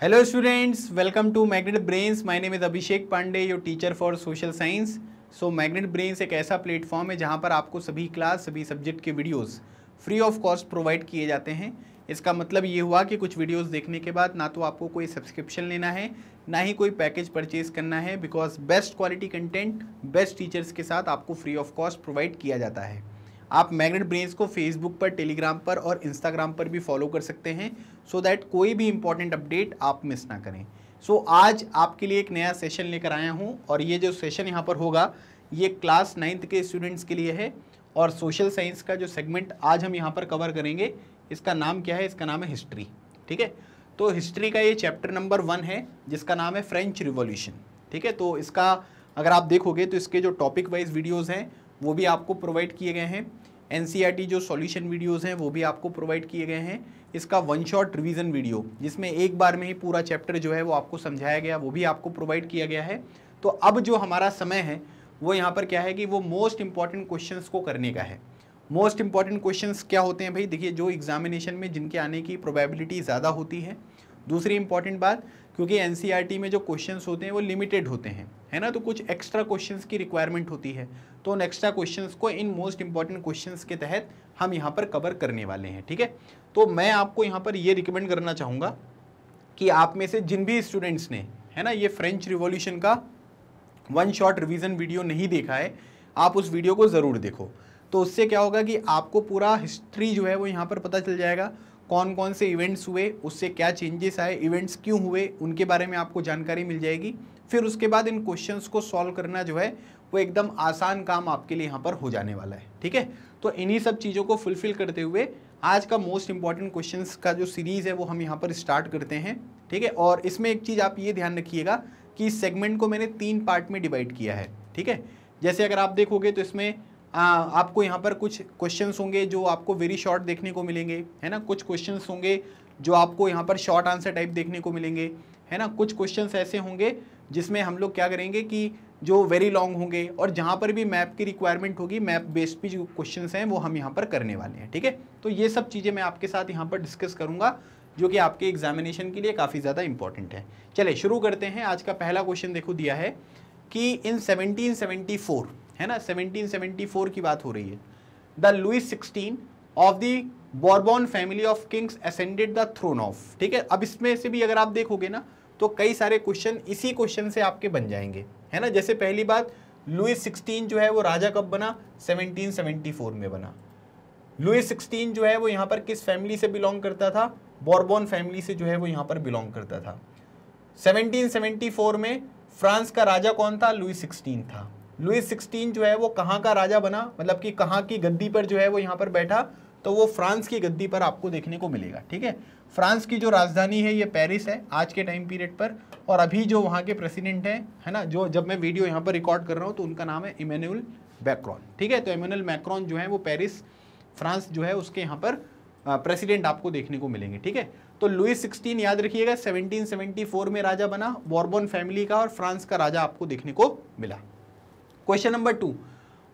Hello students, welcome to Magnet Brains. My name is Abhishek Pandey, your teacher for social science. So Magnet Brains एक ऐसा platform है जहां पर आपको सभी क्लास, सभी सब्जेक्ट के videos free of cost provide किए जाते हैं। इसका मतलब ये हुआ कि कुछ वीडियोस देखने के बाद ना तो आपको कोई सब्सक्रिप्शन लेना है, ना ही कोई पैकेज परचेज करना है, because best quality content, best teachers के साथ आपको फ्री ऑफ कॉस्ट प्रोवाइड किया जाता है। आप मैग्नेट ब्रेन्स को फेसबुक पर, टेलीग्राम पर और इंस्टाग्राम पर भी फॉलो कर सकते हैं, सो दैट कोई भी इंपॉर्टेंट अपडेट आप मिस ना करें। सो आज आपके लिए एक नया सेशन लेकर आया हूँ और ये जो सेशन यहाँ पर होगा ये क्लास 9 के स्टूडेंट्स के लिए है। और सोशल साइंस का जो सेगमेंट आज हम यहाँ पर कवर करेंगे, इसका नाम क्या है? इसका नाम है हिस्ट्री। ठीक है, तो हिस्ट्री का ये चैप्टर नंबर 1 है जिसका नाम है फ्रेंच रिवॉल्यूशन। ठीक है, तो इसका अगर आप देखोगे तो इसके जो टॉपिक वाइज वीडियोज़ हैं वो भी आपको प्रोवाइड किए गए हैं। NCERT जो सॉल्यूशन वीडियोस हैं वो भी आपको प्रोवाइड किए गए हैं। इसका वन शॉट रिवीजन वीडियो जिसमें एक बार में ही पूरा चैप्टर जो है वो आपको समझाया गया, वो भी आपको प्रोवाइड किया गया है। तो अब जो हमारा समय है वो यहाँ पर क्या है कि वो मोस्ट इंपॉर्टेंट क्वेश्चंस को करने का है। मोस्ट इंपॉर्टेंट क्वेश्चंस क्या होते हैं भाई? देखिए, जो एग्जामिनेशन में जिनके आने की प्रोबेबिलिटी ज़्यादा होती है। दूसरी इंपॉर्टेंट बात, क्योंकि NCERT में जो क्वेश्चंस होते हैं वो लिमिटेड होते हैं, है ना, तो कुछ एक्स्ट्रा क्वेश्चंस की रिक्वायरमेंट होती है। तो उन एक्स्ट्रा क्वेश्चंस को इन मोस्ट इंपॉर्टेंट क्वेश्चंस के तहत हम यहाँ पर कवर करने वाले हैं। ठीक है, तो मैं आपको यहाँ पर ये रिकमेंड करना चाहूँगा कि आप में से जिन भी स्टूडेंट्स ने, है ना, ये फ्रेंच रिवॉल्यूशन का वन शॉट रिविज़न वीडियो नहीं देखा है, आप उस वीडियो को ज़रूर देखो। तो उससे क्या होगा कि आपको पूरा हिस्ट्री जो है वो यहाँ पर पता चल जाएगा। कौन कौन से इवेंट्स हुए, उससे क्या चेंजेस आए, इवेंट्स क्यों हुए, उनके बारे में आपको जानकारी मिल जाएगी। फिर उसके बाद इन क्वेश्चंस को सॉल्व करना जो है वो एकदम आसान काम आपके लिए यहाँ पर हो जाने वाला है। ठीक है, तो इन्हीं सब चीज़ों को फुलफिल करते हुए आज का मोस्ट इंपॉर्टेंट क्वेश्चंस का जो सीरीज़ है वो हम यहाँ पर स्टार्ट करते हैं। ठीक है, और इसमें एक चीज़ आप ये ध्यान रखिएगा कि इस सेगमेंट को मैंने 3 पार्ट में डिवाइड किया है। ठीक है, जैसे अगर आप देखोगे तो इसमें आपको यहाँ पर कुछ क्वेश्चंस होंगे जो आपको वेरी शॉर्ट देखने को मिलेंगे, है ना, कुछ क्वेश्चंस होंगे जो आपको यहाँ पर शॉर्ट आंसर टाइप देखने को मिलेंगे, है ना, कुछ क्वेश्चंस ऐसे होंगे जिसमें हम लोग क्या करेंगे कि जो वेरी लॉन्ग होंगे, और जहाँ पर भी मैप की रिक्वायरमेंट होगी, मैप बेस्ड भी जो क्वेश्चंस हैं वो हम यहाँ पर करने वाले हैं। ठीक है, तो ये सब चीज़ें मैं आपके साथ यहाँ पर डिस्कस करूँगा जो कि आपके एग्जामिनेशन के लिए काफ़ी ज़्यादा इंपॉर्टेंट है। चले शुरू करते हैं। आज का पहला क्वेश्चन देखो दिया है कि इन 1774, है ना, 1774 की बात हो रही है, the Louis 16 of the Bourbon family of kings ascended the throne of. ठीक है, अब इसमें से भी अगर आप देखोगे ना तो कई सारे क्वेश्चन इसी क्वेश्चन से आपके बन जाएंगे, है ना। जैसे पहली बात, लुइस 16 जो है वो राजा कब बना? 1774 में बना। लुइस 16 जो है वो यहाँ पर किस फैमिली से बिलोंग करता था? बॉर्बन फैमिली से जो है वो यहाँ पर बिलोंग करता था। 1774 में फ्रांस का राजा कौन था? लुइस 16 था। लुइस 16 जो है वो कहाँ का राजा बना, मतलब कि कहाँ की गद्दी पर जो है वो यहाँ पर बैठा, तो वो फ्रांस की गद्दी पर आपको देखने को मिलेगा। ठीक है, फ्रांस की जो राजधानी है ये पेरिस है आज के टाइम पीरियड पर, और अभी जो वहाँ के प्रेसिडेंट हैं, है ना, जो जब मैं वीडियो यहाँ पर रिकॉर्ड कर रहा हूँ तो उनका नाम है इमैनुअल मैक्रॉन। ठीक है, तो इमैनुअल मैक्रॉन जो है वो पेरिस, फ्रांस जो है उसके यहाँ पर प्रेसिडेंट आपको देखने को मिलेंगे। ठीक है, तो लुइस 16 याद रखिएगा 1774 में राजा बना, बॉर्बन फैमिली का, और फ्रांस का राजा आपको देखने को मिला। Question number 2,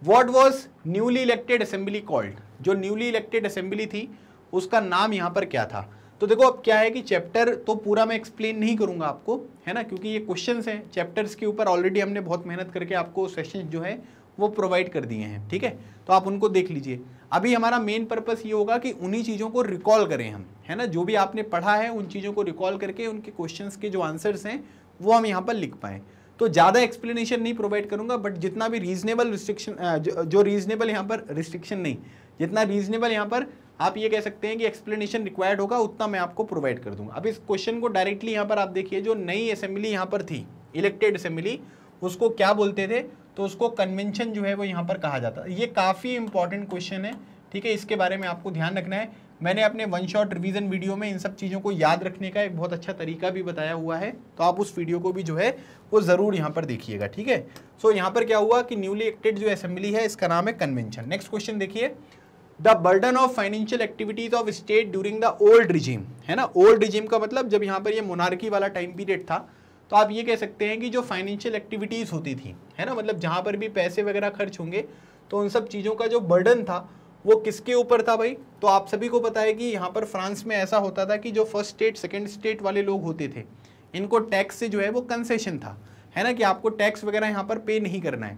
what was newly elected assembly called? जो न्यूली इलेक्टेड असेंबली थी उसका नाम यहाँ पर क्या था? तो देखो, अब क्या है कि चैप्टर तो पूरा मैं एक्सप्लेन नहीं करूँगा आपको, है ना, क्योंकि ये क्वेश्चंस हैं। चैप्टर्स के ऊपर ऑलरेडी हमने बहुत मेहनत करके आपको सेशंस जो है वो प्रोवाइड कर दिए हैं। ठीक है, तो आप उनको देख लीजिए। अभी हमारा मेन पर्पस ये होगा कि उन्हीं चीज़ों को रिकॉल करें हम, है ना, जो भी आपने पढ़ा है उन चीज़ों को रिकॉल करके उनके क्वेश्चंस के जो आंसर्स हैं वो हम यहाँ पर लिख पाएँ। तो ज़्यादा एक्सप्लेनेशन नहीं प्रोवाइड करूँगा, बट जितना भी रीजनेबल रिस्ट्रिक्शन जो रीजनेबल यहाँ पर रिस्ट्रिक्शन नहीं जितना रीजनेबल यहाँ पर आप ये कह सकते हैं कि एक्सप्लेनेशन रिक्वायर्ड होगा उतना मैं आपको प्रोवाइड कर दूँगा। अब इस क्वेश्चन को डायरेक्टली यहाँ पर आप देखिए, जो नई असेंबली यहाँ पर थी, इलेक्टेड असेंबली, उसको क्या बोलते थे? तो उसको कन्वेंशन जो है वो यहाँ पर कहा जाता है। ये काफ़ी इंपॉर्टेंट क्वेश्चन है, ठीक है, इसके बारे में आपको ध्यान रखना है। मैंने अपने वन शॉट रिवीजन वीडियो में इन सब चीज़ों को याद रखने का एक बहुत अच्छा तरीका भी बताया हुआ है, तो आप उस वीडियो को भी जो है वो ज़रूर यहाँ पर देखिएगा। ठीक है, सो यहाँ पर क्या हुआ कि न्यूली इलेक्टेड जो असेंबली है इसका नाम है कन्वेंशन। नेक्स्ट क्वेश्चन देखिए, the burden of financial activities of state during the old regime, है ना। ओल्ड रिजीम का मतलब जब यहाँ पर ये मोनार्की वाला टाइम पीरियड था, तो आप ये कह सकते हैं कि जो फाइनेंशियल एक्टिविटीज़ होती थी, है ना, मतलब जहाँ पर भी पैसे वगैरह खर्च होंगे, तो उन सब चीज़ों का जो बर्डन था वो किसके ऊपर था भाई? तो आप सभी को पता है कि यहाँ पर फ्रांस में ऐसा होता था कि जो फर्स्ट स्टेट सेकेंड स्टेट वाले लोग होते थे इनको टैक्स से जो है वो कंसेशन था, है ना, कि आपको टैक्स वगैरह यहाँ पर पे नहीं करना है।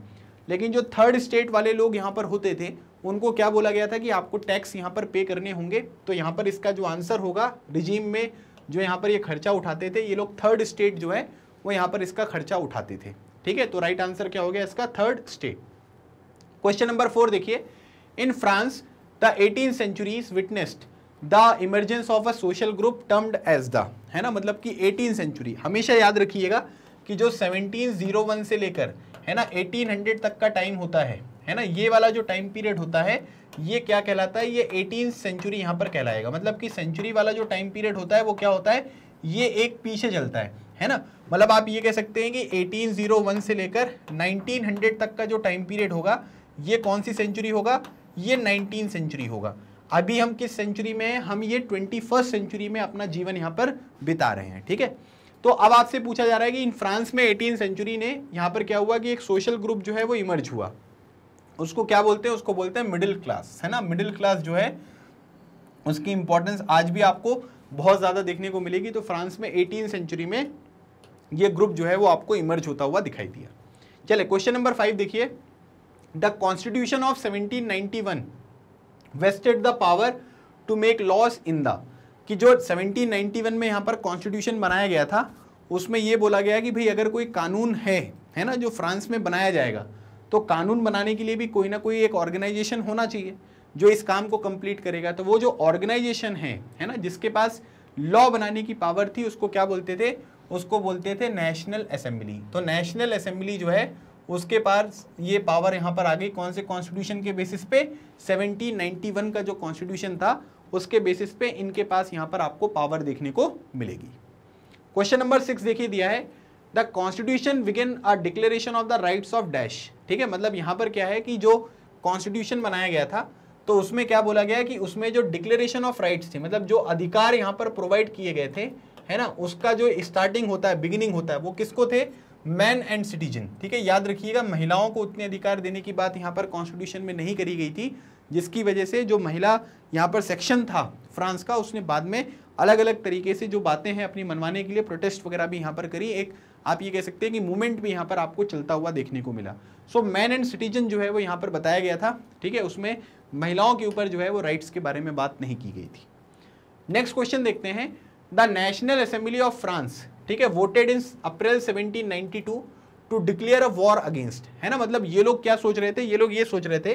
लेकिन जो थर्ड स्टेट वाले लोग यहाँ पर होते थे उनको क्या बोला गया था कि आपको टैक्स यहाँ पर पे करने होंगे। तो यहाँ पर इसका जो आंसर होगा, रिजीम में जो यहाँ पर ये खर्चा उठाते थे ये लोग, थर्ड स्टेट जो है वो यहाँ पर इसका खर्चा उठाते थे। ठीक है, तो राइट आंसर क्या हो गया इसका? Third state. क्वेश्चन नंबर 4 देखिए, in France the 18th century witnessed the emergence of a social group termed as the, है ना, मतलब कि 18th century। हमेशा याद रखिएगा कि जो 1701 से लेकर, है ना, 1800 तक का टाइम होता है, है ना, ये वाला जो टाइम पीरियड होता है ये क्या कहलाता है? ये 18th century यहाँ पर कहलाएगा। मतलब कि सेंचुरी वाला जो टाइम पीरियड होता है वो क्या होता है? ये एक पीछे चलता है, है ना। मतलब आप ये कह सकते हैं कि 1801 से लेकर 1900 तक का जो टाइम पीरियड होगा ये कौन सी सेंचुरी होगा? ये 19th century होगा। अभी हम किस सेंचुरी में हैं? हम ये 21st century में अपना जीवन यहाँ पर बिता रहे हैं। ठीक है, तो अब आपसे पूछा जा रहा है कि इन फ्रांस में 18th century ने यहाँ पर क्या हुआ कि एक सोशल ग्रुप जो है वो इमर्ज हुआ। उसको क्या बोलते हैं? उसको बोलते हैं मिडिल क्लास, है ना। मिडिल क्लास जो है उसकी इंपॉर्टेंस आज भी आपको बहुत ज़्यादा देखने को मिलेगी। तो फ्रांस में 18th century में ये ग्रुप जो है वो आपको इमर्ज होता हुआ दिखाई दिया। चले क्वेश्चन नंबर 5 देखिए, the constitution of 1791 vested the power to make laws in the, कि जो 1791 में यहाँ पर कॉन्स्टिट्यूशन बनाया गया था उसमें ये बोला गया कि भाई अगर कोई कानून है, है ना, जो फ्रांस में बनाया जाएगा तो कानून बनाने के लिए भी कोई ना कोई एक ऑर्गेनाइजेशन होना चाहिए जो इस काम को कंप्लीट करेगा। तो वो जो ऑर्गेनाइजेशन है ना, जिसके पास लॉ बनाने की पावर थी उसको क्या बोलते थे? उसको बोलते थे नेशनल असेंबली। तो नेशनल असेंबली जो है उसके पास ये पावर यहाँ पर आ गई। कौन से कॉन्स्टिट्यूशन के बेसिस पे? 1791 का जो कॉन्स्टिट्यूशन था उसके बेसिस पे इनके पास यहाँ पर आपको पावर देखने को मिलेगी। क्वेश्चन नंबर 6 देखिए दिया है, the constitution begin a declaration of the rights of dash. ठीक है, मतलब यहाँ पर क्या है कि जो कॉन्स्टिट्यूशन बनाया गया था तो उसमें क्या बोला गया कि उसमें जो डिक्लेरेशन ऑफ राइट्स थे, मतलब जो अधिकार यहाँ पर प्रोवाइड किए गए थे, है ना, उसका जो स्टार्टिंग होता है, बिगिनिंग होता है, वो किसको थे? Man and citizen. ठीक है, याद रखिएगा महिलाओं को उतने अधिकार देने की बात यहाँ पर कॉन्स्टिट्यूशन में नहीं करी गई थी, जिसकी वजह से जो महिला यहाँ पर सेक्शन था फ्रांस का उसने बाद में अलग अलग तरीके से जो बातें हैं अपनी मनवाने के लिए प्रोटेस्ट वगैरह भी यहाँ पर करी। एक आप ये कह सकते हैं कि मूवमेंट भी यहाँ पर आपको चलता हुआ देखने को मिला। सो मैन एंड सिटीजन जो है वो यहाँ पर बताया गया था। ठीक है, उसमें महिलाओं के ऊपर जो है वो राइट्स के बारे में बात नहीं की गई थी। नेक्स्ट क्वेश्चन देखते हैं, the national assembly of France, ठीक है, voted in April 1792 to declare a war against, है ना। मतलब ये लोग क्या सोच रहे थे? ये लोग ये सोच रहे थे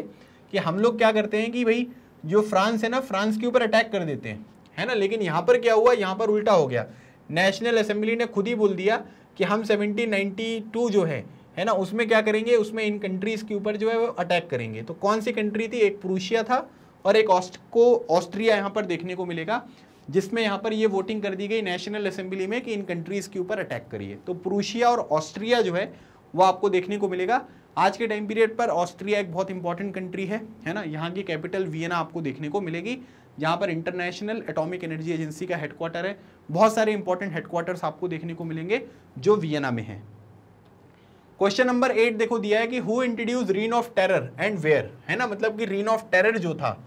कि हम लोग क्या करते हैं कि भाई जो फ्रांस है ना, फ्रांस के ऊपर अटैक कर देते हैं, है ना। लेकिन यहाँ पर क्या हुआ? यहाँ पर उल्टा हो गया। नेशनल असेंबली ने खुद ही बोल दिया कि हम 1792 जो है ना, उसमें क्या करेंगे? उसमें इन कंट्रीज़ के ऊपर जो है वो अटैक करेंगे। तो कौन सी कंट्री थी? एक प्रूशिया था और एक ऑस्ट्रिया यहाँ पर देखने को मिलेगा, जिसमें यहाँ पर ये वोटिंग कर दी गई नेशनल असेंबली में कि इन कंट्रीज़ के ऊपर अटैक करिए। तो प्रूशिया और ऑस्ट्रिया जो है वो आपको देखने को मिलेगा। आज के टाइम पीरियड पर ऑस्ट्रिया एक बहुत इंपॉर्टेंट कंट्री है ना। यहाँ की कैपिटल वियना आपको देखने को मिलेगी, जहाँ पर इंटरनेशनल एटॉमिक एनर्जी एजेंसी का हेडक्वार्टर है। बहुत सारे इंपॉर्टेंट हेडक्वार्टर्स आपको देखने को मिलेंगे जो वियना में है। क्वेश्चन नंबर 8 देखो दिया है कि who introduce reign of terror and where, है ना। मतलब कि रेन ऑफ टेरर जो था,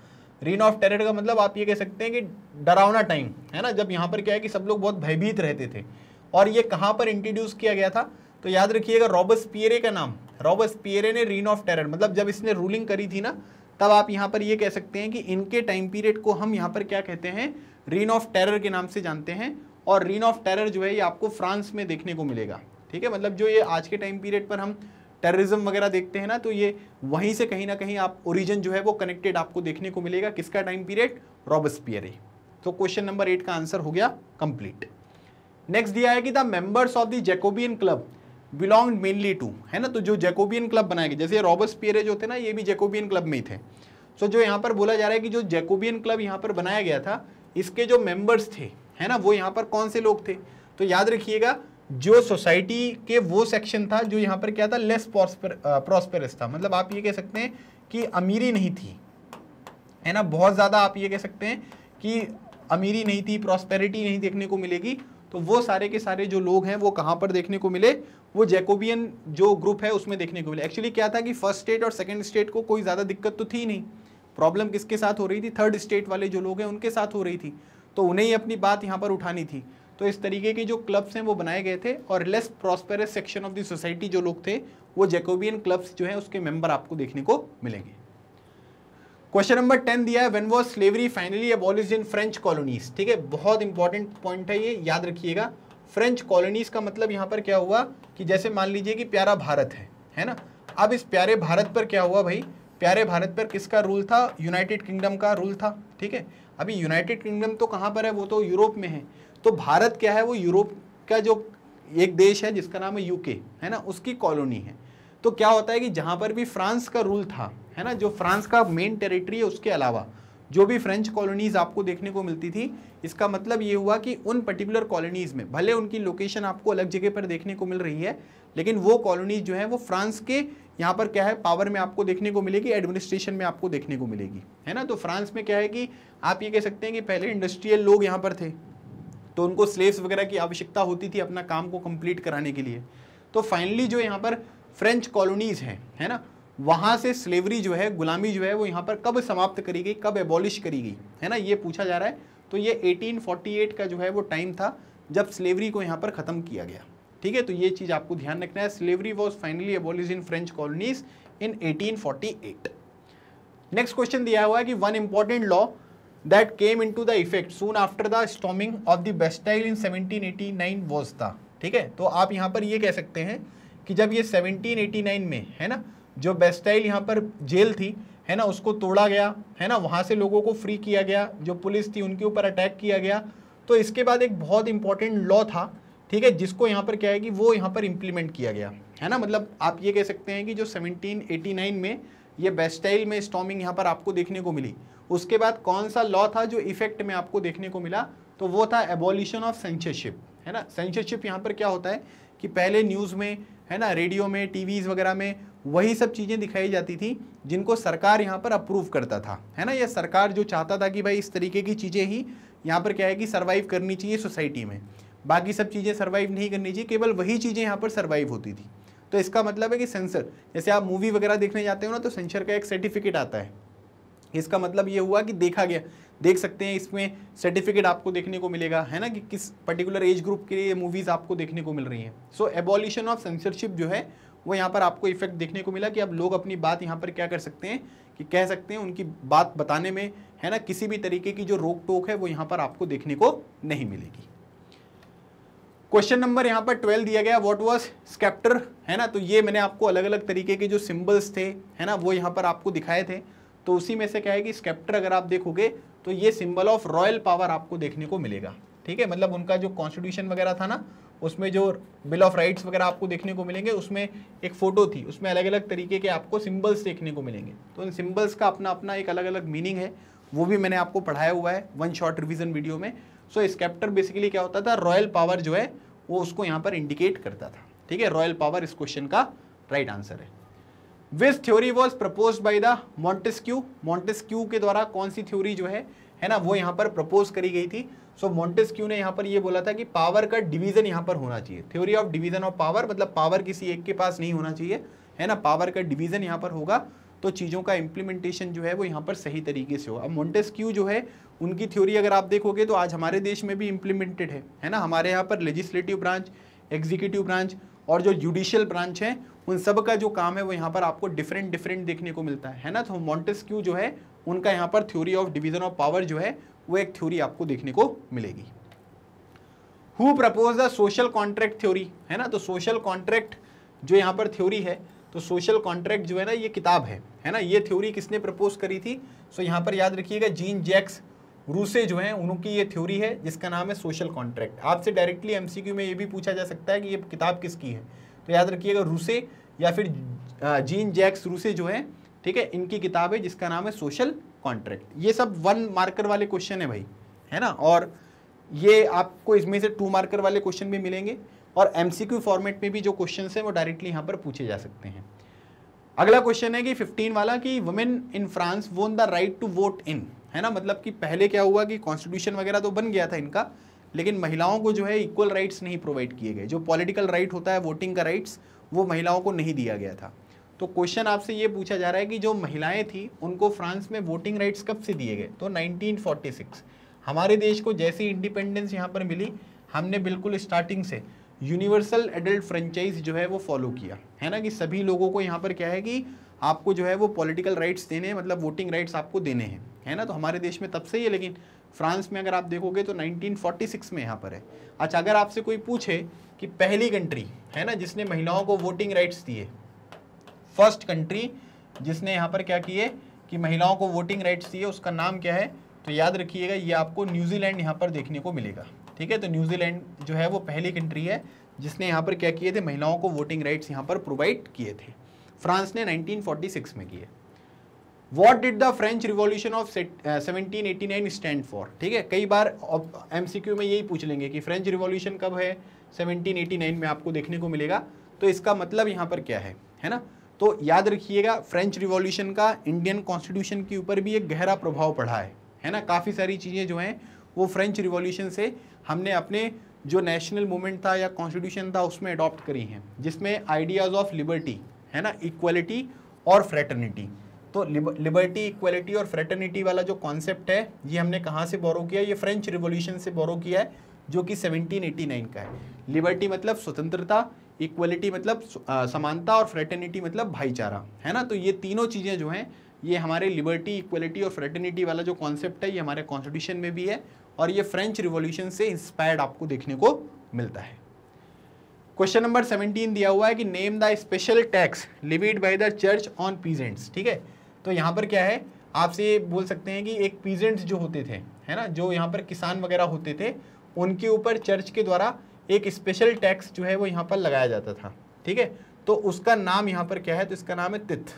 रेन ऑफ टेरर का मतलब आप ये कह सकते हैं कि डरावना टाइम, है ना, जब यहाँ पर क्या है कि सब लोग बहुत भयभीत रहते थे। और ये कहाँ पर इंट्रोड्यूस किया गया था? तो याद रखिएगा रॉबेस्पियर का नाम, रॉबेस्पियर ने रेन ऑफ टेरर, मतलब जब इसने रूलिंग करी थी ना, तब आप यहाँ पर ये कह सकते हैं कि इनके टाइम पीरियड को हम यहाँ पर क्या कहते हैं? रेन ऑफ टेरर के नाम से जानते हैं। और रेन ऑफ टेरर जो है ये आपको फ्रांस में देखने को मिलेगा। ठीक है, मतलब जो ये आज के टाइम पीरियड पर हम टेररिज्म वगैरह देखते हैं ना, तो ये वहीं से कहीं ना कहीं आप ओरिजिन जो है वो कनेक्टेड आपको देखने को मिलेगा। किसका टाइम पीरियड? रॉबेस्पियर। तो क्वेश्चन नंबर 8 का आंसर हो गया कंप्लीट। नेक्स्ट दिया है कि the members of the Jacobin club belonged mainly to, है ना, तो जो जैकोबियन क्लब बनाया गया, जैसे रॉबेस्पियर जो थे ना, ये भी जैकोबियन क्लब में ही थे। सो जो यहाँ पर बोला जा रहा है कि जो जैकोबियन क्लब यहाँ पर बनाया गया था इसके जो मेंबर्स थे, है ना, वो यहाँ पर कौन से लोग थे? तो याद रखिएगा जो सोसाइटी के वो सेक्शन था जो यहाँ पर क्या था? लेस प्रॉस्पेरस था। मतलब आप ये कह सकते हैं कि अमीरी नहीं थी, है ना, बहुत ज़्यादा आप ये कह सकते हैं कि अमीरी नहीं थी, प्रॉस्पेरिटी नहीं देखने को मिलेगी। तो वो सारे के सारे जो लोग हैं वो कहाँ पर देखने को मिले? वो जैकोबियन जो ग्रुप है उसमें देखने को मिले। एक्चुअली क्या था कि फर्स्ट स्टेट और सेकेंड स्टेट को कोई ज़्यादा दिक्कत तो थी नहीं, प्रॉब्लम किसके साथ हो रही थी? थर्ड स्टेट वाले जो लोग हैं उनके साथ हो रही थी, तो उन्हें ही अपनी बात यहाँ पर उठानी थी। तो इस तरीके के जो क्लब्स हैं वो बनाए गए थे और less prosperous section of the society जो लोग थे वो जैकोबियन क्लब्स जो है उसके मेंबर आपको देखने को मिलेंगे। क्वेश्चन नंबर 10 दिया है, when was slavery finally abolished in French colonies. ठीक है, बहुत इंपॉर्टेंट पॉइंट है ये, याद रखिएगा। फ्रेंच कॉलोनीज का मतलब यहाँ पर क्या हुआ कि जैसे मान लीजिए कि प्यारा भारत है ना। अब इस प्यारे भारत पर क्या हुआ भाई, प्यारे भारत पर किसका रूल था? यूनाइटेड किंगडम का रूल था। ठीक है, अभी यूनाइटेड किंगडम तो कहाँ पर है, वो तो यूरोप में है। तो भारत क्या है, वो यूरोप का जो एक देश है जिसका नाम है यूके है ना, उसकी कॉलोनी है। तो क्या होता है कि जहाँ पर भी फ्रांस का रूल था है ना, जो फ्रांस का मेन टेरिटरी है उसके अलावा जो भी फ्रेंच कॉलोनीज़ आपको देखने को मिलती थी, इसका मतलब ये हुआ कि उन पर्टिकुलर कॉलोनीज़ में भले उनकी लोकेशन आपको अलग जगह पर देखने को मिल रही है, लेकिन वो कॉलोनीज़ जो है वो फ्रांस के यहाँ पर क्या है, पावर में आपको देखने को मिलेगी, एडमिनिस्ट्रेशन में आपको देखने को मिलेगी है ना। तो फ्रांस में क्या है कि आप ये कह सकते हैं कि पहले इंडस्ट्रियल लोग यहाँ पर थे तो उनको स्लेव्स वगैरह की आवश्यकता होती थी अपना काम को कंप्लीट कराने के लिए। तो फाइनली जो यहाँ पर फ्रेंच कॉलोनीज़ हैं है ना, वहाँ से स्लेवरी जो है, गुलामी जो है वो यहाँ पर कब समाप्त करी गई, कब एबॉलिश करी गई है ना, ये पूछा जा रहा है। तो ये 1848 का जो है वो टाइम था जब स्लेवरी को यहाँ पर ख़त्म किया गया। ठीक है, तो ये चीज़ आपको ध्यान रखना है, slavery was finally abolish in French colonies in 1848। Next question दिया हुआ है कि one important law that came into the effect soon after the storming of the Bastille in 1789 was the। ठीक है, तो आप यहाँ पर ये कह सकते हैं कि जब ये 1789 में है ना जो Bastille यहाँ पर जेल थी है ना, उसको तोड़ा गया है ना, वहाँ से लोगों को फ्री किया गया, जो पुलिस थी उनके ऊपर अटैक किया गया। तो इसके बाद एक बहुत इंपॉर्टेंट लॉ था ठीक है, जिसको यहाँ पर क्या है कि वो यहाँ पर इम्प्लीमेंट किया गया है ना। मतलब आप ये कह सकते हैं कि जो 1789 में ये Bastille में स्टॉर्मिंग यहाँ पर आपको देखने को मिली, उसके बाद कौन सा लॉ था जो इफेक्ट में आपको देखने को मिला, तो वो था एबॉलिशन ऑफ सेंसरशिप है ना। सेंसरशिप यहाँ पर क्या होता है कि पहले न्यूज़ में है ना, रेडियो में, टीवीज़ वगैरह में वही सब चीज़ें दिखाई जाती थी जिनको सरकार यहाँ पर अप्रूव करता था है ना, या सरकार जो चाहता था कि भाई इस तरीके की चीज़ें ही यहाँ पर क्या है कि सर्वाइव करनी चाहिए सोसाइटी में, बाकी सब चीज़ें सर्वाइव नहीं करनी चाहिए, केवल वही चीज़ें यहाँ पर सर्वाइव होती थी। तो इसका मतलब है कि सेंसर, जैसे आप मूवी वगैरह देखने जाते हो ना तो सेंसर का एक सर्टिफिकेट आता है, इसका मतलब ये हुआ कि देखा गया, देख सकते हैं, इसमें सर्टिफिकेट आपको देखने को मिलेगा है ना कि किस पर्टिकुलर एज ग्रुप के लिए मूवीज़ आपको देखने को मिल रही हैं। सो एबॉलिशन ऑफ सेंसरशिप जो है वो यहाँ पर आपको इफेक्ट देखने को मिला कि अब लोग अपनी बात यहाँ पर क्या कर सकते हैं कि कह सकते हैं, उनकी बात बताने में है ना किसी भी तरीके की जो रोक टोक है वो यहाँ पर आपको देखने को नहीं मिलेगी। क्वेश्चन नंबर यहाँ पर 12 दिया गया, व्हाट वाज स्कैप्टर है ना। तो ये मैंने आपको अलग अलग तरीके के जो सिंबल्स थे है ना वो यहाँ पर आपको दिखाए थे, तो उसी में से क्या है कि स्कैप्टर अगर आप देखोगे तो ये सिंबल ऑफ रॉयल पावर आपको देखने को मिलेगा। ठीक है, मतलब उनका जो कॉन्स्टिट्यूशन वगैरह था ना उसमें जो बिल ऑफ राइट्स वगैरह आपको देखने को मिलेंगे, उसमें एक फ़ोटो थी, उसमें अलग अलग तरीके के आपको सिंबल्स देखने को मिलेंगे। तो उन सिंबल्स का अपना अपना एक अलग अलग मीनिंग है, वो भी मैंने आपको पढ़ाया हुआ है वन शॉर्ट रिविजन वीडियो में। सो स्कैप्टर बेसिकली क्या होता था, रॉयल पावर जो है वो उसको यहाँ पर इंडिकेट करता था। ठीक है, रॉयल पावर इस क्वेश्चन का राइट आंसर है। Which theory was propose by the Montesquieu, Montesquieu के द्वारा कौन सी थ्योरी जो है ना वो यहाँ पर प्रपोज करी गई थी। सो मॉन्टेस्क्यू ने यहाँ पर ये बोला था कि पावर का डिवीजन यहाँ पर होना चाहिए, theory of division of power, मतलब पावर किसी एक के पास नहीं होना चाहिए है ना, पावर का डिवीजन यहाँ पर होगा तो चीज़ों का इम्प्लीमेंटेशन जो है वो यहाँ पर सही तरीके से होगा। अब मॉन्टेस्क्यू जो है उनकी थ्योरी अगर आप देखोगे तो आज हमारे देश में भी इम्प्लीमेंटेड है ना। हमारे यहाँ पर लेजिस्लेटिव ब्रांच, एग्जीक्यूटिव ब्रांच और जो जुडिशियल ब्रांच है उन सब का जो काम है वो यहाँ पर आपको डिफरेंट देखने को मिलता है ना। तो मॉन्टेस्क्यू जो है उनका यहाँ पर theory of division of power जो है वो एक थ्योरी आपको देखने को मिलेगी। Who propose the social contract theory है ना। तो सोशल कॉन्ट्रैक्ट जो यहाँ पर थ्योरी है, तो सोशल कॉन्ट्रैक्ट जो है ना ये किताब है ना, ये थ्योरी किसने प्रपोज करी थी। सो यहाँ पर याद रखिएगा जीन जैक्स रूसे जो हैं उनकी ये थ्योरी है जिसका नाम है सोशल कॉन्ट्रैक्ट। आपसे डायरेक्टली एमसीक्यू में ये भी पूछा जा सकता है कि ये किताब किसकी है, तो याद रखिएगा रूसे या फिर जीन जैक्स रूसे जो है ठीक है इनकी किताब है जिसका नाम है सोशल कॉन्ट्रैक्ट। ये सब वन मार्कर वाले क्वेश्चन है भाई है ना, और ये आपको इसमें से टू मार्कर वाले क्वेश्चन भी मिलेंगे और एमसीक्यू फॉर्मेट में भी जो क्वेश्चन हैं वो डायरेक्टली यहाँ पर पूछे जा सकते हैं। अगला क्वेश्चन है कि 15 वाला कि women in France won the right to vote in है ना। मतलब कि पहले क्या हुआ कि कॉन्स्टिट्यूशन वगैरह तो बन गया था इनका, लेकिन महिलाओं को जो है इक्वल राइट्स नहीं प्रोवाइड किए गए, जो पॉलिटिकल राइट होता है वोटिंग का राइट्स वो महिलाओं को नहीं दिया गया था। तो क्वेश्चन आपसे ये पूछा जा रहा है कि जो महिलाएं थी उनको फ्रांस में वोटिंग राइट्स कब से दिए गए, तो 1946। हमारे देश को जैसी इंडिपेंडेंस यहाँ पर मिली, हमने बिल्कुल स्टार्टिंग से यूनिवर्सल एडल्ट फ्रेंचाइज जो है वो फॉलो किया है ना, कि सभी लोगों को यहाँ पर क्या है कि आपको जो है वो पॉलिटिकल राइट्स देने हैं, मतलब वोटिंग राइट्स आपको देने हैं, है ना। तो हमारे देश में तब से ही है, लेकिन फ्रांस में अगर आप देखोगे तो 1946 में यहाँ पर है। अच्छा, अगर आपसे कोई पूछे कि पहली कंट्री है ना जिसने महिलाओं को वोटिंग राइट्स दिए, फर्स्ट कंट्री जिसने यहाँ पर क्या किए कि महिलाओं को वोटिंग राइट्स दिए, उसका नाम क्या है, तो याद रखिएगा ये आपको न्यूजीलैंड यहाँ पर देखने को मिलेगा, ठीक है। तो न्यूजीलैंड जो है वो पहली कंट्री है जिसने यहाँ पर क्या किए थे, महिलाओं को वोटिंग राइट्स यहाँ पर प्रोवाइड किए थे। फ्रांस ने 1946 में किए। What did the French revolution of 1789 stand for, ठीक है। कई बार एमसीक्यू में यही पूछ लेंगे कि फ्रेंच रिवॉल्यूशन कब है, 1789 में आपको देखने को मिलेगा। तो इसका मतलब यहाँ पर क्या है ना। तो याद रखिएगा फ्रेंच रिवॉल्यूशन का इंडियन कॉन्स्टिट्यूशन के ऊपर भी एक गहरा प्रभाव पड़ा है ना। काफ़ी सारी चीज़ें जो हैं वो फ्रेंच रिवॉल्यूशन से हमने अपने जो नेशनल मूवमेंट था या कॉन्स्टिट्यूशन था उसमें अडॉप्ट करी हैं, जिसमें आइडियाज़ ऑफ लिबर्टी है ना, इक्वलिटी और फ्रेटर्निटी। तो लिबर्टी, इक्वलिटी और फ्रेटर्निटी वाला जो कॉन्सेप्ट है ये हमने कहाँ से बोरो किया, ये फ्रेंच रिवॉल्यूशन से बोरो किया है जो कि 1789 का है। लिबर्टी मतलब स्वतंत्रता, इक्वलिटी मतलब समानता और फ्रेटर्निटी मतलब भाईचारा, है ना। तो ये तीनों चीज़ें जो हैं ये हमारे लिबर्टी, इक्वलिटी और फ्रेटर्निटी वाला जो कॉन्सेप्ट है ये हमारे कॉन्स्टिट्यूशन में भी है और ये फ्रेंच रिवॉल्यूशन से इंस्पायर्ड आपको देखने को मिलता है। क्वेश्चन नंबर 17 दिया हुआ है कि name the special tax levied by the church on peasants, ठीक है। तो यहाँ पर क्या है, आपसे ये बोल सकते हैं कि एक पीजेंट्स जो होते थे है ना, जो यहाँ पर किसान वगैरह होते थे, उनके ऊपर चर्च के द्वारा एक स्पेशल टैक्स जो है वो यहाँ पर लगाया जाता था, ठीक है। तो उसका नाम यहाँ पर क्या है, तो इसका नाम है तिथ,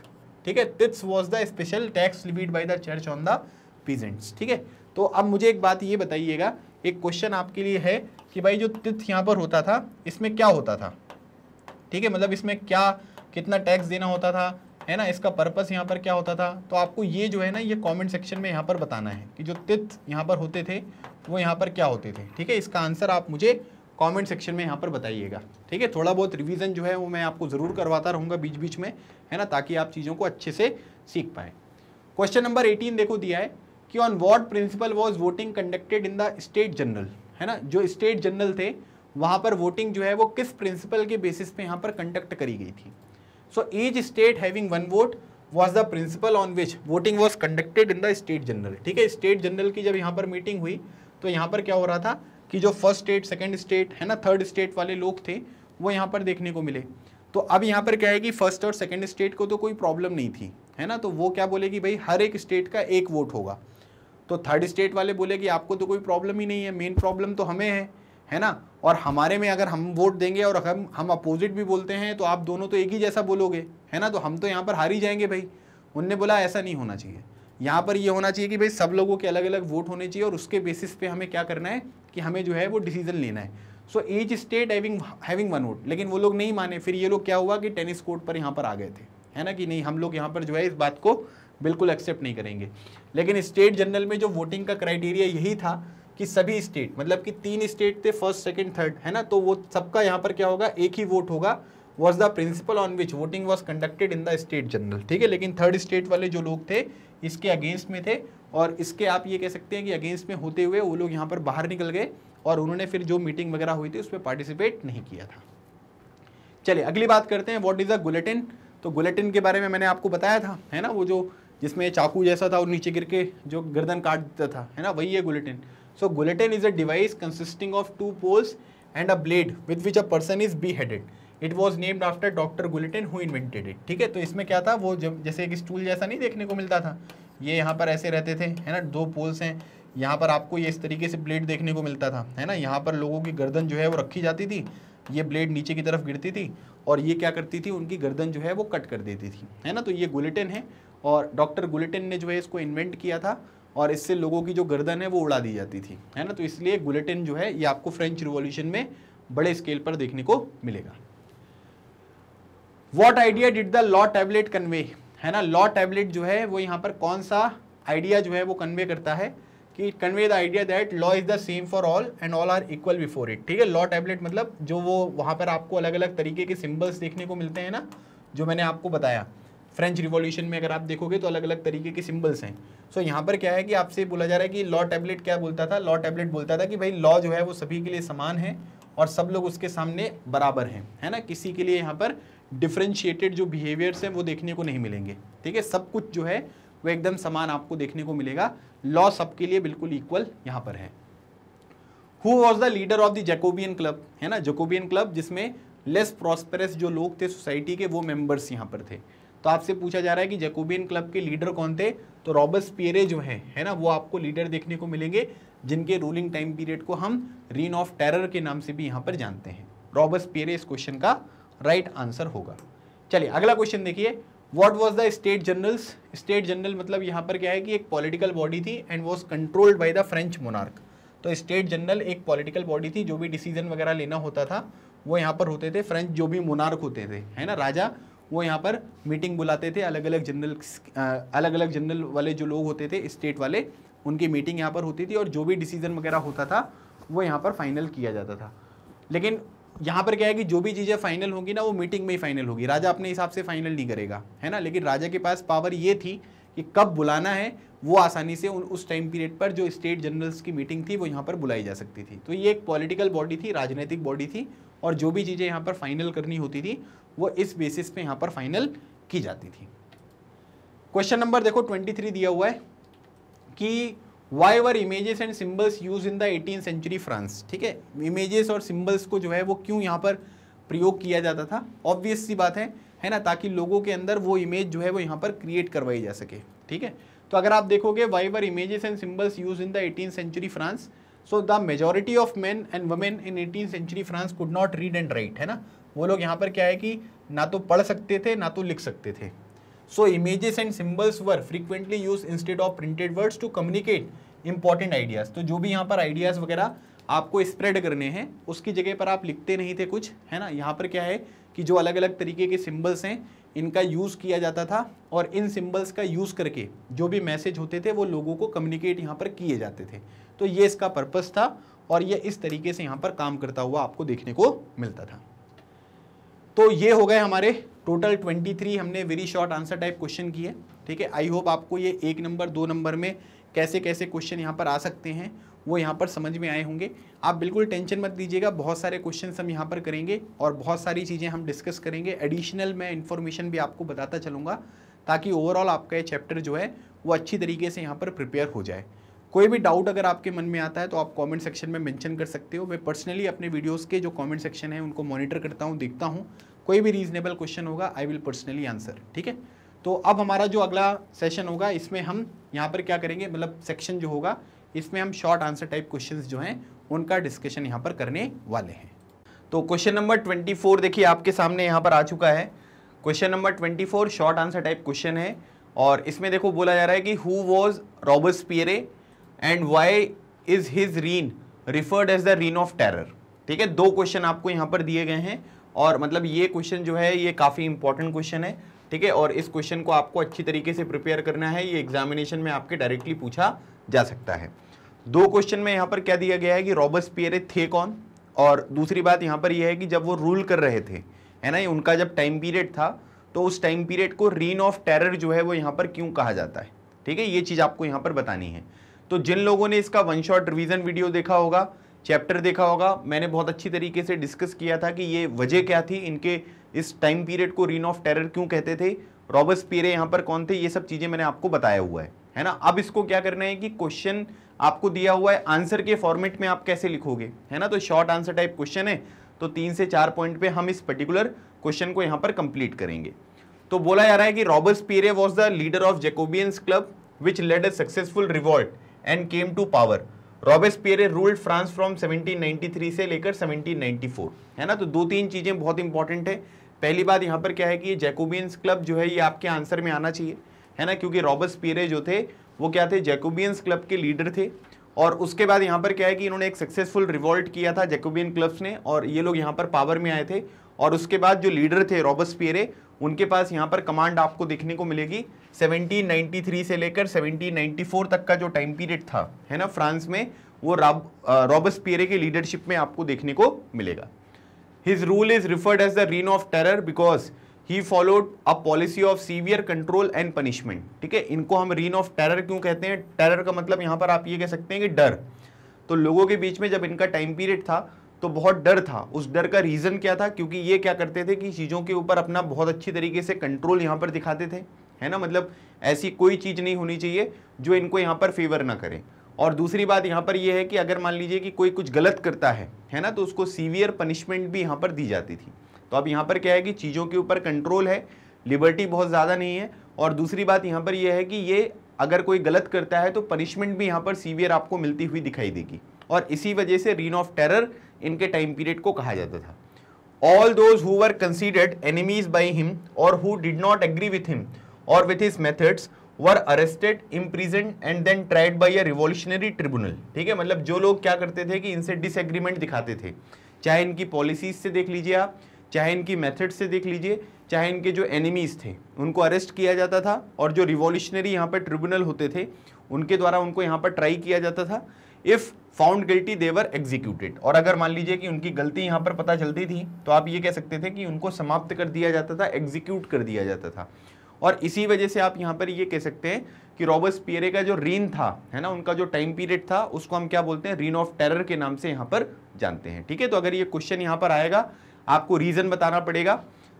ठीक है। Tithes was the special tax levied by the church on the peasants, ठीक है। तो अब मुझे एक बात ये बताइएगा, एक क्वेश्चन आपके लिए है कि भाई जो तिथ यहाँ पर होता था इसमें क्या होता था, ठीक है, मतलब इसमें क्या कितना टैक्स देना होता था है ना, इसका पर्पस यहाँ पर क्या होता था। तो आपको ये जो है ना ये कमेंट सेक्शन में यहाँ पर बताना है कि जो तिथ यहाँ पर होते थे वो यहाँ पर क्या होते थे, ठीक है। इसका आंसर आप मुझे कमेंट सेक्शन में यहाँ पर बताइएगा, ठीक है। थोड़ा बहुत रिविज़न जो है वो मैं आपको ज़रूर करवाता रहूँगा बीच बीच में, है ना, ताकि आप चीज़ों को अच्छे से सीख पाएँ। क्वेश्चन नंबर 18 देखो दिया है कि on what principle was voting conducted in the state general, है ना। जो स्टेट जनरल थे वहाँ पर वोटिंग जो है वो किस प्रिंसिपल के बेसिस पे यहाँ पर कंडक्ट करी गई थी। So each state having one vote was the principle on which voting was conducted in the state general, ठीक है। स्टेट जनरल की जब यहाँ पर मीटिंग हुई तो यहाँ पर क्या हो रहा था कि जो फर्स्ट स्टेट, सेकेंड स्टेट है ना, थर्ड स्टेट वाले लोग थे वो यहाँ पर देखने को मिले। तो अब यहाँ पर क्या है कि फर्स्ट और सेकेंड स्टेट को तो कोई प्रॉब्लम नहीं थी, है ना। तो वो क्या बोले कि भाई हर एक स्टेट का एक वोट होगा। तो थर्ड स्टेट वाले बोले कि आपको तो कोई प्रॉब्लम ही नहीं है, मेन प्रॉब्लम तो हमें है ना, और हमारे में अगर हम वोट देंगे और हम अपोजिट भी बोलते हैं तो आप दोनों तो एक ही जैसा बोलोगे, है ना, तो हम तो यहाँ पर हार ही जाएंगे भाई। उनने बोला ऐसा नहीं होना चाहिए, यहाँ पर ये होना चाहिए कि भाई सब लोगों के अलग अलग वोट होने चाहिए और उसके बेसिस पे हमें क्या करना है कि हमें जो है वो डिसीजन लेना है। So each state having one vote, लेकिन वो लोग नहीं माने। फिर ये लोग क्या हुआ कि टेनिस कोर्ट पर यहाँ पर आ गए थे, है ना, कि नहीं हम लोग यहाँ पर जो है इस बात को बिल्कुल एक्सेप्ट नहीं करेंगे। लेकिन स्टेट जनरल में जो वोटिंग का क्राइटेरिया यही था कि सभी स्टेट, मतलब कि 3 स्टेट थे, फर्स्ट सेकंड थर्ड, है ना, तो वो सबका यहाँ पर क्या होगा, एक ही वोट होगा। Was the principle on which voting was conducted in the state general, ठीक है। लेकिन थर्ड स्टेट वाले जो लोग थे इसके अगेंस्ट में थे और इसके आप ये कह सकते हैं कि अगेंस्ट में होते हुए वो लोग यहाँ पर बाहर निकल गए और उन्होंने फिर जो मीटिंग वगैरह हुई थी उसमें पार्टिसिपेट नहीं किया था। चलिए अगली बात करते हैं, व्हाट इज द गुलेटिन। तो गुलेटिन के बारे में मैंने आपको बताया था, है ना, वो जो जिसमें चाकू जैसा था और नीचे गिर के जो गर्दन काट देता था, है ना, वही है guillotine. So guillotine is a device consisting of 2 poles and a blade with which a person is beheaded. It was named after doctor guillotine who invented it, ठीक है। तो इसमें क्या था, वो जब जैसे एक स्टूल जैसा नहीं देखने को मिलता था, ये यहाँ पर ऐसे रहते थे, है ना, 2 पोल्स हैं, यहाँ पर आपको ये इस तरीके से ब्लेड देखने को मिलता था, है ना, यहाँ पर लोगों की गर्दन जो है वो रखी जाती थी, ये ब्लेड नीचे की तरफ गिरती थी और ये क्या करती थी, उनकी गर्दन जो है वो कट कर देती थी, है ना। तो ये गुलेटिन है और डॉक्टर गुलेटिन ने जो है इसको इन्वेंट किया था और इससे लोगों की जो गर्दन है वो उड़ा दी जाती थी, है ना। तो इसलिए गुलेटिन जो है ये आपको फ्रेंच रिवॉल्यूशन में बड़े स्केल पर देखने को मिलेगा। What idea did the law tablet convey, है ना, लॉ टैबलेट जो है वो यहाँ पर कौन सा आइडिया जो है वो कन्वे करता है कि convey the idea that law is the same for all and all are equal before it, ठीक है। लॉ टैबलेट मतलब जो वो वहाँ पर आपको अलग अलग तरीके के सिम्बल्स देखने को मिलते हैं ना, जो मैंने आपको बताया। फ्रेंच रिवॉल्यूशन में अगर आप देखोगे तो अलग अलग तरीके के सिंबल्स हैं। सो यहाँ पर क्या है कि आपसे बोला जा रहा है कि लॉ टैबलेट क्या बोलता था, लॉ टैबलेट बोलता था कि भाई लॉ जो है वो सभी के लिए समान है और सब लोग उसके सामने बराबर हैं, है ना। किसी के लिए यहाँ पर डिफरेंशिएटेड जो बिहेवियर्स हैं वो देखने को नहीं मिलेंगे, ठीक है। सब कुछ जो है वो एकदम समान आपको देखने को मिलेगा, लॉ सबके लिए बिल्कुल इक्वल यहाँ पर है। Who was the leader of the Jacobin club, है ना, जैकोबियन क्लब जिसमें लेस प्रॉस्पेरस जो लोग थे सोसाइटी के वो मेंबर्स यहाँ पर थे। तो आपसे पूछा जा रहा है कि जैकोबियन क्लब के लीडर कौन थे, तो रॉबेस्पियर जो है ना, वो आपको लीडर देखने को मिलेंगे, जिनके रूलिंग टाइम पीरियड को हम रेन ऑफ टेरर के नाम से भी यहाँ पर जानते हैं। रॉबेस्पियर इस क्वेश्चन का राइट आंसर होगा। चलिए अगला क्वेश्चन देखिए, what was the state generals. State general मतलब यहाँ पर क्या है कि एक पॉलिटिकल बॉडी थी and was controlled by the French monarch. तो स्टेट जनरल एक पॉलिटिकल बॉडी थी, जो भी डिसीजन वगैरह लेना होता था वो यहाँ पर होते थे, फ्रेंच जो भी मोनार्क होते थे, है ना, राजा, वो यहाँ पर मीटिंग बुलाते थे। अलग अलग जनरल वाले जो लोग होते थे स्टेट वाले, उनकी मीटिंग यहाँ पर होती थी और जो भी डिसीजन वगैरह होता था वो यहाँ पर फाइनल किया जाता था। लेकिन यहाँ पर क्या है कि जो भी चीज़ें फाइनल होंगी ना वो मीटिंग में ही फाइनल होगी, राजा अपने हिसाब से फाइनल नहीं करेगा, है ना। लेकिन राजा के पास पावर ये थी कि कब बुलाना है वो आसानी से उस टाइम पीरियड पर जो स्टेट जनरल्स की मीटिंग थी वो यहाँ पर बुलाई जा सकती थी। तो ये एक पॉलिटिकल बॉडी थी, राजनीतिक बॉडी थी, और जो भी चीज़ें यहाँ पर फाइनल करनी होती थी वो इस बेसिस पे यहाँ पर फाइनल की जाती थी। क्वेश्चन नंबर देखो 23 दिया हुआ है कि why were images and symbols use in the 18th century France, ठीक है। इमेजेस और सिंबल्स को जो है वो क्यों यहाँ पर प्रयोग किया जाता था, ऑब्वियस सी बात है ना, ताकि लोगों के अंदर वो इमेज जो है वो यहाँ पर क्रिएट करवाई जा सके, ठीक है। तो अगर आप देखोगे why were images and symbols use in the 18th century France, so the majority of man and women in 18th century France could not read and write, है ना। वो लोग यहाँ पर क्या है कि ना तो पढ़ सकते थे ना तो लिख सकते थे। So images and symbols were frequently use instead of printed words to communicate important ideas. तो जो भी यहाँ पर आइडियाज़ वगैरह आपको स्प्रेड करने हैं उसकी जगह पर आप लिखते नहीं थे कुछ, है ना। यहाँ पर क्या है कि जो अलग अलग तरीके के सिंबल्स हैं इनका यूज़ किया जाता था और इन सिंबल्स का यूज़ करके जो भी मैसेज होते थे वो लोगों को कम्युनिकेट यहाँ पर किए जाते थे। तो ये इसका पर्पस था और ये इस तरीके से यहाँ पर काम करता हुआ आपको देखने को मिलता था। तो ये हो गए हमारे टोटल 23 हमने very short answer type question किए, ठीक है। आई होप आपको ये 1 नंबर 2 नंबर में कैसे कैसे क्वेश्चन यहाँ पर आ सकते हैं वो यहाँ पर समझ में आए होंगे। आप बिल्कुल टेंशन मत लीजिएगा, बहुत सारे क्वेश्चन हम यहाँ पर करेंगे और बहुत सारी चीज़ें हम डिस्कस करेंगे। एडिशनल मैं इन्फॉर्मेशन भी आपको बताता चलूँगा ताकि ओवरऑल आपका ये चैप्टर जो है वो अच्छी तरीके से यहाँ पर प्रिपेयर हो जाए। कोई भी डाउट अगर आपके मन में आता है तो आप कमेंट सेक्शन में मेंशन कर सकते हो। मैं पर्सनली अपने वीडियोस के जो कमेंट सेक्शन है उनको मॉनिटर करता हूं, देखता हूं कोई भी रीजनेबल क्वेश्चन होगा आई विल पर्सनली आंसर, ठीक है। तो अब हमारा जो अगला सेशन होगा इसमें हम यहाँ पर क्या करेंगे, मतलब सेक्शन जो होगा इसमें हम शॉर्ट आंसर टाइप क्वेश्चन जो हैं उनका डिस्कशन यहाँ पर करने वाले हैं। तो क्वेश्चन नंबर 24 देखिए आपके सामने यहाँ पर आ चुका है। Question number 24 short answer type question है और इसमें देखो बोला जा रहा है कि who was Robespierre and why is his reign referred as the reign of terror, ठीक है। 2 क्वेश्चन आपको यहाँ पर दिए गए हैं और मतलब ये क्वेश्चन जो है ये काफ़ी इंपॉर्टेंट क्वेश्चन है, ठीक है। और इस क्वेश्चन को आपको अच्छी तरीके से प्रिपेयर करना है, ये एग्जामिनेशन में आपके डायरेक्टली पूछा जा सकता है। 2 क्वेश्चन में यहाँ पर क्या दिया गया है कि रॉबेस्पियर थे कौन, और दूसरी बात यहाँ पर यह है कि जब वो रूल कर रहे थे, है ना, उनका जब टाइम पीरियड था तो उस टाइम पीरियड को रीन ऑफ टेरर जो है वो यहाँ पर क्यों कहा जाता है, ठीक है। ये चीज़ आपको यहाँ पर बतानी है। तो जिन लोगों ने इसका 1 शॉट रिवीजन वीडियो देखा होगा, चैप्टर देखा होगा, मैंने बहुत अच्छी तरीके से डिस्कस किया था कि ये वजह क्या थी, इनके इस टाइम पीरियड को रेन ऑफ टेरर क्यों कहते थे, रॉबेस्पियर यहाँ पर कौन थे, ये सब चीज़ें मैंने आपको बताया हुआ है ना। अब इसको क्या करना है कि क्वेश्चन आपको दिया हुआ है, आंसर के फॉर्मेट में आप कैसे लिखोगे, है ना। तो शॉर्ट आंसर टाइप क्वेश्चन है, तो 3 से 4 पॉइंट पे हम इस पर्टिकुलर क्वेश्चन को यहाँ पर कंप्लीट करेंगे। तो बोला जा रहा है कि Robespierre was the leader of Jacobins club which led a successful revolt and came to power. Robespierre ruled France from 1793 से लेकर 1794, है ना। तो 2-3 चीज़ें बहुत इंपॉर्टेंट है। पहली बात यहाँ पर क्या है कि ये जैकोबियंस क्लब जो है ये आपके आंसर में आना चाहिए, है ना, क्योंकि रॉबेस्पियर जो थे वो क्या थे, जैकोबियंस क्लब के लीडर थे। और उसके बाद यहाँ पर क्या है कि इन्होंने एक सक्सेसफुल रिवॉल्ट किया था जैकोबियन क्लब्स ने और ये लोग यहाँ पर पावर में आए थे। और उसके बाद जो लीडर थे रॉबेस्पियर, उनके पास यहाँ पर कमांड आपको देखने को मिलेगी 1793 से लेकर 1794 तक का जो टाइम पीरियड था, है ना, फ्रांस में, वो रॉबेस्पियर के लीडरशिप में आपको देखने को मिलेगा। His rule is referred as the reign of terror because he followed a policy of severe control and punishment. ठीक है, इनको हम रेन ऑफ टेरर क्यों कहते हैं? टेरर का मतलब यहाँ पर आप ये कह सकते हैं कि डर। तो लोगों के बीच में जब इनका टाइम पीरियड था तो बहुत डर था। उस डर का रीज़न क्या था? क्योंकि ये क्या करते थे कि चीज़ों के ऊपर अपना बहुत अच्छी तरीके से कंट्रोल यहाँ पर दिखाते थे, है ना। मतलब ऐसी कोई चीज़ नहीं होनी चाहिए जो इनको यहाँ पर फेवर ना करे। और दूसरी बात यहाँ पर यह है कि अगर मान लीजिए कि कोई कुछ गलत करता है ना, तो उसको सीवियर पनिशमेंट भी यहाँ पर दी जाती थी। तो अब यहाँ पर क्या है कि चीज़ों के ऊपर कंट्रोल है, लिबर्टी बहुत ज़्यादा नहीं है। और दूसरी बात यहाँ पर यह है कि ये अगर कोई गलत करता है तो पनिशमेंट भी यहाँ पर सीवियर आपको मिलती हुई दिखाई देगी। और इसी वजह से रेन ऑफ टेरर इनके टाइम पीरियड को कहा जाता था। All those who were considered enemies by him और who did not agree with him और with his methods were arrested, imprison and then tried by a revolutionary tribunal. ठीक है, मतलब जो लोग क्या करते थे कि इनसे डिसएग्रीमेंट दिखाते थे, चाहे इनकी पॉलिसीज से देख लीजिए आप, चाहे इनकी मेथड से देख लीजिए, चाहे इनके जो एनिमीज थे उनको अरेस्ट किया जाता था। और जो रिवॉल्यूशनरी यहाँ पर ट्रिब्यूनल होते थे उनके द्वारा उनको यहाँ पर ट्राई किया जाता था। If found guilty they were executed, और अगर मान लीजिए कि उनकी गलती यहाँ पर पता चलती थी तो आप ये कह सकते थे कि उनको समाप्त कर दिया जाता था, एग्जीक्यूट कर दिया जाता था। और इसी वजह से आप यहाँ पर ये कह सकते हैं कि रॉबेस्पियर का जो रीन था, है ना, उनका जो टाइम पीरियड था उसको हम क्या बोलते हैं? रेन ऑफ टेरर के नाम से यहाँ पर जानते हैं। ठीक है, तो अगर ये क्वेश्चन यहाँ पर आएगा आपको रीज़न बताना पड़ेगा।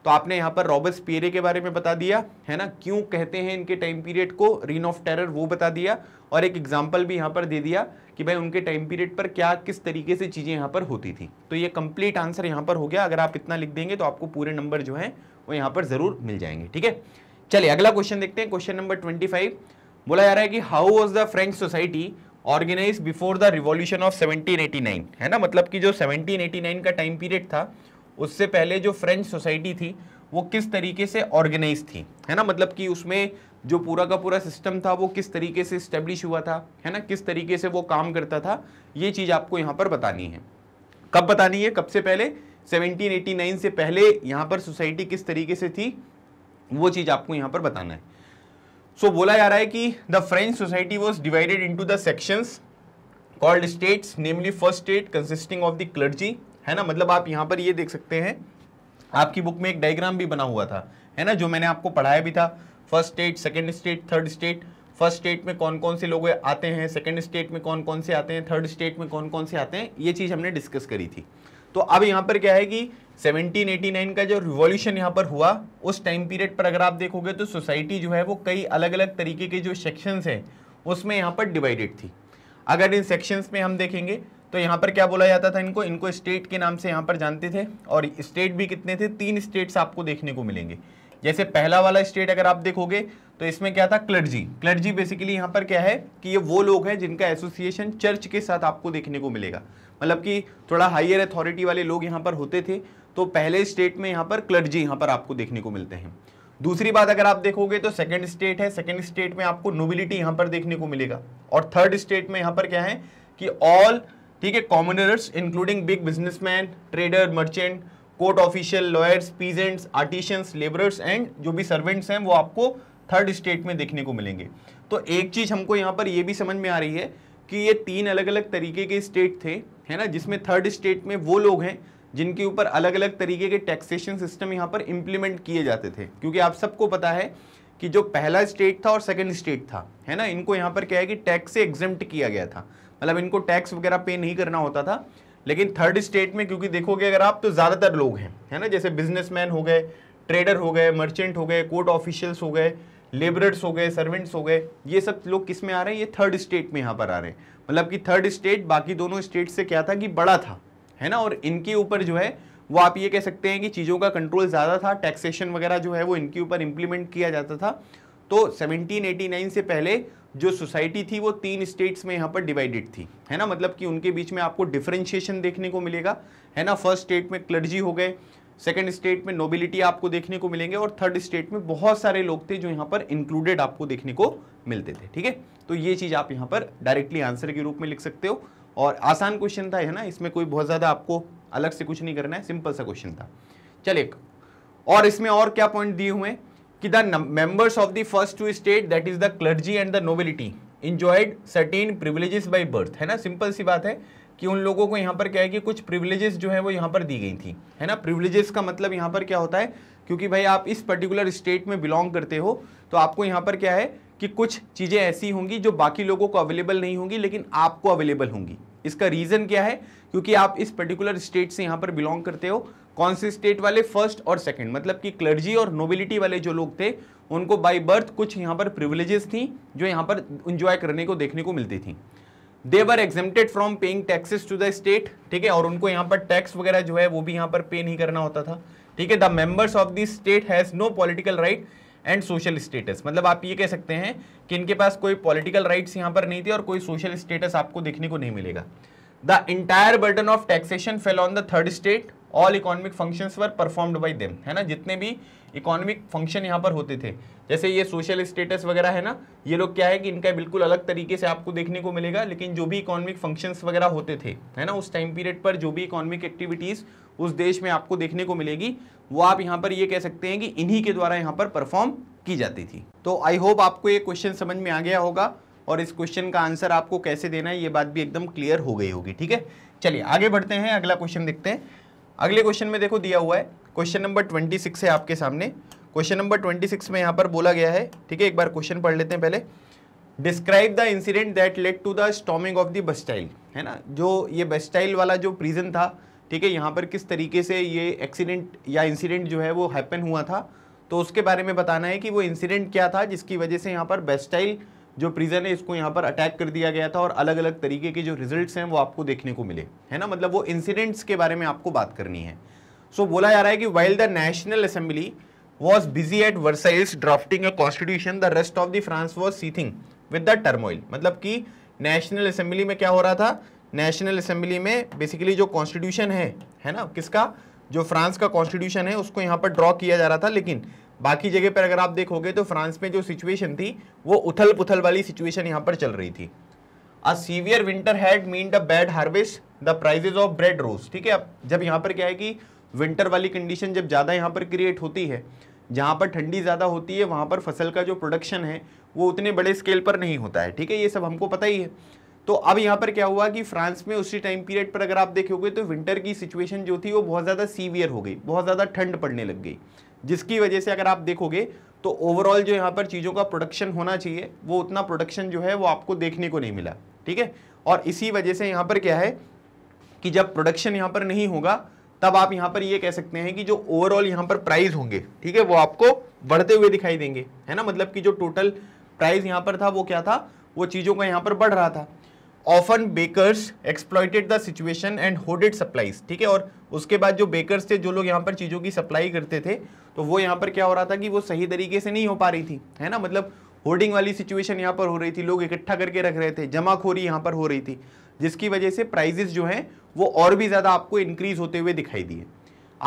तो आपने यहाँ पर रॉबेस्पियर के बारे में बता दिया, है ना, क्यों कहते हैं इनके टाइम पीरियड को रेन ऑफ टेरर वो बता दिया। और एक एग्जाम्पल भी यहाँ पर दे दिया कि भाई उनके टाइम पीरियड पर क्या किस तरीके से चीज़ें यहाँ पर होती थी। तो ये कंप्लीट आंसर यहाँ पर हो गया। अगर आप इतना लिख देंगे तो आपको पूरे नंबर जो हैं वो यहाँ पर ज़रूर मिल जाएंगे। ठीक है, चलिए अगला क्वेश्चन देखते हैं। क्वेश्चन नंबर 25 बोला जा रहा है कि how was the French society organise before the revolution of 1789, है ना। मतलब कि जो 1789 का टाइम पीरियड था उससे पहले जो फ्रेंच सोसाइटी थी वो किस तरीके से ऑर्गेनाइज थी, है ना। मतलब कि उसमें जो पूरा का पूरा सिस्टम था वो किस तरीके से इस्टेब्लिश हुआ था, है ना, किस तरीके से वो काम करता था, ये चीज़ आपको यहाँ पर बतानी है। कब बतानी है? कब से पहले? 1789 से पहले यहाँ पर सोसाइटी किस तरीके से थी वो चीज़ आपको यहाँ पर बताना है। सो बोला जा रहा है कि the French society was divided into the sections called states, namely first state consisting of the clergy, है ना। मतलब आप यहाँ पर ये देख सकते हैं, आपकी बुक में एक डायग्राम भी बना हुआ था, है ना, जो मैंने आपको पढ़ाया भी था। First state, second state, third state. First state में कौन कौन से लोग आते हैं, सेकेंड स्टेट में कौन कौन से आते हैं, थर्ड स्टेट में कौन कौन से आते हैं, ये चीज़ हमने डिस्कस करी थी। तो अब यहाँ पर क्या है कि 1789 का जो रिवॉल्यूशन यहाँ पर हुआ उस टाइम पीरियड पर अगर आप देखोगे तो सोसाइटी जो है वो कई अलग अलग तरीके के जो सेक्शंस हैं उसमें यहाँ पर डिवाइडेड थी। अगर इन सेक्शंस में हम देखेंगे तो यहाँ पर क्या बोला जाता था, इनको इनको स्टेट के नाम से यहाँ पर जानते थे। और स्टेट भी कितने थे? 3 स्टेट्स आपको देखने को मिलेंगे। जैसे पहला वाला स्टेट अगर आप देखोगे तो इसमें क्या था? क्लर्जी। क्लर्जी बेसिकली यहाँ पर क्या है कि ये वो लोग हैं जिनका एसोसिएशन चर्च के साथ आपको देखने को मिलेगा। मतलब कि थोड़ा हायर अथॉरिटी वाले लोग यहाँ पर होते थे। तो पहले स्टेट में यहाँ पर क्लर्जी यहाँ पर आपको देखने को मिलते हैं। दूसरी बात अगर आप देखोगे तो सेकेंड स्टेट है, सेकेंड स्टेट में आपको नोबिलिटी यहाँ पर देखने को मिलेगा। और थर्ड स्टेट में यहाँ पर क्या है कि ऑल, ठीक है, commoners including big businessman, trader, merchant, court official, lawyers, peasants, artisans, labourers and जो भी सर्वेंट्स हैं वो आपको थर्ड स्टेट में देखने को मिलेंगे। तो एक चीज़ हमको यहाँ पर ये भी समझ में आ रही है कि ये 3 अलग अलग तरीके के स्टेट थे, है ना, जिसमें थर्ड स्टेट में वो लोग हैं जिनके ऊपर अलग अलग तरीके के टैक्सेशन सिस्टम यहाँ पर इम्प्लीमेंट किए जाते थे। क्योंकि आप सबको पता है कि जो पहला स्टेट था और सेकेंड स्टेट था, है ना, इनको यहाँ पर क्या है कि टैक्स से एग्जम्प्ट किया गया था। मतलब इनको टैक्स वगैरह पे नहीं करना होता था। लेकिन थर्ड स्टेट में क्योंकि देखोगे अगर आप तो ज़्यादातर लोग हैं, है ना, जैसे बिजनेसमैन हो गए, ट्रेडर हो गए, मर्चेंट हो गए, कोर्ट ऑफिशियल्स हो गए, लेबरर्स हो गए, सर्वेंट्स हो गए, ये सब लोग किस में आ रहे हैं? ये थर्ड स्टेट में यहाँ पर आ रहे हैं। मतलब कि थर्ड स्टेट बाकी दोनों स्टेट से क्या था कि बड़ा था, है ना, और इनके ऊपर जो है वो आप ये कह सकते हैं कि चीज़ों का कंट्रोल ज़्यादा था, टैक्सेशन वगैरह जो है वो इनके ऊपर इम्प्लीमेंट किया जाता था। तो 1789 से पहले जो सोसाइटी थी वो 3 स्टेट्स में यहाँ पर डिवाइडेड थी, है ना। मतलब कि उनके बीच में आपको डिफरेंशिएशन देखने को मिलेगा, है ना। फर्स्ट स्टेट में क्लर्जी हो गए, सेकंड स्टेट में नोबिलिटी आपको देखने को मिलेंगे और थर्ड स्टेट में बहुत सारे लोग थे जो यहाँ पर इंक्लूडेड आपको देखने को मिलते थे। ठीक है, तो ये चीज़ आप यहाँ पर डायरेक्टली आंसर के रूप में लिख सकते हो। और आसान क्वेश्चन था, है ना, इसमें कोई बहुत ज़्यादा आपको अलग से कुछ नहीं करना है, सिंपल सा क्वेश्चन था। चलिए, और इसमें और क्या पॉइंट दिए हुए हैं कि the members of the first 2 state that is the clergy and the nobility enjoyed certain privileges by birth, है ना। सिंपल सी बात है कि उन लोगों को यहाँ पर क्या है कि कुछ प्रिविलेजेस जो है वो यहाँ पर दी गई थी, है ना। प्रिविलेजेस का मतलब यहाँ पर क्या होता है, क्योंकि भाई आप इस पर्टिकुलर स्टेट में बिलोंग करते हो तो आपको यहाँ पर क्या है कि कुछ चीज़ें ऐसी होंगी जो बाकी लोगों को अवेलेबल नहीं होंगी लेकिन आपको अवेलेबल होंगी। इसका रीज़न क्या है, क्योंकि आप इस पर्टिकुलर स्टेट से यहाँ पर बिलोंग करते हो। कौन से स्टेट वाले, फर्स्ट और सेकंड, मतलब कि क्लर्जी और नोबिलिटी वाले जो लोग थे उनको बाय बर्थ कुछ यहाँ पर प्रिविलेजेस थी जो यहाँ पर इंजॉय करने को देखने को मिलती थी। They were exempted from paying taxes to the state, ठीक है, और उनको यहाँ पर टैक्स वगैरह जो है वो भी यहाँ पर पे नहीं करना होता था, ठीक है। The members of this state has no political right and social status, मतलब आप ये कह सकते हैं कि इनके पास कोई पॉलिटिकल राइट्स यहाँ पर नहीं थे और कोई सोशल स्टेटस आपको देखने को नहीं मिलेगा। The entire burden of taxation fell on the third state, all economic functions were performed by them, है ना। जितने भी इकोनॉमिक फंक्शन यहाँ पर होते थे, जैसे ये सोशल स्टेटस वगैरह है ना, ये लोग क्या है कि इनका बिल्कुल अलग तरीके से आपको देखने को मिलेगा, लेकिन जो भी इकोनॉमिक फंक्शंस वगैरह होते थे, है ना, उस टाइम पीरियड पर जो भी इकोनॉमिक एक्टिविटीज़ उस देश में आपको देखने को मिलेगी वो आप यहाँ पर ये कह सकते हैं कि इन्हीं के द्वारा यहाँ पर परफॉर्म की जाती थी। तो आई होप आपको ये क्वेश्चन समझ में आ गया होगा और इस क्वेश्चन का आंसर आपको कैसे देना है ये बात भी एकदम क्लियर हो गई होगी, ठीक है। चलिए आगे बढ़ते हैं, अगला क्वेश्चन देखते हैं। अगले क्वेश्चन में देखो दिया हुआ है, क्वेश्चन नंबर 26 है आपके सामने। क्वेश्चन नंबर 26 में यहाँ पर बोला गया है, ठीक है, एक बार क्वेश्चन पढ़ लेते हैं पहले। Describe the incident that led to the storming of the Bastille, है ना। जो ये बस्टाइल वाला जो प्रिजन था, ठीक है, यहाँ पर किस तरीके से ये एक्सीडेंट या इंसिडेंट जो है वो हैपन हुआ था, तो उसके बारे में बताना है कि वो इंसिडेंट क्या था जिसकी वजह से यहाँ पर बस्टाइल जो प्रिजन है इसको यहाँ पर अटैक कर दिया गया था और अलग अलग तरीके के जो रिजल्ट्स हैं वो आपको देखने को मिले, है ना। मतलब वो इंसिडेंट्स के बारे में आपको बात करनी है। सो बोला जा रहा है कि while the national assembly was busy at Versailles drafting a constitution, the rest of the France was seething with the turmoil. मतलब कि नेशनल असेंबली में क्या हो रहा था, नेशनल असेंबली में बेसिकली जो कॉन्स्टिट्यूशन है ना, किसका, जो फ्रांस का कॉन्स्टिट्यूशन है उसको यहाँ पर ड्रॉ किया जा रहा था। लेकिन बाकी जगह पर अगर आप देखोगे तो फ्रांस में जो सिचुएशन थी वो उथल पुथल वाली सिचुएशन यहाँ पर चल रही थी। A severe winter had mean the bad harvest, the prices of bread rose, ठीक है। अब जब यहाँ पर क्या है कि विंटर वाली कंडीशन जब ज़्यादा यहाँ पर क्रिएट होती है, जहाँ पर ठंडी ज़्यादा होती है वहाँ पर फसल का जो प्रोडक्शन है वो उतने बड़े स्केल पर नहीं होता है, ठीक है, ये सब हमको पता ही है। तो अब यहाँ पर क्या हुआ कि फ्रांस में उसी टाइम पीरियड पर अगर आप देखोगे तो विंटर की सिचुएशन जो थी वो बहुत ज़्यादा सीवियर हो गई, बहुत ज़्यादा ठंड पड़ने लग गई, जिसकी वजह से अगर आप देखोगे तो ओवरऑल जो यहाँ पर चीज़ों का प्रोडक्शन होना चाहिए वो उतना प्रोडक्शन जो है वो आपको देखने को नहीं मिला, ठीक है। और इसी वजह से यहाँ पर क्या है कि जब प्रोडक्शन यहाँ पर नहीं होगा तब आप यहाँ पर ये कह सकते हैं कि जो ओवरऑल यहाँ पर प्राइस होंगे, ठीक है, वो आपको बढ़ते हुए दिखाई देंगे, है ना। मतलब कि जो टोटल प्राइस यहाँ पर था वो क्या था, वो चीज़ों का यहाँ पर बढ़ रहा था। Often bakers exploited the situation and hoarded supplies, ठीक है। और उसके बाद जो बेकर्स थे, जो लोग यहाँ पर चीज़ों की सप्लाई करते थे, तो वो यहाँ पर क्या हो रहा था कि वो सही तरीके से नहीं हो पा रही थी, है ना। मतलब होर्डिंग वाली सिचुएशन यहाँ पर हो रही थी, लोग इकट्ठा करके रख रहे थे, जमाखोरी यहाँ पर हो रही थी, जिसकी वजह से प्राइजेस जो हैं वो और भी ज़्यादा आपको इंक्रीज होते हुए दिखाई दिए।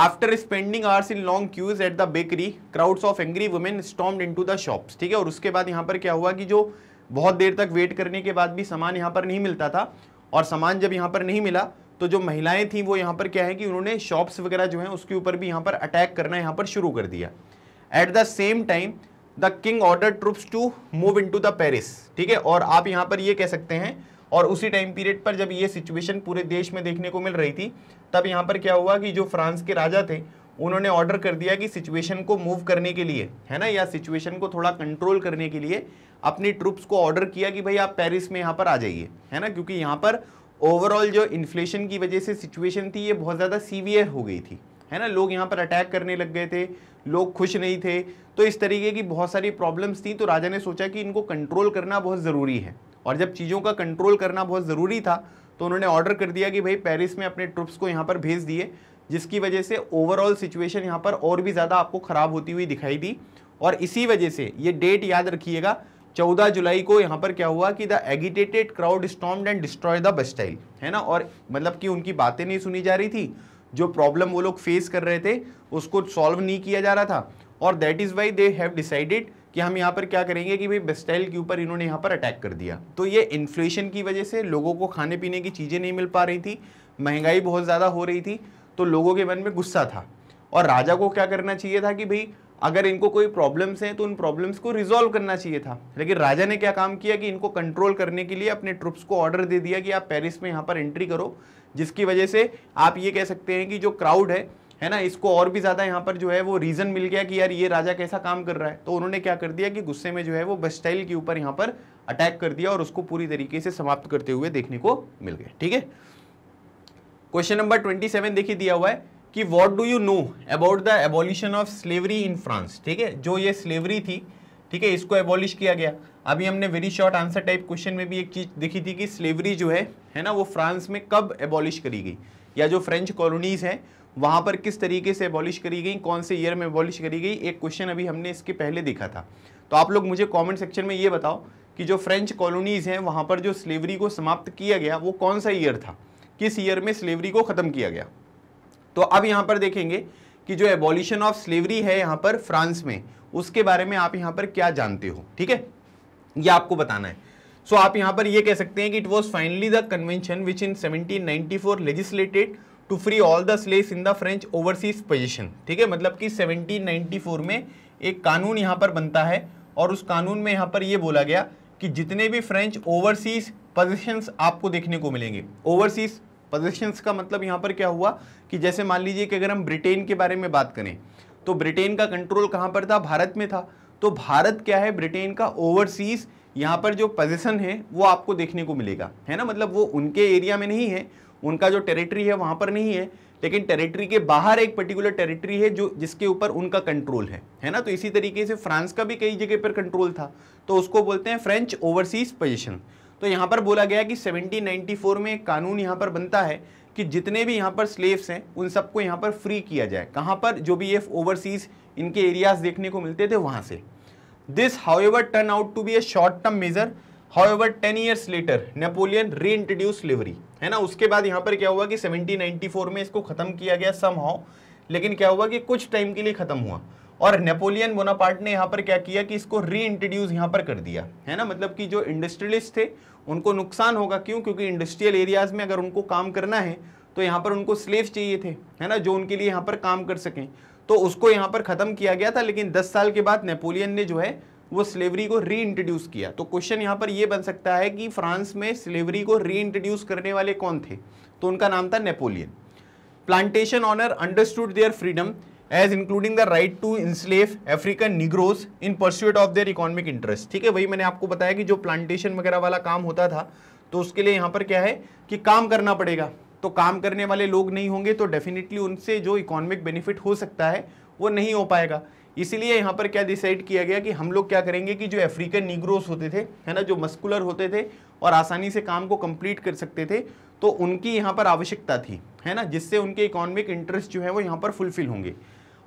After spending hours in long queues at the bakery, crowds of angry women stormed into the shops, ठीक है। और उसके बाद यहाँ पर क्या हुआ कि जो बहुत देर तक वेट करने के बाद भी सामान यहाँ पर नहीं मिलता था, और सामान जब यहाँ पर नहीं मिला तो जो महिलाएं थीं वो यहाँ पर क्या है कि उन्होंने शॉप्स वगैरह जो हैं उसके ऊपर भी यहाँ पर अटैक करना यहाँ पर शुरू कर दिया। At the same time the king order troops to move into the Paris, ठीक है। और आप यहाँ पर ये कह सकते हैं, और उसी टाइम पीरियड पर जब ये सिचुएशन पूरे देश में देखने को मिल रही थी, तब यहाँ पर क्या हुआ कि जो फ्रांस के राजा थे उन्होंने ऑर्डर कर दिया कि सिचुएशन को मूव करने के लिए, है ना, या सिचुएशन को थोड़ा कंट्रोल करने के लिए अपनी ट्रूप्स को ऑर्डर किया कि भाई आप पेरिस में यहाँ पर आ जाइए, है ना, क्योंकि यहाँ पर ओवरऑल जो इन्फ्लेशन की वजह से सिचुएशन थी ये बहुत ज़्यादा सीवियर हो गई थी, है ना। लोग यहाँ पर अटैक करने लग गए थे, लोग खुश नहीं थे, तो इस तरीके की बहुत सारी प्रॉब्लम्स थी। तो राजा ने सोचा कि इनको कंट्रोल करना बहुत ज़रूरी है, और जब चीज़ों का कंट्रोल करना बहुत ज़रूरी था तो उन्होंने ऑर्डर कर दिया कि भाई पेरिस में अपने ट्रूप्स को यहाँ पर भेज दिए, जिसकी वजह से ओवरऑल सिचुएशन यहाँ पर और भी ज़्यादा आपको ख़राब होती हुई दिखाई दी। और इसी वजह से ये डेट याद रखिएगा, 14 जुलाई को यहाँ पर क्या हुआ कि the agitated crowd stormed and destroy the Bastille, है ना। और मतलब कि उनकी बातें नहीं सुनी जा रही थी, जो प्रॉब्लम वो लोग फेस कर रहे थे उसको सॉल्व नहीं किया जा रहा था, और that is why they have decided कि हम यहाँ पर क्या करेंगे कि भाई बस्टाइल के ऊपर इन्होंने यहाँ पर अटैक कर दिया। तो ये इन्फ्लेशन की वजह से लोगों को खाने पीने की चीज़ें नहीं मिल पा रही थी, महंगाई बहुत ज़्यादा हो रही थी, तो लोगों के मन में गुस्सा था, और राजा को क्या करना चाहिए था कि भाई अगर इनको कोई प्रॉब्लम्स हैं तो उन प्रॉब्लम्स को रिजॉल्व करना चाहिए था, लेकिन राजा ने क्या काम किया कि इनको कंट्रोल करने के लिए अपने ट्रुप्स को ऑर्डर दे दिया कि आप पेरिस में यहाँ पर एंट्री करो, जिसकी वजह से आप ये कह सकते हैं कि जो क्राउड है ना, इसको और भी ज़्यादा यहाँ पर जो है वो रीज़न मिल गया कि यार ये राजा कैसा काम कर रहा है। तो उन्होंने क्या कर दिया कि गुस्से में जो है वो बास्टिल के ऊपर यहाँ पर अटैक कर दिया और उसको पूरी तरीके से समाप्त करते हुए देखने को मिल गए। ठीक है, क्वेश्चन नंबर 27 देखिए दिया हुआ है कि what do you know about the abolition of slavery in France. ठीक है, जो ये स्लेवरी थी, ठीक है, इसको एबॉलिश किया गया। अभी हमने very short answer type question में भी एक चीज़ देखी थी कि स्लेवरी जो है ना, वो फ्रांस में कब एबॉलिश करी गई, या जो फ्रेंच कॉलोनीज़ हैं वहाँ पर किस तरीके से एबॉलिश करी गई, कौन से ईयर में एबॉलिश करी गई, एक क्वेश्चन अभी हमने इसके पहले देखा था। तो आप लोग मुझे कॉमेंट सेक्शन में ये बताओ कि जो फ्रेंच कॉलोनीज़ हैं वहाँ पर जो स्लेवरी को समाप्त किया गया वो कौन सा ईयर था, किस ईयर में स्लेवरी को ख़त्म किया गया। तो अब यहाँ पर देखेंगे कि जो एबॉलिशन ऑफ स्लेवरी है यहाँ पर फ्रांस में, उसके बारे में आप यहाँ पर क्या जानते हो, ठीक है, ये आपको बताना है। सो आप यहाँ पर ये कह सकते हैं कि it was finally the convention which in 1794 legislated to free all the slaves in the French overseas position. ठीक है, मतलब कि 1794 में एक कानून यहाँ पर बनता है और उस कानून में यहाँ पर ये बोला गया कि जितने भी फ्रेंच ओवरसीज पोजिशंस आपको देखने को मिलेंगे, ओवरसीज पोजिशंस का मतलब यहाँ पर क्या हुआ कि जैसे मान लीजिए कि अगर हम ब्रिटेन के बारे में बात करें तो ब्रिटेन का कंट्रोल कहाँ पर था, भारत में था। तो भारत क्या है, ब्रिटेन का ओवरसीज यहाँ पर जो पोजीशन है वो आपको देखने को मिलेगा, है ना, मतलब वो उनके एरिया में नहीं है, उनका जो टेरिटरी है वहाँ पर नहीं है, लेकिन टेरिटरी के बाहर एक पर्टिकुलर टेरिटरी है जो जिसके ऊपर उनका कंट्रोल है ना। तो इसी तरीके से फ्रांस का भी कई जगह पर कंट्रोल था, तो उसको बोलते हैं फ्रेंच ओवरसीज पोजीशन। तो यहाँ पर बोला गया कि 1794 में एक कानून यहाँ पर बनता है कि जितने भी यहाँ पर स्लेव्स हैं उन सबको यहाँ पर फ्री किया जाए, कहाँ पर, जो भी ये ओवरसीज इनके एरियाज देखने को मिलते थे वहाँ से। This however turn out to be a short term measure, however 10 years later Napoleon reintroduce slavery, है ना। उसके बाद यहाँ पर क्या हुआ कि 1794 में इसको ख़त्म किया गया समहाउ, लेकिन क्या हुआ कि कुछ टाइम के लिए ख़त्म हुआ और नेपोलियन बोनापार्ट ने यहाँ पर क्या किया कि इसको री इंट्रोड्यूस यहाँ पर कर दिया, है ना, मतलब कि जो इंडस्ट्रियलिस्ट थे उनको नुकसान होगा, क्यों, क्योंकि इंडस्ट्रियल एरियाज़ में अगर उनको काम करना है तो यहाँ पर उनको स्लेव्स चाहिए थे, है ना, जो उनके लिए यहाँ पर काम कर सकें। तो उसको यहाँ पर ख़त्म किया गया था, लेकिन 10 साल के बाद नेपोलियन ने जो है वो स्लेवरी को री इंट्रोड्यूस किया। तो क्वेश्चन यहाँ पर ये बन सकता है कि फ्रांस में स्लेवरी को री इंट्रोड्यूस करने वाले कौन थे, तो उनका नाम था Napoleon. Plantation owner understood their freedom as including the right to enslave African Negroes in pursuit of their economic interest. ठीक है, वही मैंने आपको बताया कि जो प्लांटेशन वगैरह वाला काम होता था तो उसके लिए यहाँ पर क्या है कि काम करना पड़ेगा, तो काम करने वाले लोग नहीं होंगे तो डेफिनेटली उनसे जो इकोनॉमिक बेनिफिट हो सकता है वो नहीं हो पाएगा। इसीलिए यहाँ पर क्या डिसाइड किया गया कि हम लोग क्या करेंगे कि जो अफ्रीकन निग्रोस होते थे, है ना, जो मस्कुलर होते थे और आसानी से काम को कंप्लीट कर सकते थे, तो उनकी यहाँ पर आवश्यकता थी, है ना, जिससे उनके इकोनॉमिक इंटरेस्ट जो है वो यहाँ पर फुलफिल होंगे।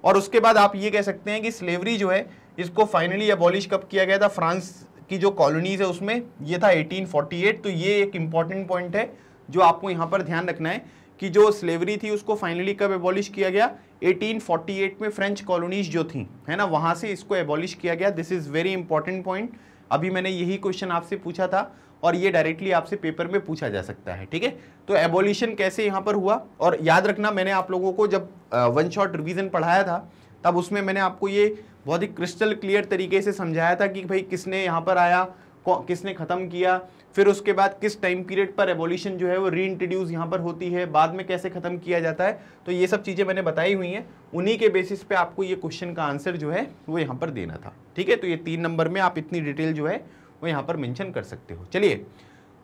और उसके बाद आप ये कह सकते हैं कि स्लेवरी जो है इसको फाइनली एबॉलिश कब किया गया था फ्रांस की जो कॉलोनीज़ है उसमें, ये था 1848। तो ये एक इम्पॉर्टेंट पॉइंट है जो आपको यहाँ पर ध्यान रखना है कि जो स्लेवरी थी उसको फाइनली कब एबॉलिश किया गया, 1848 में फ्रेंच कॉलोनीज जो थी, है ना, वहाँ से इसको एबॉलिश किया गया। This is very important point, अभी मैंने यही क्वेश्चन आपसे पूछा था और ये डायरेक्टली आपसे पेपर में पूछा जा सकता है। ठीक है, तो एबॉलिशन कैसे यहाँ पर हुआ, और याद रखना मैंने आप लोगों को जब वन शॉट रिविज़न पढ़ाया था तब उसमें मैंने आपको ये बहुत ही क्रिस्टल क्लियर तरीके से समझाया था कि भाई किसने यहाँ पर आया, किसने ख़त्म किया, फिर उसके बाद किस टाइम पीरियड पर एबॉलिशन जो है वो री इंट्रोड्यूस यहाँ पर होती है, बाद में कैसे ख़त्म किया जाता है। तो ये सब चीज़ें मैंने बताई हुई हैं, उन्हीं के बेसिस पे आपको ये क्वेश्चन का आंसर जो है वो यहाँ पर देना था। ठीक है, तो ये 3 नंबर में आप इतनी डिटेल जो है वो यहाँ पर मेंशन कर सकते हो। चलिए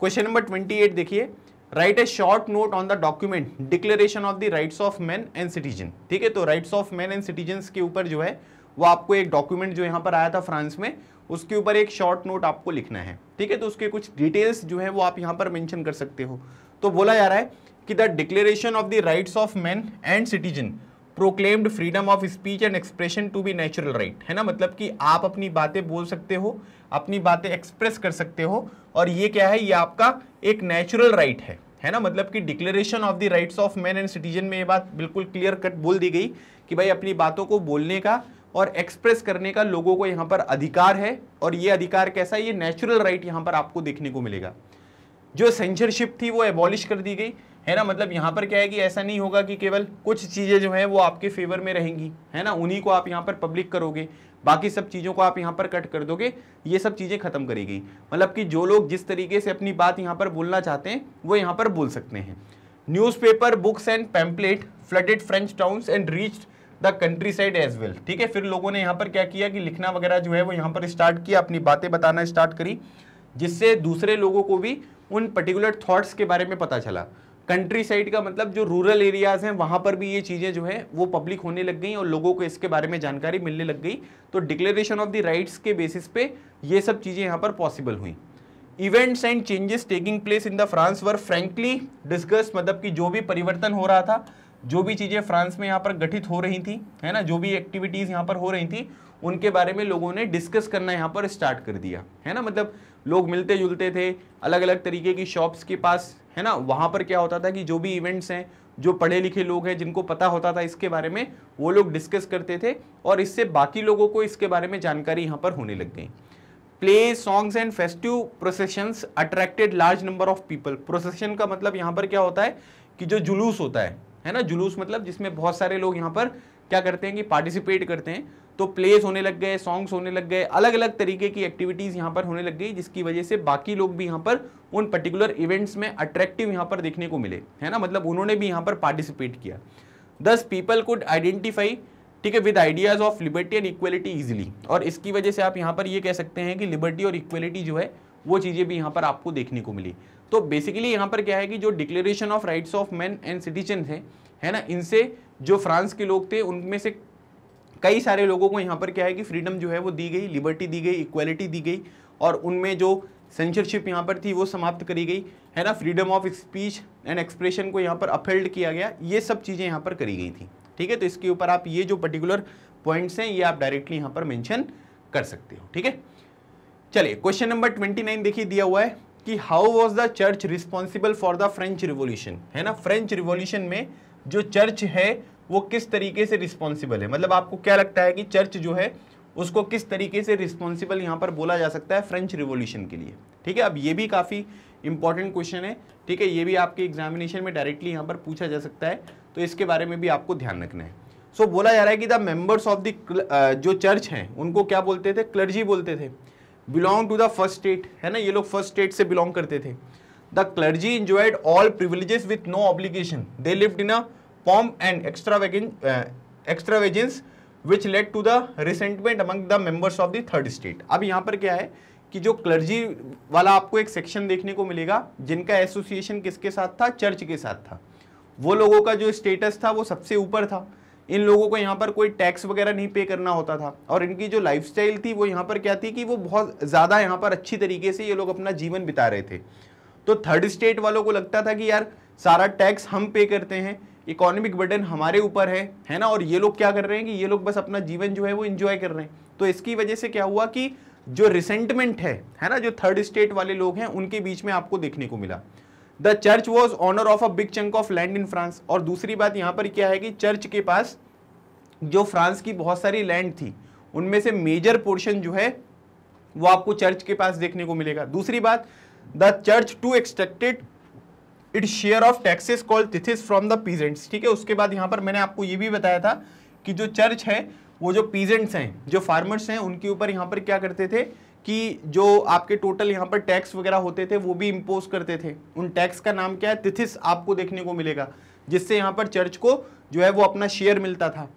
क्वेश्चन नंबर 28 देखिए, write a short note on the document declaration of the rights of man and citizen. ठीक है, तो rights of man and citizens के ऊपर जो है वो आपको एक डॉक्यूमेंट जो यहाँ पर आया था फ्रांस में, उसके ऊपर एक शॉर्ट नोट आपको लिखना है। ठीक है, तो उसके कुछ डिटेल्स जो है वो आप यहाँ पर मेंशन कर सकते हो। तो बोला जा रहा है कि the declaration of the rights of man and citizen proclaimed freedom of speech and expression to be natural right, है ना, मतलब कि आप अपनी बातें बोल सकते हो, अपनी बातें एक्सप्रेस कर सकते हो, और ये क्या है, ये आपका एक नेचुरल राइट है ना, मतलब कि declaration of the rights of man and citizen में ये बात बिल्कुल क्लियर कट बोल दी गई कि भाई अपनी बातों को बोलने का और एक्सप्रेस करने का लोगों को यहाँ पर अधिकार है, और ये अधिकार कैसा है, ये नेचुरल राइट यहाँ पर आपको देखने को मिलेगा। जो सेंसरशिप थी वो एबॉलिश कर दी गई, है ना, मतलब यहाँ पर क्या है कि ऐसा नहीं होगा कि केवल कुछ चीज़ें जो हैं वो आपके फेवर में रहेंगी, है ना, उन्हीं को आप यहाँ पर पब्लिक करोगे, बाकी सब चीज़ों को आप यहाँ पर कट कर दोगे, ये सब चीज़ें खत्म करी गई। मतलब कि जो लोग जिस तरीके से अपनी बात यहाँ पर बोलना चाहते हैं वो यहाँ पर बोल सकते हैं। Newspaper, books and pamphlet flooded French towns and reached the countryside as well. ठीक है, फिर लोगों ने यहाँ पर क्या किया कि लिखना वगैरह जो है वो यहाँ पर स्टार्ट किया, अपनी बातें बताना स्टार्ट करी, जिससे दूसरे लोगों को भी उन पर्टिकुलर थॉट्स के बारे में पता चला। कंट्री साइड का मतलब जो रूरल एरियाज़ हैं वहाँ पर भी ये चीज़ें जो है वो पब्लिक होने लग गई और लोगों को इसके बारे में जानकारी मिलने लग गई। तो डिक्लेरेशन ऑफ द राइट्स के बेसिस पे ये सब चीज़ें यहाँ पर पॉसिबल हुई। Events and changes taking place in the France were frankly discuss, मतलब कि जो भी परिवर्तन हो रहा था, जो भी चीज़ें फ्रांस में यहाँ पर गठित हो रही थी, है ना, जो भी एक्टिविटीज़ यहाँ पर हो रही थी, उनके बारे में लोगों ने डिस्कस करना यहाँ पर स्टार्ट कर दिया, है ना। मतलब लोग मिलते जुलते थे अलग अलग तरीके की शॉप्स के पास, है ना, वहाँ पर क्या होता था कि जो भी इवेंट्स हैं, जो पढ़े लिखे लोग हैं जिनको पता होता था इसके बारे में, वो लोग डिस्कस करते थे और इससे बाकी लोगों को इसके बारे में जानकारी यहाँ पर होने लग गई। Play, songs and festive processions attracted large number of people. Procession का मतलब यहाँ पर क्या होता है कि जो जुलूस होता है ना, जुलूस मतलब जिसमें बहुत सारे लोग यहाँ पर क्या करते हैं कि पार्टिसिपेट करते हैं। तो प्लेस होने लग गए, सॉन्ग्स होने लग गए, अलग अलग तरीके की एक्टिविटीज़ यहाँ पर होने लग गई, जिसकी वजह से बाकी लोग भी यहाँ पर उन पर्टिकुलर इवेंट्स में अट्रैक्टिव यहाँ पर देखने को मिले, है ना, मतलब उन्होंने भी यहाँ पर पार्टिसिपेट किया। 10 पीपल कुड आइडेंटिफाई, ठीक है, with ideas of liberty and equality easily. और इसकी वजह से आप यहाँ पर ये कह सकते हैं कि लिबर्टी और इक्वलिटी जो है वो चीज़ें भी यहाँ पर आपको देखने को मिली। तो बेसिकली यहाँ पर क्या है कि जो declaration of rights of man and citizen है ना, इनसे जो फ्रांस के लोग थे उनमें से कई सारे लोगों को यहाँ पर क्या है कि फ्रीडम जो है वो दी गई, लिबर्टी दी गई, इक्वालिटी दी गई, और उनमें जो सेंसरशिप यहाँ पर थी वो समाप्त करी गई, है ना, freedom of speech and expression को यहाँ पर अपहेल्ड किया गया, ये सब चीज़ें यहाँ पर करी गई थी। ठीक है, तो इसके ऊपर आप ये जो पर्टिकुलर पॉइंट्स हैं ये आप डायरेक्टली यहाँ पर मेंशन कर सकते हो। ठीक है, चलिए क्वेश्चन नंबर 29 देखिए, दिया हुआ है कि how was the church responsible for the French revolution, है ना, फ्रेंच रिवोल्यूशन में जो चर्च है वो किस तरीके से रिस्पॉन्सिबल है, मतलब आपको क्या लगता है कि चर्च जो है उसको किस तरीके से रिस्पॉन्सिबल यहाँ पर बोला जा सकता है फ्रेंच रिवॉल्यूशन के लिए। ठीक है, अब ये भी काफ़ी इंपॉर्टेंट क्वेश्चन है, ठीक है, ये भी आपके एग्जामिनेशन में डायरेक्टली यहाँ पर पूछा जा सकता है, तो इसके बारे में भी आपको ध्यान रखना है। सो बोला जा रहा है कि द मेंबर्स ऑफ द जो चर्च हैं उनको क्या बोलते थे, क्लर्जी बोलते थे, belong to the first state, है ना, ये लोग फर्स्ट स्टेट से बिलोंग करते थे। The clergy enjoyed all privileges with no obligation, they lived in a form and extravagance which led to the resentment among the members of the third state. अब यहाँ पर क्या है कि जो क्लर्जी वाला आपको एक सेक्शन देखने को मिलेगा जिनका एसोसिएशन किसके साथ था, चर्च के साथ था, वो लोगों का जो स्टेटस था वो सबसे ऊपर था, इन लोगों को यहाँ पर कोई टैक्स वगैरह नहीं पे करना होता था, और इनकी जो लाइफस्टाइल थी वो यहाँ पर क्या थी कि वो बहुत ज़्यादा यहाँ पर अच्छी तरीके से ये लोग अपना जीवन बिता रहे थे। तो थर्ड स्टेट वालों को लगता था कि यार सारा टैक्स हम पे करते हैं, इकोनॉमिक बर्डन हमारे ऊपर है ना, और ये लोग क्या कर रहे हैं कि ये लोग बस अपना जीवन जो है वो एंजॉय कर रहे हैं। तो इसकी वजह से क्या हुआ कि जो रिसेंटमेंट है ना, जो थर्ड स्टेट वाले लोग हैं उनके बीच में आपको देखने को मिला। The church was owner of a big chunk of land in France. और दूसरी बात यहाँ पर क्या है कि चर्च के पास जो फ्रांस की बहुत सारी लैंड थी उनमें से मेजर पोर्शन जो है वो आपको चर्च के पास देखने को मिलेगा। दूसरी बात, the church too extracted its share of taxes called tithes from the peasants. ठीक है, उसके बाद यहाँ पर मैंने आपको ये भी बताया था कि जो चर्च है वो जो पीजेंट्स हैं, जो फार्मर्स हैं, उनके ऊपर यहाँ पर क्या करते थे कि जो आपके टोटल यहाँ पर टैक्स वगैरह होते थे वो भी इम्पोज करते थे। उन टैक्स का नाम क्या है, थिथिस आपको देखने को मिलेगा, जिससे यहाँ पर चर्च को जो है वो अपना शेयर मिलता था।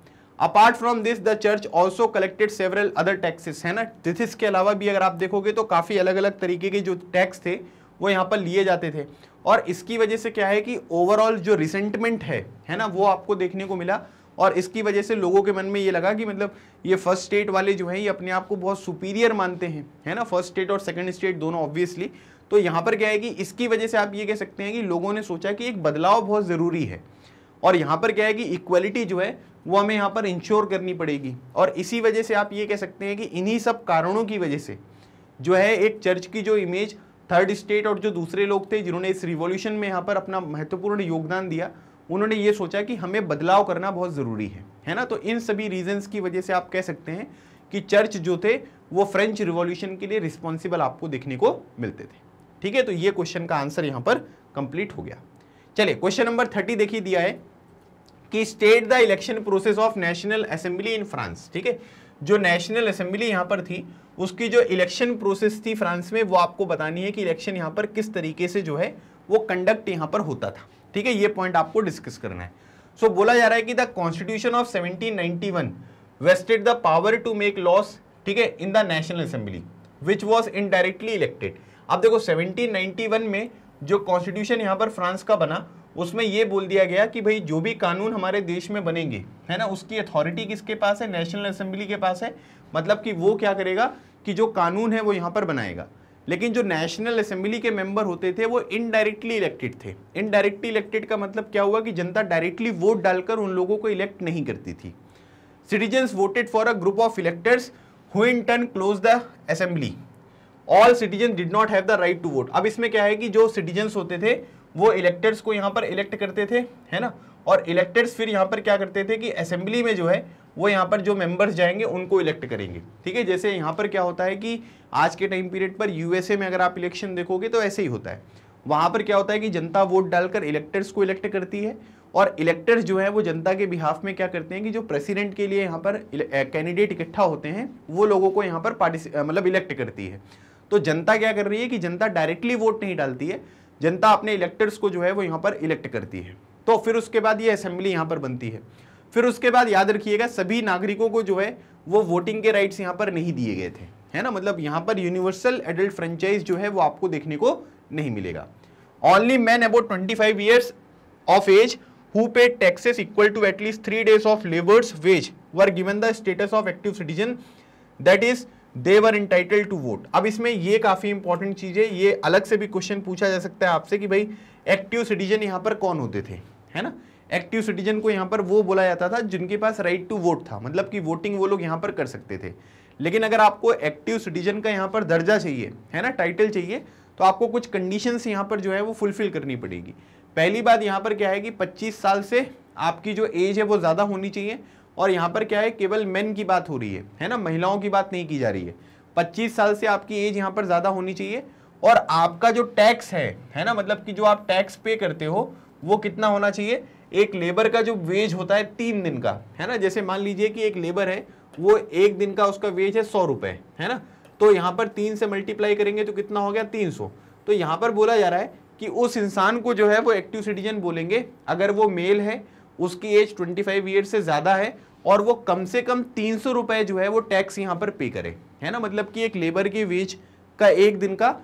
Apart from this the church also collected several other taxes, है ना, थिथिस के अलावा भी अगर आप देखोगे तो काफ़ी अलग अलग तरीके के जो टैक्स थे वो यहाँ पर लिए जाते थे। और इसकी वजह से क्या है कि ओवरऑल जो रिसेंटमेंट है ना, वो आपको देखने को मिला, और इसकी वजह से लोगों के मन में ये लगा कि मतलब ये फर्स्ट स्टेट वाले जो हैं ये अपने आप को बहुत सुपीरियर मानते हैं, है ना, फर्स्ट स्टेट और सेकंड स्टेट दोनों ऑब्वियसली। तो यहाँ पर क्या है कि इसकी वजह से आप ये कह सकते हैं कि लोगों ने सोचा कि एक बदलाव बहुत ज़रूरी है, और यहाँ पर क्या है कि इक्वलिटी जो है वो हमें यहाँ पर इंश्योर करनी पड़ेगी। और इसी वजह से आप ये कह सकते हैं कि इन्हीं सब कारणों की वजह से जो है एक चर्च की जो इमेज थर्ड स्टेट और जो दूसरे लोग थे जिन्होंने इस रिवॉल्यूशन में यहाँ पर अपना महत्वपूर्ण योगदान दिया, उन्होंने ये सोचा कि हमें बदलाव करना बहुत ज़रूरी है ना। तो इन सभी रीजंस की वजह से आप कह सकते हैं कि चर्च जो थे वो फ्रेंच रिवॉल्यूशन के लिए रिस्पॉन्सिबल आपको देखने को मिलते थे। ठीक है, तो ये क्वेश्चन का आंसर यहाँ पर कंप्लीट हो गया। चलिए क्वेश्चन नंबर 30 देखिए, दिया है कि state the election process of national assembly in France. ठीक है, जो नेशनल असेंबली यहाँ पर थी उसकी जो इलेक्शन प्रोसेस थी फ्रांस में वो आपको बतानी है कि इलेक्शन यहाँ पर किस तरीके से जो है वो कंडक्ट यहाँ पर होता था। ठीक है, ये पॉइंट आपको डिस्कस करना है। सो बोला जा रहा है कि the constitution of 1791 vested the power to make laws, ठीक है, in the national assembly which was indirectly elected. अब देखो 1791 में जो कॉन्स्टिट्यूशन यहाँ पर फ्रांस का बना उसमें ये बोल दिया गया कि भाई जो भी कानून हमारे देश में बनेंगे, है ना, उसकी अथॉरिटी किसके पास है? नेशनल असेंबली के पास है। मतलब कि वो क्या करेगा कि जो कानून है वो यहाँ पर बनाएगा। लेकिन जो नेशनल असेंबली के मेंबर होते थे वो इनडायरेक्टली इलेक्टेड थे। इनडायरेक्टली इलेक्टेड का मतलब क्या हुआ कि जनता डायरेक्टली वोट डालकर उन लोगों को इलेक्ट नहीं करती थी। Citizens voted for a group of electors who in turn close the assembly. All citizen did not have the right to vote. अब इसमें क्या है कि जो सिटीजन्स होते थे वो इलेक्टर्स को यहाँ पर इलेक्ट करते थे, है ना, और इलेक्टर्स फिर यहाँ पर क्या करते थे कि असेंबली में जो है वो यहाँ पर जो मेंबर्स जाएंगे उनको इलेक्ट करेंगे। ठीक है, जैसे यहाँ पर क्या होता है कि आज के टाइम पीरियड पर यूएसए में अगर आप इलेक्शन देखोगे तो ऐसे ही होता है। वहाँ पर क्या होता है कि जनता वोट डालकर इलेक्टर्स को इलेक्ट करती है और इलेक्टर्स जो है वो जनता के बिहाफ में क्या करते हैं कि जो प्रेसिडेंट के लिए यहाँ पर कैंडिडेट इकट्ठा होते हैं वो लोगों को यहाँ पर मतलब इलेक्ट करती है। तो जनता क्या कर रही है कि जनता डायरेक्टली वोट नहीं डालती है, जनता अपने इलेक्टर्स को जो है वो यहाँ पर इलेक्ट करती है। तो फिर उसके बाद ये असेंबली यहाँ पर बनती है। फिर उसके बाद याद रखिएगा सभी नागरिकों को जो है वो वोटिंग के राइट्स यहाँ पर नहीं दिए गए थे, है ना, मतलब यहाँ पर यूनिवर्सल एडल्ट फ्रेंचाइज जो है वो आपको देखने को नहीं मिलेगा। Only man about 25 years of age who paid taxes equal to at least 3 days of labours wage were given the status of active citizen that is they were entitled to vote. अब इसमें ये काफ़ी इंपॉर्टेंट चीज़ है, ये अलग से भी question पूछा जा सकता है आपसे कि भाई एक्टिव सिटीजन यहाँ पर कौन होते थे, है ना। एक्टिव सिटीजन को यहाँ पर वो बोला जाता था जिनके पास राइट टू वोट था, मतलब कि वोटिंग वो लोग यहाँ पर कर सकते थे। लेकिन अगर आपको एक्टिव सिटीजन का यहाँ पर दर्जा चाहिए, है ना, टाइटल चाहिए, तो आपको कुछ कंडीशंस यहाँ पर जो है वो फुलफिल करनी पड़ेगी। पहली बात यहाँ पर क्या है कि 25 साल से आपकी जो एज है वो ज़्यादा होनी चाहिए। और यहाँ पर क्या है, केवल मेन की बात हो रही है ना, महिलाओं की बात नहीं की जा रही है। 25 साल से आपकी एज यहाँ पर ज़्यादा होनी चाहिए। और आपका जो टैक्स है ना, मतलब कि जो आप टैक्स पे करते हो वो कितना होना चाहिए? एक लेबर का जो वेज होता है 3 दिन का, है ना, जैसे मान लीजिए कि एक लेबर है वो 1 दिन का उसका वेज है 100 रुपये, है ना, तो यहाँ पर 3 से मल्टीप्लाई करेंगे तो कितना हो गया? 300। तो यहाँ पर बोला जा रहा है कि उस इंसान को जो है वो एक्टिव सिटीजन बोलेंगे अगर वो मेल है, उसकी एज 25 ईयर से ज़्यादा है और वो कम से कम 300 रुपये जो है वो टैक्स यहाँ पर पे करे, है ना, मतलब कि एक लेबर के वेज का 1 दिन का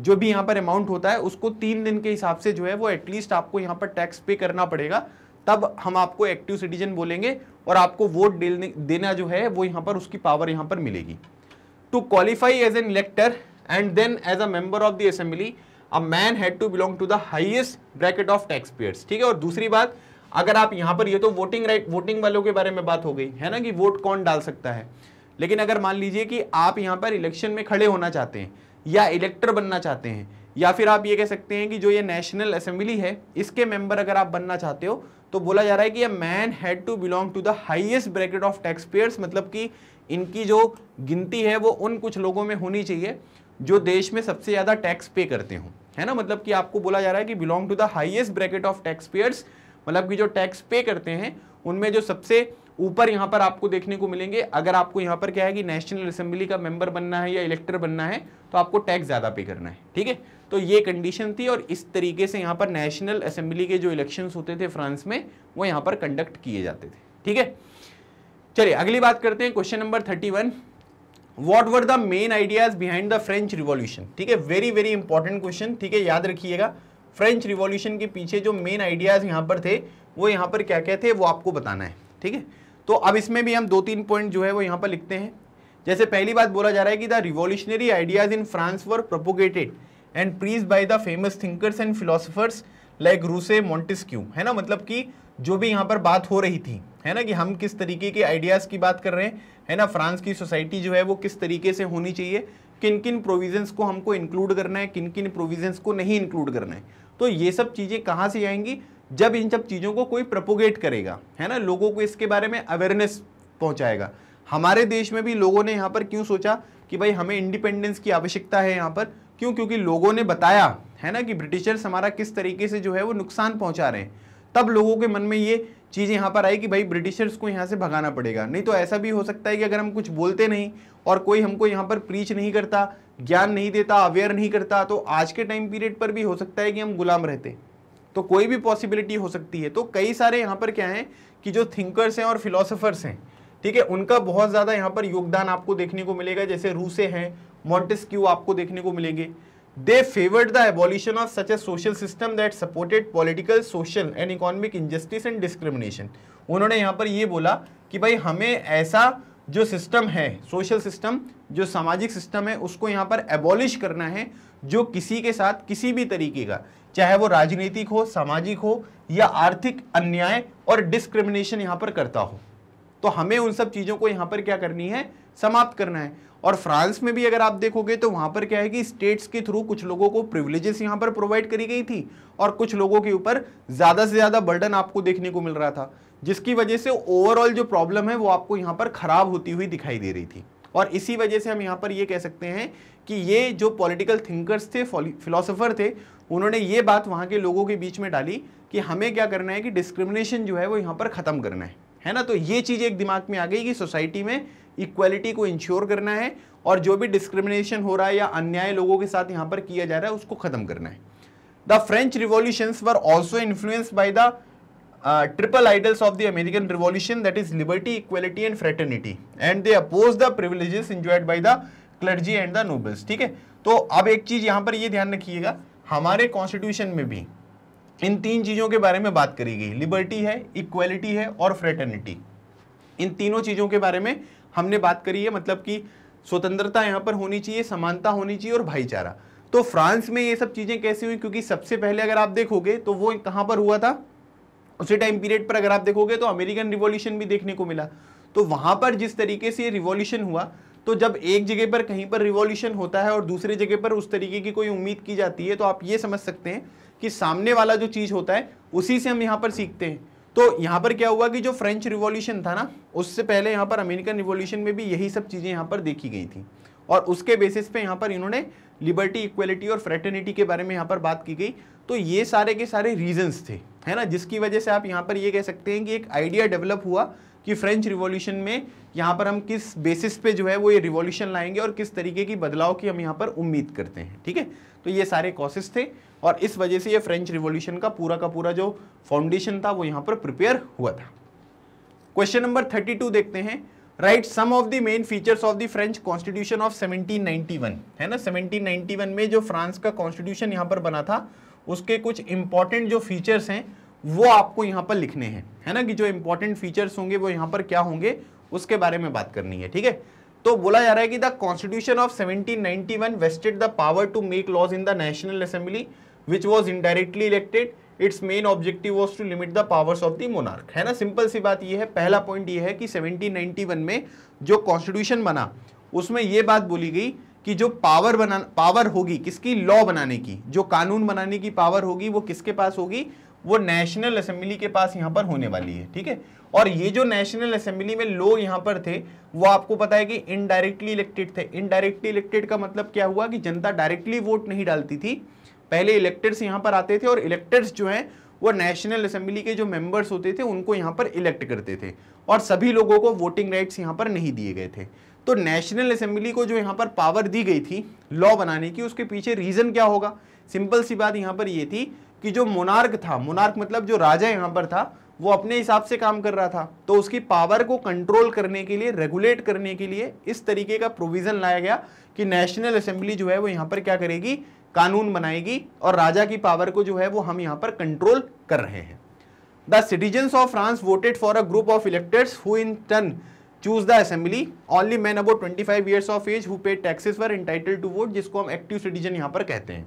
जो भी यहाँ पर अमाउंट होता है उसको 3 दिन के हिसाब से जो है वो एटलीस्ट आपको यहाँ पर टैक्स पे करना पड़ेगा, तब हम आपको एक्टिव सिटीजन बोलेंगे और आपको वोट देना जो है वो यहाँ पर उसकी पावर यहाँ पर मिलेगी। To qualify as an elector and then as a member of the assembly a man had to belong to the highest bracket of tax payers. ठीक है, और दूसरी बात अगर आप यहाँ पर, ये तो वोटिंग राइट, वोटिंग वालों के बारे में बात हो गई, है ना, कि वोट कौन डाल सकता है। लेकिन अगर मान लीजिए कि आप यहाँ पर इलेक्शन में खड़े होना चाहते हैं या इलेक्टर बनना चाहते हैं, या फिर आप ये कह सकते हैं कि जो ये नेशनल असेंबली है इसके मेंबर अगर आप बनना चाहते हो, तो बोला जा रहा है कि a man had to belong to the highest bracket of tax payers, मतलब कि इनकी जो गिनती है वो उन कुछ लोगों में होनी चाहिए जो देश में सबसे ज़्यादा टैक्स पे करते हों, है ना, मतलब कि आपको बोला जा रहा है कि belong to the highest bracket of tax payers, मतलब कि जो टैक्स पे करते हैं उनमें जो सबसे ऊपर यहाँ पर आपको देखने को मिलेंगे। अगर आपको यहाँ पर क्या है कि नेशनल असेंबली का मेंबर बनना है या इलेक्टर बनना है तो आपको टैक्स ज़्यादा पे करना है। ठीक है, तो ये कंडीशन थी और इस तरीके से यहाँ पर नेशनल असेंबली के जो इलेक्शंस होते थे फ्रांस में वो यहाँ पर कंडक्ट किए जाते थे। ठीक है, चलिए अगली बात करते हैं, question number 31, what were the main ideas behind the French revolution. ठीक है, वेरी वेरी इंपॉर्टेंट क्वेश्चन, ठीक है, याद रखिएगा फ्रेंच रिवॉल्यूशन के पीछे जो मेन आइडियाज यहाँ पर थे वो यहाँ पर क्या क्या थे वो आपको बताना है। ठीक है, तो अब इसमें भी हम 2-3 पॉइंट जो है वो यहाँ पर लिखते हैं। जैसे पहली बात बोला जा रहा है कि the revolutionary ideas in France were propagated and preached by the famous thinkers and philosophers like Rousseau, Montesquieu, है ना, मतलब कि जो भी यहाँ पर बात हो रही थी, है ना, कि हम किस तरीके के आइडियाज़ की बात कर रहे हैं, है ना, फ्रांस की सोसाइटी जो है वो किस तरीके से होनी चाहिए, किन किन प्रोविजंस को हमको इंक्लूड करना है, किन किन प्रोविजंस को नहीं इंक्लूड करना है। तो ये सब चीज़ें कहाँ से आएंगी? जब इन सब चीज़ों को कोई प्रोपोगेट करेगा, है ना, लोगों को इसके बारे में अवेयरनेस पहुँचाएगा। हमारे देश में भी लोगों ने यहाँ पर क्यों सोचा कि भाई हमें इंडिपेंडेंस की आवश्यकता है यहाँ पर, क्योंकि लोगों ने बताया, है ना कि ब्रिटिशर्स हमारा किस तरीके से जो है वो नुकसान पहुंचा रहे हैं। तब लोगों के मन में ये चीज़ यहाँ पर आई कि भाई ब्रिटिशर्स को यहाँ से भगाना पड़ेगा। नहीं तो ऐसा भी हो सकता है कि अगर हम कुछ बोलते नहीं और कोई हमको यहाँ पर प्रीच नहीं करता, ज्ञान नहीं देता, अवेयर नहीं करता, तो आज के टाइम पीरियड पर भी हो सकता है कि हम गुलाम रहते। तो कोई भी पॉसिबिलिटी हो सकती है। तो कई सारे यहाँ पर क्या हैं कि जो थिंकर्स हैं और फिलोसोफर्स हैं, ठीक है, उनका बहुत ज़्यादा यहाँ पर योगदान आपको देखने को मिलेगा। जैसे रूसे हैं, मॉन्टेस्क्यू आपको देखने को मिलेंगे। They favoured the abolition of such a social system that supported political, social and economic injustice and discrimination. उन्होंने यहाँ पर ये बोला कि भाई हमें ऐसा जो सिस्टम है, सोशल सिस्टम, जो सामाजिक सिस्टम है, उसको यहाँ पर एबॉलिश करना है जो किसी के साथ किसी भी तरीके का, चाहे वो राजनीतिक हो, सामाजिक हो या आर्थिक अन्याय और डिस्क्रिमिनेशन यहाँ पर करता हो। तो हमें उन सब चीज़ों को यहाँ पर क्या करनी है, समाप्त करना है। और फ्रांस में भी अगर आप देखोगे तो वहाँ पर क्या है कि स्टेट्स के थ्रू कुछ लोगों को प्रिविलेजेस यहाँ पर प्रोवाइड करी गई थी और कुछ लोगों के ऊपर ज़्यादा से ज़्यादा बर्डन आपको देखने को मिल रहा था, जिसकी वजह से ओवरऑल जो प्रॉब्लम है वो आपको यहाँ पर ख़राब होती हुई दिखाई दे रही थी। और इसी वजह से हम यहाँ पर ये कह सकते हैं कि ये जो पॉलिटिकल थिंकर्स थे, फिलोसोफर थे, उन्होंने ये बात वहाँ के लोगों के बीच में डाली कि हमें क्या करना है कि डिस्क्रिमिनेशन जो है वो यहाँ पर ख़त्म करना है ना। तो ये चीज़ एक दिमाग में आ गई कि सोसाइटी में इक्वालिटी को इंश्योर करना है और जो भी डिस्क्रिमिनेशन हो रहा है या अन्याय लोगों के साथ यहाँ पर किया जा रहा है उसको ख़त्म करना है। The French revolutions were also influenced by the triple ideals of the American revolution, that is liberty, equality and fraternity, and they oppose the privileges enjoyed by the clergy and the nobles. ठीक है, तो अब एक चीज़ यहाँ पर ये ध्यान रखिएगा, हमारे कॉन्स्टिट्यूशन में भी इन तीन चीज़ों के बारे में बात करी गई, लिबर्टी है, इक्वालिटी है और फ्रेटर्निटी। इन तीनों चीज़ों के बारे में हमने बात करी है, मतलब कि स्वतंत्रता यहाँ पर होनी चाहिए, समानता होनी चाहिए और भाईचारा। तो फ्रांस में ये सब चीज़ें कैसे हुई, क्योंकि सबसे पहले अगर आप देखोगे तो वो कहाँ पर हुआ था, उसी टाइम पीरियड पर अगर आप देखोगे तो अमेरिकन रिवॉल्यूशन भी देखने को मिला। तो वहाँ पर जिस तरीके से ये रिवॉल्यूशन हुआ, तो जब एक जगह पर कहीं पर रिवॉल्यूशन होता है और दूसरे जगह पर उस तरीके की कोई उम्मीद की जाती है, तो आप ये समझ सकते हैं कि सामने वाला जो चीज़ होता है उसी से हम यहाँ पर सीखते हैं। तो यहाँ पर क्या हुआ कि जो फ्रेंच रिवॉल्यूशन था ना, उससे पहले यहाँ पर अमेरिकन रिवॉल्यूशन में भी यही सब चीज़ें यहाँ पर देखी गई थी और उसके बेसिस पे यहाँ पर इन्होंने लिबर्टी, इक्वलिटी और फ्रेटर्निटी के बारे में यहाँ पर बात की गई। तो ये सारे के सारे रीजंस थे, है ना, जिसकी वजह से आप यहाँ पर ये कह सकते हैं कि एक आइडिया डेवलप हुआ कि फ्रेंच रिवॉल्यूशन में यहाँ पर हम किस बेसिस पे जो है वो ये रिवॉल्यूशन लाएंगे और किस तरीके की बदलाव की हम यहाँ पर उम्मीद करते हैं। ठीक है, तो ये सारे कॉसेस थे और इस वजह से ये फ्रेंच रिवॉल्यूशन का पूरा जो फाउंडेशन था वो यहाँ पर प्रिपेयर हुआ था। क्वेश्चन नंबर 32 देखते हैं, write some of the main features of the French constitution of 1791, है ना, 1791 में जो फ्रांस का कॉन्स्टिट्यूशन यहाँ पर बना था उसके कुछ इंपॉर्टेंट जो फीचर्स हैं वो आपको यहाँ पर लिखने हैं, है ना, कि जो इंपॉर्टेंट फीचर्स होंगे वो यहाँ पर क्या होंगे उसके बारे में बात करनी है। ठीक है, तो बोला जा रहा है कि the constitution of 1791 vested the power to make laws in the national assembly which was indirectly elected, its main objective was to limit the powers of the monarch, है ना। सिंपल सी बात यह है, पहला पॉइंट ये है कि 1791 में जो कॉन्स्टिट्यूशन बना उसमें ये बात बोली गई कि जो पावर होगी किसकी, लॉ बनाने की, जो कानून बनाने की पावर होगी वो किसके पास होगी, वो नेशनल असेंबली के पास यहाँ पर होने वाली है। ठीक है, और ये जो नेशनल असेंबली में लोग यहाँ पर थे वो आपको पता है कि इनडायरेक्टली इलेक्टेड थे। इनडायरेक्टली इलेक्टेड का मतलब क्या हुआ कि जनता डायरेक्टली वोट नहीं डालती थी, पहले इलेक्टर्स यहाँ पर आते थे और इलेक्टर्स जो हैं वो नेशनल असेंबली के जो मेंबर्स होते थे उनको यहाँ पर इलेक्ट करते थे और सभी लोगों को वोटिंग राइट्स यहाँ पर नहीं दिए गए थे। तो नेशनल असेंबली को जो यहाँ पर पावर दी गई थी लॉ बनाने की, उसके पीछे रीज़न क्या होगा, सिंपल सी बात यहाँ पर ये थी कि जो मोनार्क था, मोनार्क मतलब जो राजा यहाँ पर था वो अपने हिसाब से काम कर रहा था, तो उसकी पावर को कंट्रोल करने के लिए, रेगुलेट करने के लिए इस तरीके का प्रोविज़न लाया गया कि नेशनल असेंबली जो है वो यहाँ पर क्या करेगी, कानून बनाएगी और राजा की पावर को जो है वो हम यहाँ पर कंट्रोल कर रहे हैं। The citizens of France voted for a group of electors who in turn choose the assembly, only man about 25 years of age who paid taxes were entitled to vote, जिसको हम एक्टिव सिटीजन यहाँ पर कहते हैं।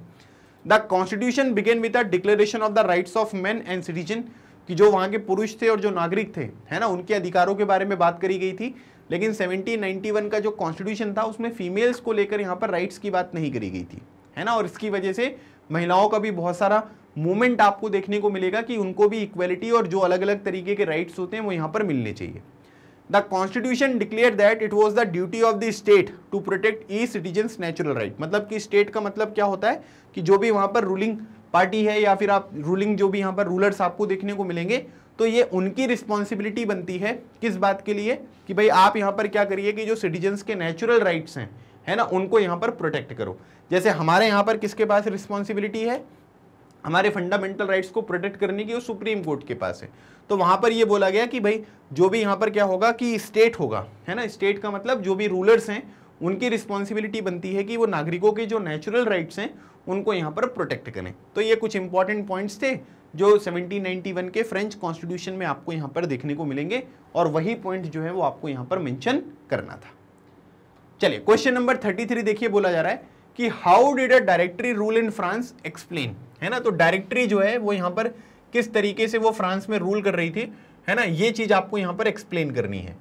The constitution began with the declaration of the rights of man and citizen, कि जो वहाँ के पुरुष थे और जो नागरिक थे, है ना, उनके अधिकारों के बारे में बात करी गई थी, लेकिन 1791 का जो कॉन्स्टिट्यूशन था उसमें फीमेल्स को लेकर यहाँ पर राइट्स की बात नहीं करी गई थी, है ना, और इसकी वजह से महिलाओं का भी बहुत सारा मूवमेंट आपको देखने को मिलेगा कि उनको भी इक्वलिटी और जो अलग अलग तरीके के राइट्स होते हैं वो यहाँ पर मिलने चाहिए। The Constitution declared that it was the duty of the state to protect each citizen's natural right. मतलब कि state का मतलब क्या होता है कि जो भी वहाँ पर ruling party है या फिर आप ruling जो भी यहाँ पर rulers आपको देखने को मिलेंगे, तो ये उनकी responsibility बनती है किस बात के लिए कि भाई आप यहाँ पर क्या करिए कि जो citizens के natural rights हैं, है ना, उनको यहाँ पर protect करो। जैसे हमारे यहाँ पर किसके पास responsibility है, हमारे फंडामेंटल राइट्स को प्रोटेक्ट करने की वो सुप्रीम कोर्ट के पास है। तो वहाँ पर ये बोला गया कि भाई जो भी यहाँ पर क्या होगा कि स्टेट होगा, है ना, स्टेट का मतलब जो भी रूलर्स हैं उनकी रिस्पॉन्सिबिलिटी बनती है कि वो नागरिकों के जो नेचुरल राइट्स हैं उनको यहाँ पर प्रोटेक्ट करें। तो ये कुछ इंपॉर्टेंट पॉइंट्स थे जो 1791 के फ्रेंच कॉन्स्टिट्यूशन में आपको यहाँ पर देखने को मिलेंगे और वही पॉइंट जो है वो आपको यहाँ पर मैंशन करना था। चलिए क्वेश्चन नंबर 33 देखिए, बोला जा रहा है कि how did a directory rule in France explain, है ना, तो डायरेक्टरी जो है वो यहाँ पर किस तरीके से वो फ्रांस में रूल कर रही थी, है ना, ये चीज आपको यहाँ पर एक्सप्लेन करनी है।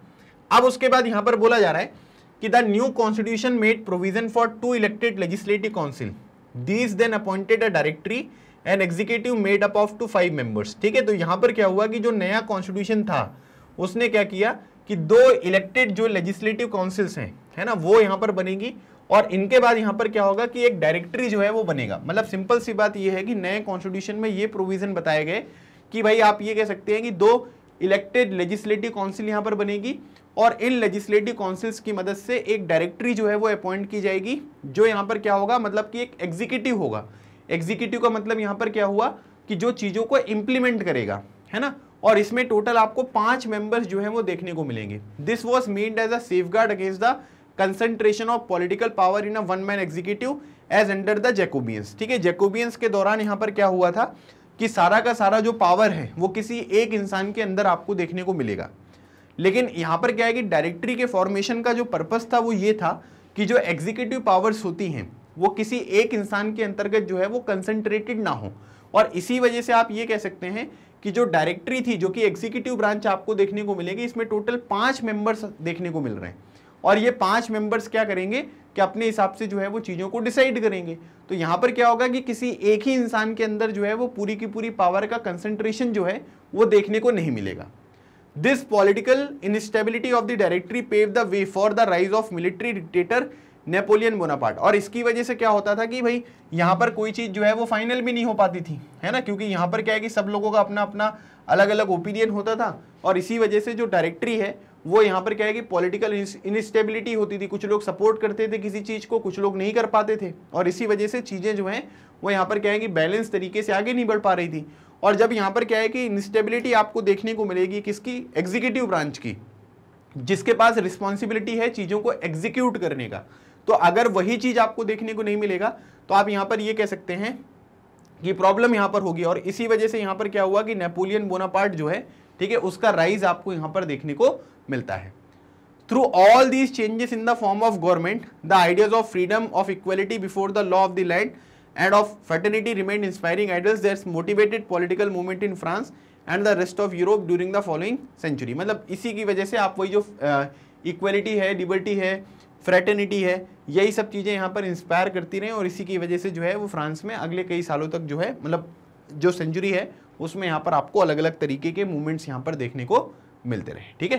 अब उसके बाद यहाँ पर बोला जा रहा है कि the new constitution made provision for 2 elected legislative council, these then appointed a directory and executive made up of to 5 members. ठीक है, तो यहाँ पर क्या हुआ कि जो नया कॉन्स्टिट्यूशन था उसने क्या किया कि 2 इलेक्टेड जो लेजिस्लेटिव काउंसिल्स हैं, है ना, वो यहाँ पर बनेगी और इनके बाद यहाँ पर क्या होगा कि एक डायरेक्टरी जो है वो बनेगा। मतलब सिंपल सी बात ये है कि नए कॉन्स्टिट्यूशन में ये प्रोविजन बताए गए कि भाई आप ये कह सकते हैं कि 2 इलेक्टेड लेजिस्लेटिव काउंसिल यहाँ पर बनेगी और इन लेजिस्लेटिव काउंसिल्स की मदद से एक डायरेक्टरी जो है वो अपॉइंट की जाएगी, जो यहाँ पर क्या होगा मतलब कि एक एग्जीक्यूटिव होगा। एग्जीक्यूटिव का मतलब यहाँ पर क्या हुआ कि जो चीज़ों को इम्प्लीमेंट करेगा, है ना, और इसमें टोटल आपको 5 मेंबर्स जो है वो देखने को मिलेंगे। This was made as a safeguard against the concentration of political power in a one man executive as under the Jacobins. ठीक है, जैकोबियंस के दौरान यहाँ पर क्या हुआ था कि सारा का सारा जो पावर है वो किसी एक इंसान के अंदर आपको देखने को मिलेगा। लेकिन यहाँ पर क्या है कि डायरेक्टरी के फॉर्मेशन का जो पर्पस था वो ये था कि जो एग्जीक्यूटिव पावर्स होती हैं वो किसी एक इंसान के अंतर्गत जो है वो कंसंट्रेटेड ना हो, और इसी वजह से आप ये कह सकते हैं कि जो डायरेक्टरी थी जो कि एग्जीक्यूटिव ब्रांच आपको देखने को मिलेगी, इसमें टोटल 5 मेंबर्स देखने को मिल रहे हैं और ये 5 मेंबर्स क्या करेंगे कि अपने हिसाब से जो है वो चीज़ों को डिसाइड करेंगे। तो यहाँ पर क्या होगा कि किसी एक ही इंसान के अंदर जो है वो पूरी की पूरी पावर का कंसंट्रेशन जो है वो देखने को नहीं मिलेगा। This political instability of the directory pave the way for the rise of military dictator Napoleon Bonaparte. और इसकी वजह से क्या होता था कि भाई यहाँ पर कोई चीज़ जो है वो फाइनल भी नहीं हो पाती थी, है ना, क्योंकि यहाँ पर क्या है कि सब लोगों का अपना अपना अलग अलग ओपिनियन होता था और इसी वजह से जो डायरेक्टरी है वो यहाँ पर क्या है कि पॉलिटिकल इनस्टेबिलिटी होती थी। कुछ लोग सपोर्ट करते थे किसी चीज़ को, कुछ लोग नहीं कर पाते थे और इसी वजह से चीज़ें जो हैं वो यहाँ पर क्या है कि बैलेंस तरीके से आगे नहीं बढ़ पा रही थी। और जब यहाँ पर क्या है कि इनस्टेबिलिटी आपको देखने को मिलेगी किसकी, एग्जीक्यूटिव ब्रांच की, जिसके पास रिस्पॉन्सिबिलिटी है चीज़ों को एग्जीक्यूट करने का, तो अगर वही चीज़ आपको देखने को नहीं मिलेगा तो आप यहाँ पर ये कह सकते हैं कि प्रॉब्लम यहाँ पर होगी। और इसी वजह से यहाँ पर क्या हुआ कि नेपोलियन बोनापार्ट जो है, ठीक है, उसका राइज आपको यहाँ पर देखने को मिलता है। Through all these changes in the form of government the ideas of freedom of equality before the law of the land and of fraternity remain inspiring ideals that's motivated political movement in France and the rest of Europe during the following century. मतलब इसी की वजह से आप वही जो equality है, liberty है, फ्रेटर्निटी है, यही सब चीज़ें यहाँ पर इंस्पायर करती रहें और इसी की वजह से जो है वो फ्रांस में अगले कई सालों तक जो है मतलब जो सेंचुरी है उसमें यहाँ पर आपको अलग अलग तरीके के मूवमेंट्स यहाँ पर देखने को मिलते रहे। ठीक है,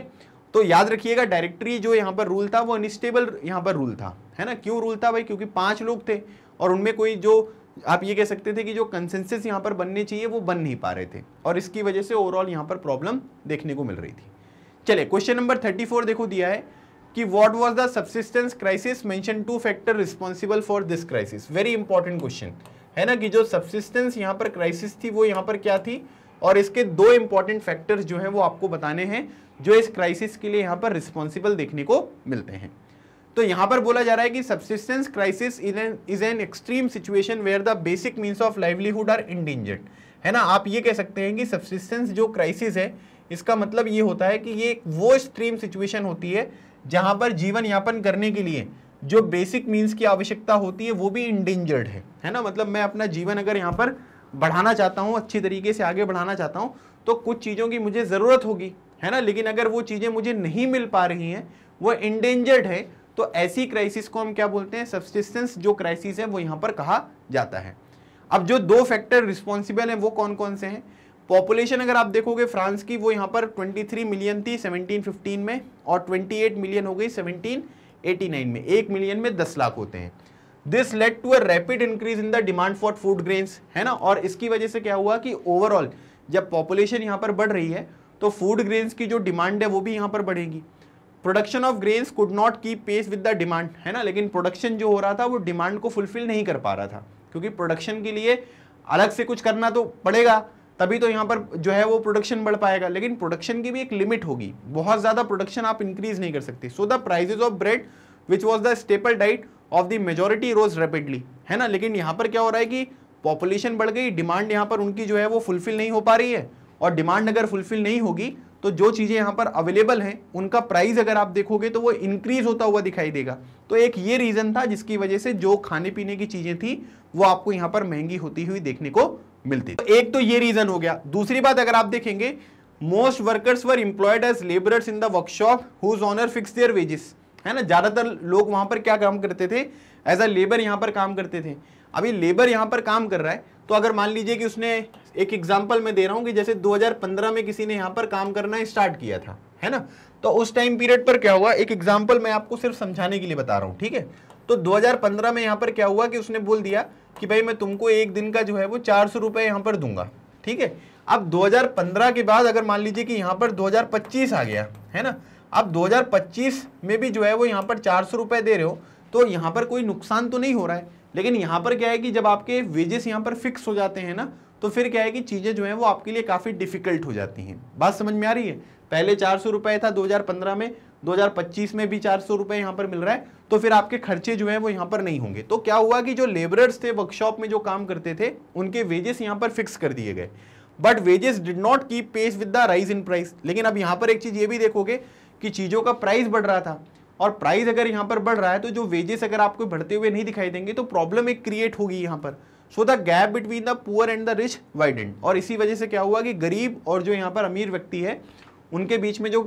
तो याद रखिएगा डायरेक्टरी जो यहाँ पर रूल था वो अनस्टेबल यहाँ पर रूल था, है ना। क्यों रूल था भाई, क्योंकि 5 लोग थे और उनमें कोई जो आप ये कह सकते थे कि जो कंसेंसस यहाँ पर बनने चाहिए वो बन नहीं पा रहे थे और इसकी वजह से ओवरऑल यहाँ पर प्रॉब्लम देखने को मिल रही थी। चलिए क्वेश्चन नंबर 34 देखो, दिया है कि what was the subsistence crisis, mention 2 factor responsible for this crisis. Very important question है ना कि जो सब्सिस्टेंस यहाँ पर क्राइसिस थी वो यहाँ पर क्या थी और इसके 2 इंपॉर्टेंट फैक्टर्स जो हैं वो आपको बताने हैं जो इस क्राइसिस के लिए यहाँ पर रिस्पॉन्सिबल देखने को मिलते हैं। तो यहाँ पर बोला जा रहा है कि subsistence crisis is an extreme situation where the basic means of livelihood are endangered, है ना। आप ये कह सकते हैं कि सब्सिस्टेंस जो क्राइसिस है इसका मतलब ये होता है कि ये वो एक्सट्रीम सिचुएशन होती है जहाँ पर जीवन यापन करने के लिए जो बेसिक मीन्स की आवश्यकता होती है वो भी इंडेंजर्ड है ना। मतलब मैं अपना जीवन अगर यहाँ पर बढ़ाना चाहता हूँ, अच्छी तरीके से आगे बढ़ाना चाहता हूँ, तो कुछ चीज़ों की मुझे ज़रूरत होगी, है ना। लेकिन अगर वो चीज़ें मुझे नहीं मिल पा रही हैं, वो इंडेंजर्ड है, तो ऐसी क्राइसिस को हम क्या बोलते हैं, सब्सिस्टेंस जो क्राइसिस है वो यहाँ पर कहा जाता है। अब जो 2 फैक्टर रिस्पॉन्सिबल हैं वो कौन कौन से हैं। पॉपुलेशन अगर आप देखोगे फ्रांस की, वो यहाँ पर 23 मिलियन थी 1715 में और 28 मिलियन हो गई 1789 में। 1 मिलियन में 10 लाख होते हैं। This led to a rapid increase in the demand for food grains, है ना। और इसकी वजह से क्या हुआ कि ओवरऑल जब पॉपुलेशन यहाँ पर बढ़ रही है तो फूड ग्रेन्स की जो डिमांड है वो भी यहाँ पर बढ़ेगी। Production of grains could not keep pace with the demand, है ना। लेकिन प्रोडक्शन जो हो रहा था वो डिमांड को फुलफिल नहीं कर पा रहा था, क्योंकि प्रोडक्शन के लिए अलग से कुछ करना तो पड़ेगा, तभी तो यहाँ पर जो है वो प्रोडक्शन बढ़ पाएगा। लेकिन प्रोडक्शन की भी एक लिमिट होगी, बहुत ज़्यादा प्रोडक्शन आप इंक्रीज नहीं कर सकते। So the prices of bread which was the staple diet of the majority rose rapidly, है ना। लेकिन यहाँ पर क्या हो रहा है कि पॉपुलेशन बढ़ गई, डिमांड यहाँ पर उनकी जो है वो फुलफिल नहीं हो पा रही है, और डिमांड अगर फुलफिल नहीं होगी तो जो चीज़ें यहाँ पर अवेलेबल हैं उनका प्राइस अगर आप देखोगे तो वो इंक्रीज होता हुआ दिखाई देगा। तो एक ये रीज़न था जिसकी वजह से जो खाने पीने की चीज़ें थी वो आपको यहाँ पर महंगी होती हुई देखने को मिलती। तो एक तो ये रीज़न हो गया। दूसरी बात अगर आप देखेंगे, most workers were employed as labourers in the workshop whose owner fix their wages, है ना। ज़्यादातर लोग वहाँ पर क्या काम करते थे, एज अ लेबर यहाँ पर काम करते थे। अभी लेबर यहाँ पर काम कर रहा है तो अगर मान लीजिए कि उसने, एक एग्जाम्पल मैं दे रहा हूँ कि जैसे 2015 में किसी ने यहाँ पर काम करना स्टार्ट किया था, है ना। तो उस टाइम पीरियड पर क्या हुआ, एक एग्जाम्पल मैं आपको सिर्फ समझाने के लिए बता रहा हूँ, ठीक है। तो 2015 में यहाँ पर क्या हुआ कि उसने बोल दिया कि भाई मैं तुमको एक दिन का जो है वो 400 रुपये यहाँ पर दूंगा, ठीक है। अब 2015 के बाद अगर मान लीजिए कि यहाँ पर 2025 आ गया, है ना। अब 2025 में भी जो है वो यहाँ पर 400 रुपये दे रहे हो, तो यहाँ पर कोई नुकसान तो नहीं हो रहा है। लेकिन यहाँ पर क्या है कि जब आपके वेजेस यहाँ पर फिक्स हो जाते हैं ना, तो फिर क्या है कि चीज़ें जो हैं वो आपके लिए काफ़ी डिफिकल्ट हो जाती हैं। बात समझ में आ रही है। पहले 400 रुपये था 2015 में, 2025 में भी 400 रुपये यहाँ पर मिल रहा है, तो फिर आपके खर्चे जो हैं वो यहाँ पर नहीं होंगे। तो क्या हुआ कि जो लेबरर्स थे वर्कशॉप में जो काम करते थे उनके वेजेस यहाँ पर फिक्स कर दिए गए, but wages did not keep pace with the rise in price. लेकिन अब यहाँ पर एक चीज़ ये भी देखोगे कि चीज़ों का प्राइस बढ़ रहा था, और प्राइस अगर यहाँ पर बढ़ रहा है तो जो वेजेस अगर आपको बढ़ते हुए नहीं दिखाई देंगे तो प्रॉब्लम एक क्रिएट होगी यहाँ पर। So the gap between the poor and the rich widened, और इसी वजह से क्या हुआ कि गरीब और जो यहाँ पर अमीर व्यक्ति है उनके बीच में जो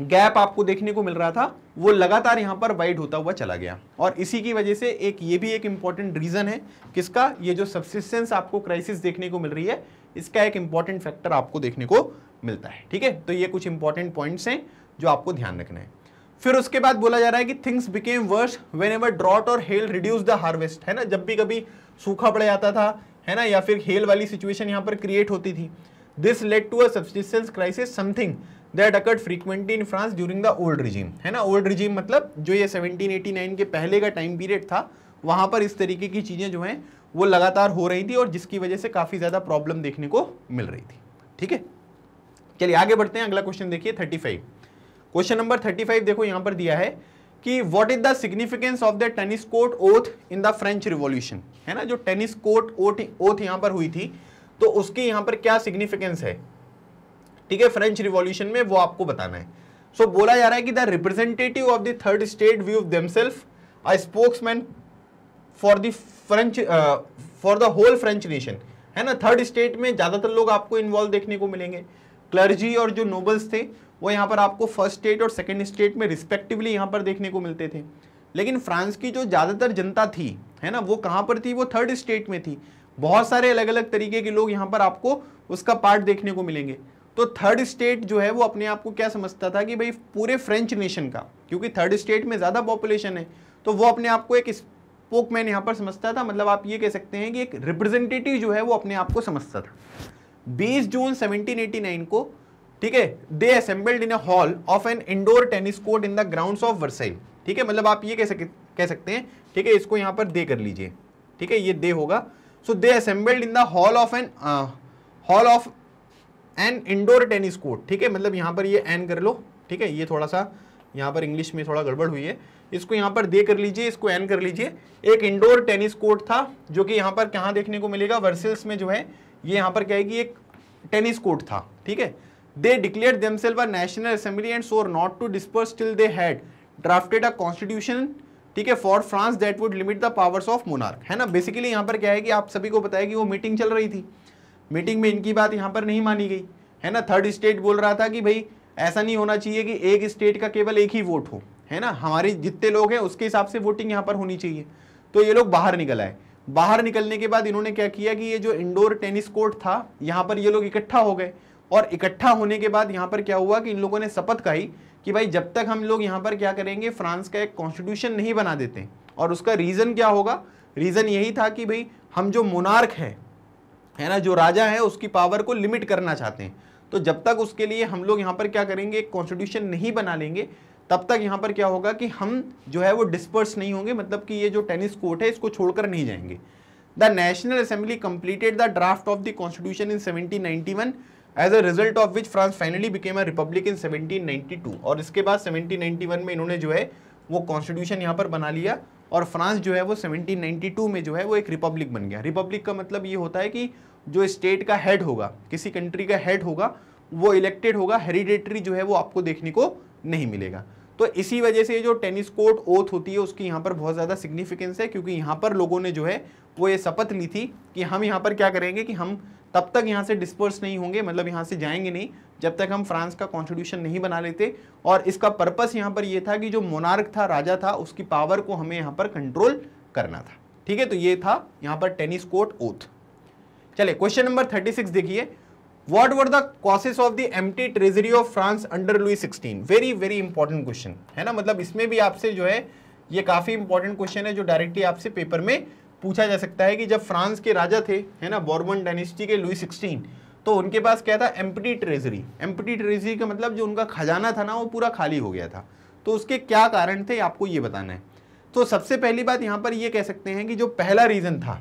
गैप आपको देखने को मिल रहा था वो लगातार यहाँ पर वाइड होता हुआ चला गया। और इसी की वजह से एक ये भी एक इम्पॉर्टेंट रीज़न है किसका, ये जो सब्सिस्टेंस आपको क्राइसिस देखने को मिल रही है, इसका एक इम्पॉर्टेंट फैक्टर आपको देखने को मिलता है, ठीक है। तो ये कुछ इंपॉर्टेंट पॉइंट्स हैं जो आपको ध्यान रखना है। फिर उसके बाद बोला जा रहा है कि things became worse whenever drought और हेल रिड्यूस द हार्वेस्ट, है ना। जब भी कभी सूखा पड़ जाता था, है ना, या फिर हेल वाली सिचुएशन यहाँ पर क्रिएट होती थी। This led to a subsistence crisis, something that occurred frequently in France during the old regime, है ना। ओल्ड रिजीम मतलब जो ये 1789 के पहले का टाइम पीरियड था, वहाँ पर इस तरीके की चीज़ें जो हैं वो लगातार हो रही थी और जिसकी वजह से काफ़ी ज़्यादा प्रॉब्लम देखने को मिल रही थी, ठीक है। चलिए आगे बढ़ते हैं। अगला क्वेश्चन देखिए 35, क्वेश्चन नंबर 35 देखो यहाँ पर दिया है कि what is the significance of the tennis court oath in the French revolution, है ना। जो टेनिस कोर्ट ओथ यहाँ पर हुई थी तो उसकी यहाँ पर क्या सिग्निफिकेंस है, ठीक है, फ्रेंच रिवॉल्यूशन में, वो आपको बताना है। सो बोला जा रहा है कि the representative of the third state view of themselves a spokesman for the whole French nation, है ना। थर्ड स्टेट में ज़्यादातर लोग आपको इन्वॉल्व देखने को मिलेंगे। क्लर्जी और जो नोबल्स थे वो यहाँ पर आपको फर्स्ट स्टेट और सेकंड स्टेट में रिस्पेक्टिवली यहाँ पर देखने को मिलते थे। लेकिन फ्रांस की जो ज़्यादातर जनता थी, है ना, वो कहाँ पर थी, वो थर्ड स्टेट में थी। बहुत सारे अलग अलग तरीके के लोग यहाँ पर आपको उसका पार्ट देखने को मिलेंगे। तो थर्ड स्टेट जो है वो अपने आप को क्या समझता था कि भाई पूरे फ्रेंच नेशन का, क्योंकि थर्ड स्टेट में ज़्यादा पॉपुलेशन है, तो वो अपने आप को एक स्पोकमैन यहाँ पर समझता था, मतलब आप ये कह सकते हैं कि एक रिप्रेजेंटेटिव जो है वो अपने आप को समझता था। 20 जून 1789 को, ठीक है, they assembled in a hall of an indoor tennis court in the grounds of Versailles, ठीक है, मतलब आप ये कह सकते हैं, ठीक है, इसको यहाँ पर दे कर लीजिए, ठीक है, ये दे होगा। So they assembled in the hall of an indoor tennis court, ठीक है, मतलब यहाँ पर ये एन कर लो, ठीक है, ये थोड़ा सा यहाँ पर इंग्लिश में थोड़ा गड़बड़ हुई है, इसको यहाँ पर दे कर लीजिए, इसको एन कर लीजिए। एक इंडोर टेनिस कोर्ट था जो कि यहाँ पर कहाँ देखने को मिलेगा, वर्सेल्स में जो है ये यहाँ पर क्या है कि एक टेनिस कोर्ट था, ठीक है। They declare themselves a national assembly and swore not to disperse till they had drafted a constitution, ठीक है, for France that would limit the powers of monarch, है ना। बेसिकली यहाँ पर क्या है कि आप सभी को पता है कि वो मीटिंग चल रही थी, मीटिंग में इनकी बात यहाँ पर नहीं मानी गई, है ना। थर्ड स्टेट बोल रहा था कि भाई ऐसा नहीं होना चाहिए कि एक स्टेट का केवल एक ही वोट हो, है ना, हमारे जितने लोग हैं उसके हिसाब से वोटिंग यहाँ पर होनी चाहिए। तो ये लोग बाहर निकल आए। बाहर निकलने के बाद इन्होंने क्या किया कि ये जो इंडोर टेनिस कोर्ट था यहाँ पर ये लोग इकट्ठा हो गए और इकट्ठा होने के बाद यहाँ पर क्या हुआ कि इन लोगों ने शपथ खाई कि भाई जब तक हम लोग यहाँ पर क्या करेंगे, फ्रांस का एक कॉन्स्टिट्यूशन नहीं बना देते। और उसका रीज़न क्या होगा? रीज़न यही था कि भाई हम जो मोनार्क है ना, जो राजा है, उसकी पावर को लिमिट करना चाहते हैं। तो जब तक उसके लिए हम लोग यहाँ पर क्या करेंगे, एक कॉन्स्टिट्यूशन नहीं बना लेंगे, तब तक यहाँ पर क्या होगा कि हम जो है वो डिस्पर्स नहीं होंगे, मतलब कि ये जो टेनिस कोर्ट है इसको छोड़कर नहीं जाएंगे। The national assembly completed the draft of the constitution in 1791 as a result of which France finally became a republic in 1792। और इसके बाद 1791 में इन्होंने जो है वो कॉन्स्टिट्यूशन यहाँ पर बना लिया और फ्रांस जो है वो 1792 में जो है वो एक रिपब्लिक बन गया। रिपब्लिक का मतलब ये होता है कि जो स्टेट का हेड होगा, किसी कंट्री का हेड होगा, वो इलेक्टेड होगा, हेरिडेटरी जो है वो आपको देखने को नहीं मिलेगा। तो इसी वजह से जो टेनिस कोर्ट ओथ होती है उसकी यहाँ पर बहुत ज़्यादा सिग्निफिकेंस है, क्योंकि यहाँ पर लोगों ने जो है वो ये शपथ ली थी कि हम यहाँ पर क्या करेंगे कि हम तब तक यहाँ से डिस्पर्स नहीं होंगे, मतलब यहाँ से जाएंगे नहीं जब तक हम फ्रांस का कॉन्स्टिट्यूशन नहीं बना लेते। और इसका पर्पस यहाँ पर यह था कि जो मोनार्क था, राजा था, उसकी पावर को हमें यहाँ पर कंट्रोल करना था। ठीक है, तो ये था यहाँ पर टेनिस कोर्ट ओथ। चलिए क्वेश्चन नंबर 36 देखिए। What were the causes of the empty treasury of France under Louis XVI? Very very important question है ना, मतलब इसमें भी आपसे जो है ये काफ़ी इंपॉर्टेंट क्वेश्चन है जो डायरेक्टली आपसे पेपर में पूछा जा सकता है कि जब फ्रांस के राजा थे है ना, बॉर्बन डायनेस्टी के लुई 16, तो उनके पास क्या था? Empty treasury. एम्प्टी ट्रेजरी का मतलब जो उनका खजाना था ना वो पूरा खाली हो गया था। तो उसके क्या कारण थे आपको ये बताना है। तो सबसे पहली बात यहाँ पर ये कह सकते हैं कि जो पहला रीज़न था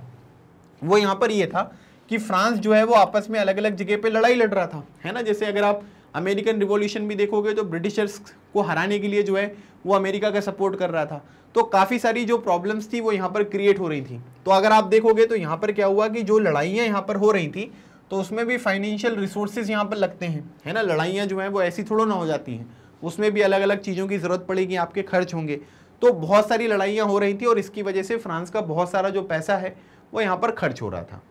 वो यहाँ पर ये था कि फ्रांस जो है वो आपस में अलग अलग जगह पे लड़ाई लड़ रहा था है ना। जैसे अगर आप अमेरिकन रिवॉल्यूशन भी देखोगे तो ब्रिटिशर्स को हराने के लिए जो है वो अमेरिका का सपोर्ट कर रहा था, तो काफ़ी सारी जो प्रॉब्लम्स थी वो यहाँ पर क्रिएट हो रही थी। तो अगर आप देखोगे तो यहाँ पर क्या हुआ कि जो लड़ाइयाँ यहाँ पर हो रही थी तो उसमें भी फाइनेंशियल रिसोर्सेज यहाँ पर लगते हैं है ना। लड़ाइयाँ जो हैं वो ऐसी थोड़ा ना हो जाती हैं, उसमें भी अलग अलग चीज़ों की ज़रूरत पड़ेगी, आपके खर्च होंगे। तो बहुत सारी लड़ाइयाँ हो रही थी और इसकी वजह से फ्रांस का बहुत सारा जो पैसा है वो यहाँ पर खर्च हो रहा था।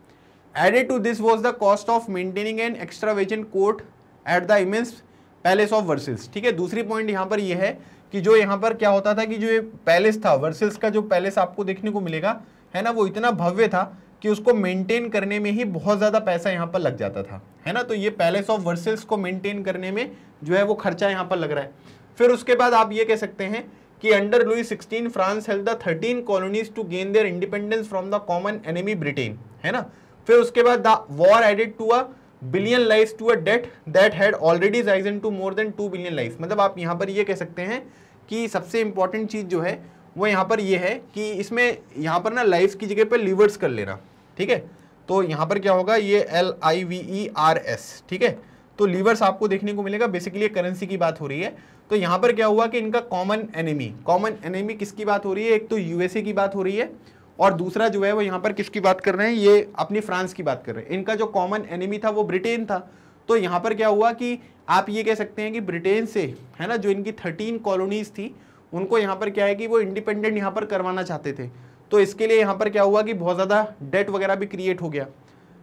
Added to this was the cost of maintaining an extravagant court at the immense palace of Versailles। ठीक है, दूसरी पॉइंट यहाँ पर यह है कि जो यहाँ पर क्या होता था कि जो ये पैलेस था, वर्सेल्स का जो पैलेस आपको देखने को मिलेगा है ना, वो इतना भव्य था कि उसको मेंटेन करने में ही बहुत ज़्यादा पैसा यहाँ पर लग जाता था है ना। तो ये पैलेस ऑफ वर्सेल्स को मेंटेन करने में जो है वो खर्चा यहाँ पर लग रहा है। फिर उसके बाद आप ये कह सकते हैं कि under Louis 16 France held the 13 colonies to gain their independence from the common enemy Britain है ना। फिर उसके बाद the war added to a billion life to a debt that had already risen to more than 2 billion life. मतलब आप यहाँ पर ये कह सकते हैं कि सबसे इम्पॉर्टेंट चीज़ जो है वो यहाँ पर ये है कि इसमें यहाँ पर ना लाइफ की जगह पे लिवर्स कर लेना। ठीक है, तो यहाँ पर क्या होगा, ये LIVERS। ठीक है, तो लिवर्स आपको देखने को मिलेगा। बेसिकली ये करेंसी की बात हो रही है। तो यहाँ पर क्या हुआ कि इनका कॉमन एनिमी किसकी बात हो रही है? एक तो USA की बात हो रही है और दूसरा जो है वो यहाँ पर किसकी बात कर रहे हैं, ये अपनी फ्रांस की बात कर रहे हैं। इनका जो कॉमन एनिमी था वो ब्रिटेन था। तो यहाँ पर क्या हुआ कि आप ये कह सकते हैं कि ब्रिटेन से है ना जो इनकी 13 कॉलोनीज थी उनको यहाँ पर क्या है कि वो इंडिपेंडेंट यहाँ पर करवाना चाहते थे। तो इसके लिए यहाँ पर क्या हुआ कि बहुत ज़्यादा डेट वगैरह भी क्रिएट हो गया।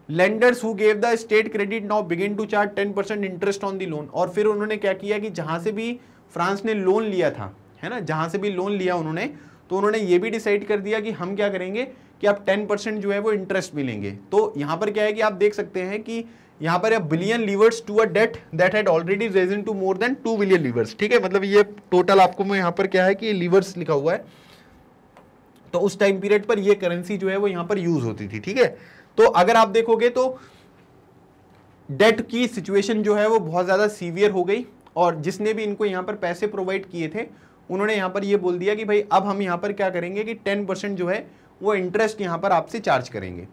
Lenders who gave the state credit now begin to charge 10% interest on the loan. और फिर उन्होंने क्या किया कि जहाँ से भी फ्रांस ने लोन लिया था है ना, जहाँ से भी लोन लिया उन्होंने, तो उन्होंने ये भी डिसाइड कर दिया कि हम क्या करेंगे कि आप 10% जो है वो इंटरेस्ट भी लेंगे। तो यहाँ पर क्या है कि आप देख सकते हैं कि यहाँ पर billion livres to a debt that had already risen to more than 2 billion livres. ठीक है, मतलब ये टोटल आपको मैं यहाँ पर क्या है कि लीवर्स लिखा हुआ है। तो उस टाइम पीरियड पर ये करेंसी जो है वो यहाँ पर यूज होती थी। ठीक है, तो अगर आप देखोगे तो डेट की सिचुएशन जो है वो बहुत ज़्यादा सीवियर हो गई और जिसने भी इनको यहाँ पर पैसे प्रोवाइड किए थे उन्होंने यहाँ पर ये बोल दिया कि भाई अब हम यहाँ पर क्या करेंगे कि 10% जो है वो इंटरेस्ट यहाँ पर आपसे चार्ज करेंगे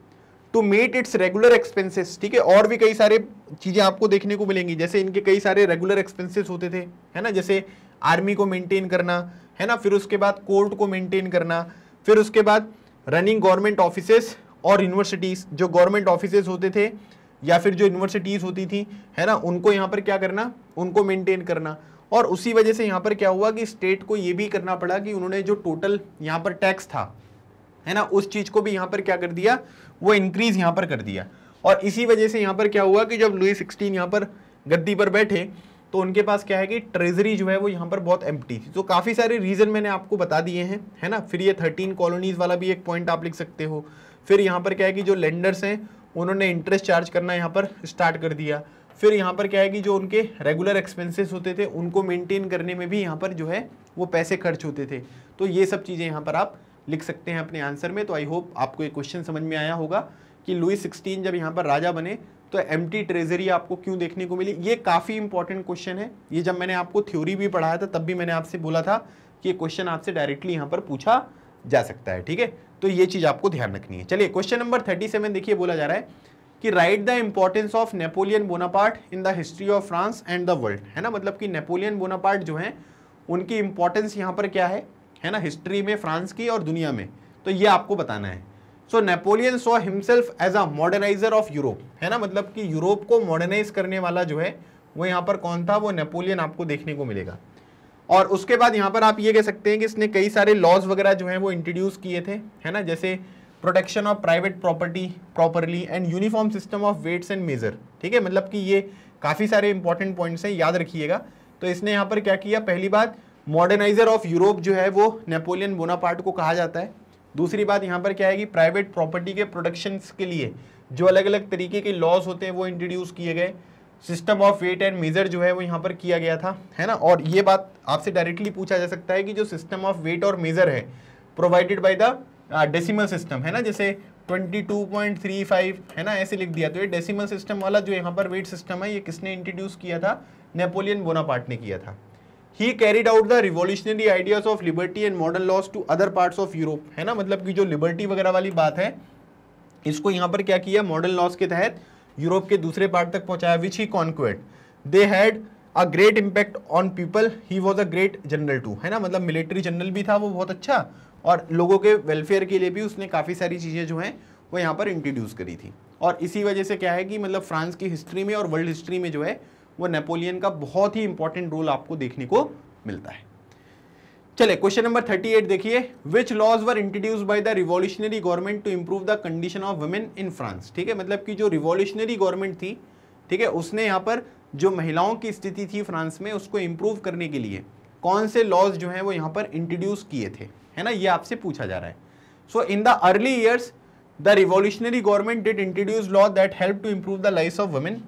to meet its regular expenses. ठीक है, और भी कई सारे चीज़ें आपको देखने को मिलेंगी। जैसे इनके कई सारे रेगुलर एक्सपेंसेस होते थे है ना, जैसे आर्मी को मेंटेन करना है ना, फिर उसके बाद कोर्ट को मेंटेन करना, फिर उसके बाद रनिंग गवर्नमेंट ऑफिसेस और यूनिवर्सिटीज़। जो गवर्नमेंट ऑफिसेस होते थे या फिर जो यूनिवर्सिटीज़ होती थी है ना, उनको यहाँ पर क्या करना, उनको मेनटेन करना। और उसी वजह से यहाँ पर क्या हुआ कि स्टेट को ये भी करना पड़ा कि उन्होंने जो टोटल यहाँ पर टैक्स था है ना, उस चीज़ को भी यहाँ पर क्या कर दिया, वो इंक्रीज़ यहाँ पर कर दिया। और इसी वजह से यहाँ पर क्या हुआ कि जब लुई 16 यहाँ पर गद्दी पर बैठे तो उनके पास क्या है कि ट्रेजरी जो है वो यहाँ पर बहुत एम्प्टी थी। तो काफ़ी सारे रीज़न मैंने आपको बता दिए हैं है ना। फिर ये 13 कॉलोनीज़ वाला भी एक पॉइंट आप लिख सकते हो। फिर यहाँ पर क्या है कि जो लेंडर्स हैं उन्होंने इंटरेस्ट चार्ज करना यहाँ पर स्टार्ट कर दिया। फिर यहाँ पर क्या है कि जो उनके रेगुलर एक्सपेंसेस होते थे उनको मेंटेन करने में भी यहाँ पर जो है वो पैसे खर्च होते थे। तो ये सब चीज़ें यहाँ पर आप लिख सकते हैं अपने आंसर में। तो आई होप आपको ये क्वेश्चन समझ में आया होगा कि लुई 16 जब यहाँ पर राजा बने तो एम्प्टी ट्रेजरी आपको क्यों देखने को मिली। ये काफ़ी इंपॉर्टेंट क्वेश्चन है। ये जब मैंने आपको थ्योरी भी पढ़ाया था तब भी मैंने आपसे बोला था कि ये क्वेश्चन आपसे डायरेक्टली यहाँ पर पूछा जा सकता है, ठीक है। तो ये चीज़ आपको ध्यान रखनी है। चलिए क्वेश्चन नंबर 37 देखिए, बोला जा रहा है कि right the importance of Napoleon Bonaparte in the history of France and the world, है ना। मतलब कि नेपोलियन बोनापार्ट जो हैं उनकी इम्पोर्टेंस यहाँ पर क्या है ना, हिस्ट्री में फ्रांस की और दुनिया में, तो ये आपको बताना है। So Napoleon saw himself as a moderniser of Europe, है ना। मतलब कि यूरोप को मॉडर्नाइज करने वाला जो है वो यहाँ पर कौन था, वो नेपोलियन आपको देखने को मिलेगा। और उसके बाद यहाँ पर आप ये कह सकते हैं कि इसने कई सारे लॉज वगैरह जो हैं वो इंट्रोड्यूस किए थे, है ना, जैसे protection of private property properly and uniform system of weights and measure, ठीक है। मतलब कि ये काफ़ी सारे इंपॉर्टेंट पॉइंट्स हैं, याद रखिएगा। तो इसने यहाँ पर क्या किया, पहली बात मॉडर्नाइजर ऑफ यूरोप जो है वो नेपोलियन बोनापार्ट को कहा जाता है। दूसरी बात यहाँ पर क्या है कि प्राइवेट प्रॉपर्टी के प्रोटेक्शंस के लिए जो अलग अलग तरीके के लॉज होते हैं वो इंट्रोड्यूस किए गए। System of weight and measure जो है वो यहाँ पर किया गया था, है ना। और ये बात आपसे डायरेक्टली पूछा जा सकता है कि जो सिस्टम ऑफ वेट और मेजर है provided by the decimal system, है ना, जैसे 22.35, है ना, ऐसे लिख दिया। तो ये डेसिमल सिस्टम वाला जो यहाँ पर वेट सिस्टम है ये किसने इंट्रोड्यूस किया था, नेपोलियन बोनापार्ट ने किया था। He carried out the revolutionary ideas of liberty and modern laws to other parts of Europe, है ना। मतलब कि जो लिबर्टी वगैरह वाली बात है इसको यहाँ पर क्या किया, मॉडर्न लॉज के तहत यूरोप के दूसरे पार्ट तक पहुँचाया। Which he conquered they had a great impact on people, he was a great general too, है ना। मतलब मिलिट्री जनरल भी था वो बहुत अच्छा, और लोगों के वेलफेयर के लिए भी उसने काफ़ी सारी चीज़ें जो हैं वो यहाँ पर इंट्रोड्यूस करी थी। और इसी वजह से क्या है कि मतलब फ्रांस की हिस्ट्री में और वर्ल्ड हिस्ट्री में जो है वो नेपोलियन का बहुत ही इंपॉर्टेंट रोल आपको देखने को मिलता है। चले क्वेश्चन नंबर 38 देखिए, which laws were introduced by the revolutionary government to improve the condition of women in France, ठीक है। मतलब कि जो रिवॉल्यूशनरी गवर्नमेंट थी, ठीक है, उसने यहाँ पर जो महिलाओं की स्थिति थी फ्रांस में उसको इम्प्रूव करने के लिए कौन से लॉज जो हैं वो यहाँ पर इंट्रोड्यूस किए थे, है ना, ये आपसे पूछा जा रहा है। So in the early years the revolutionary government did introduce law that help to improve the life of women.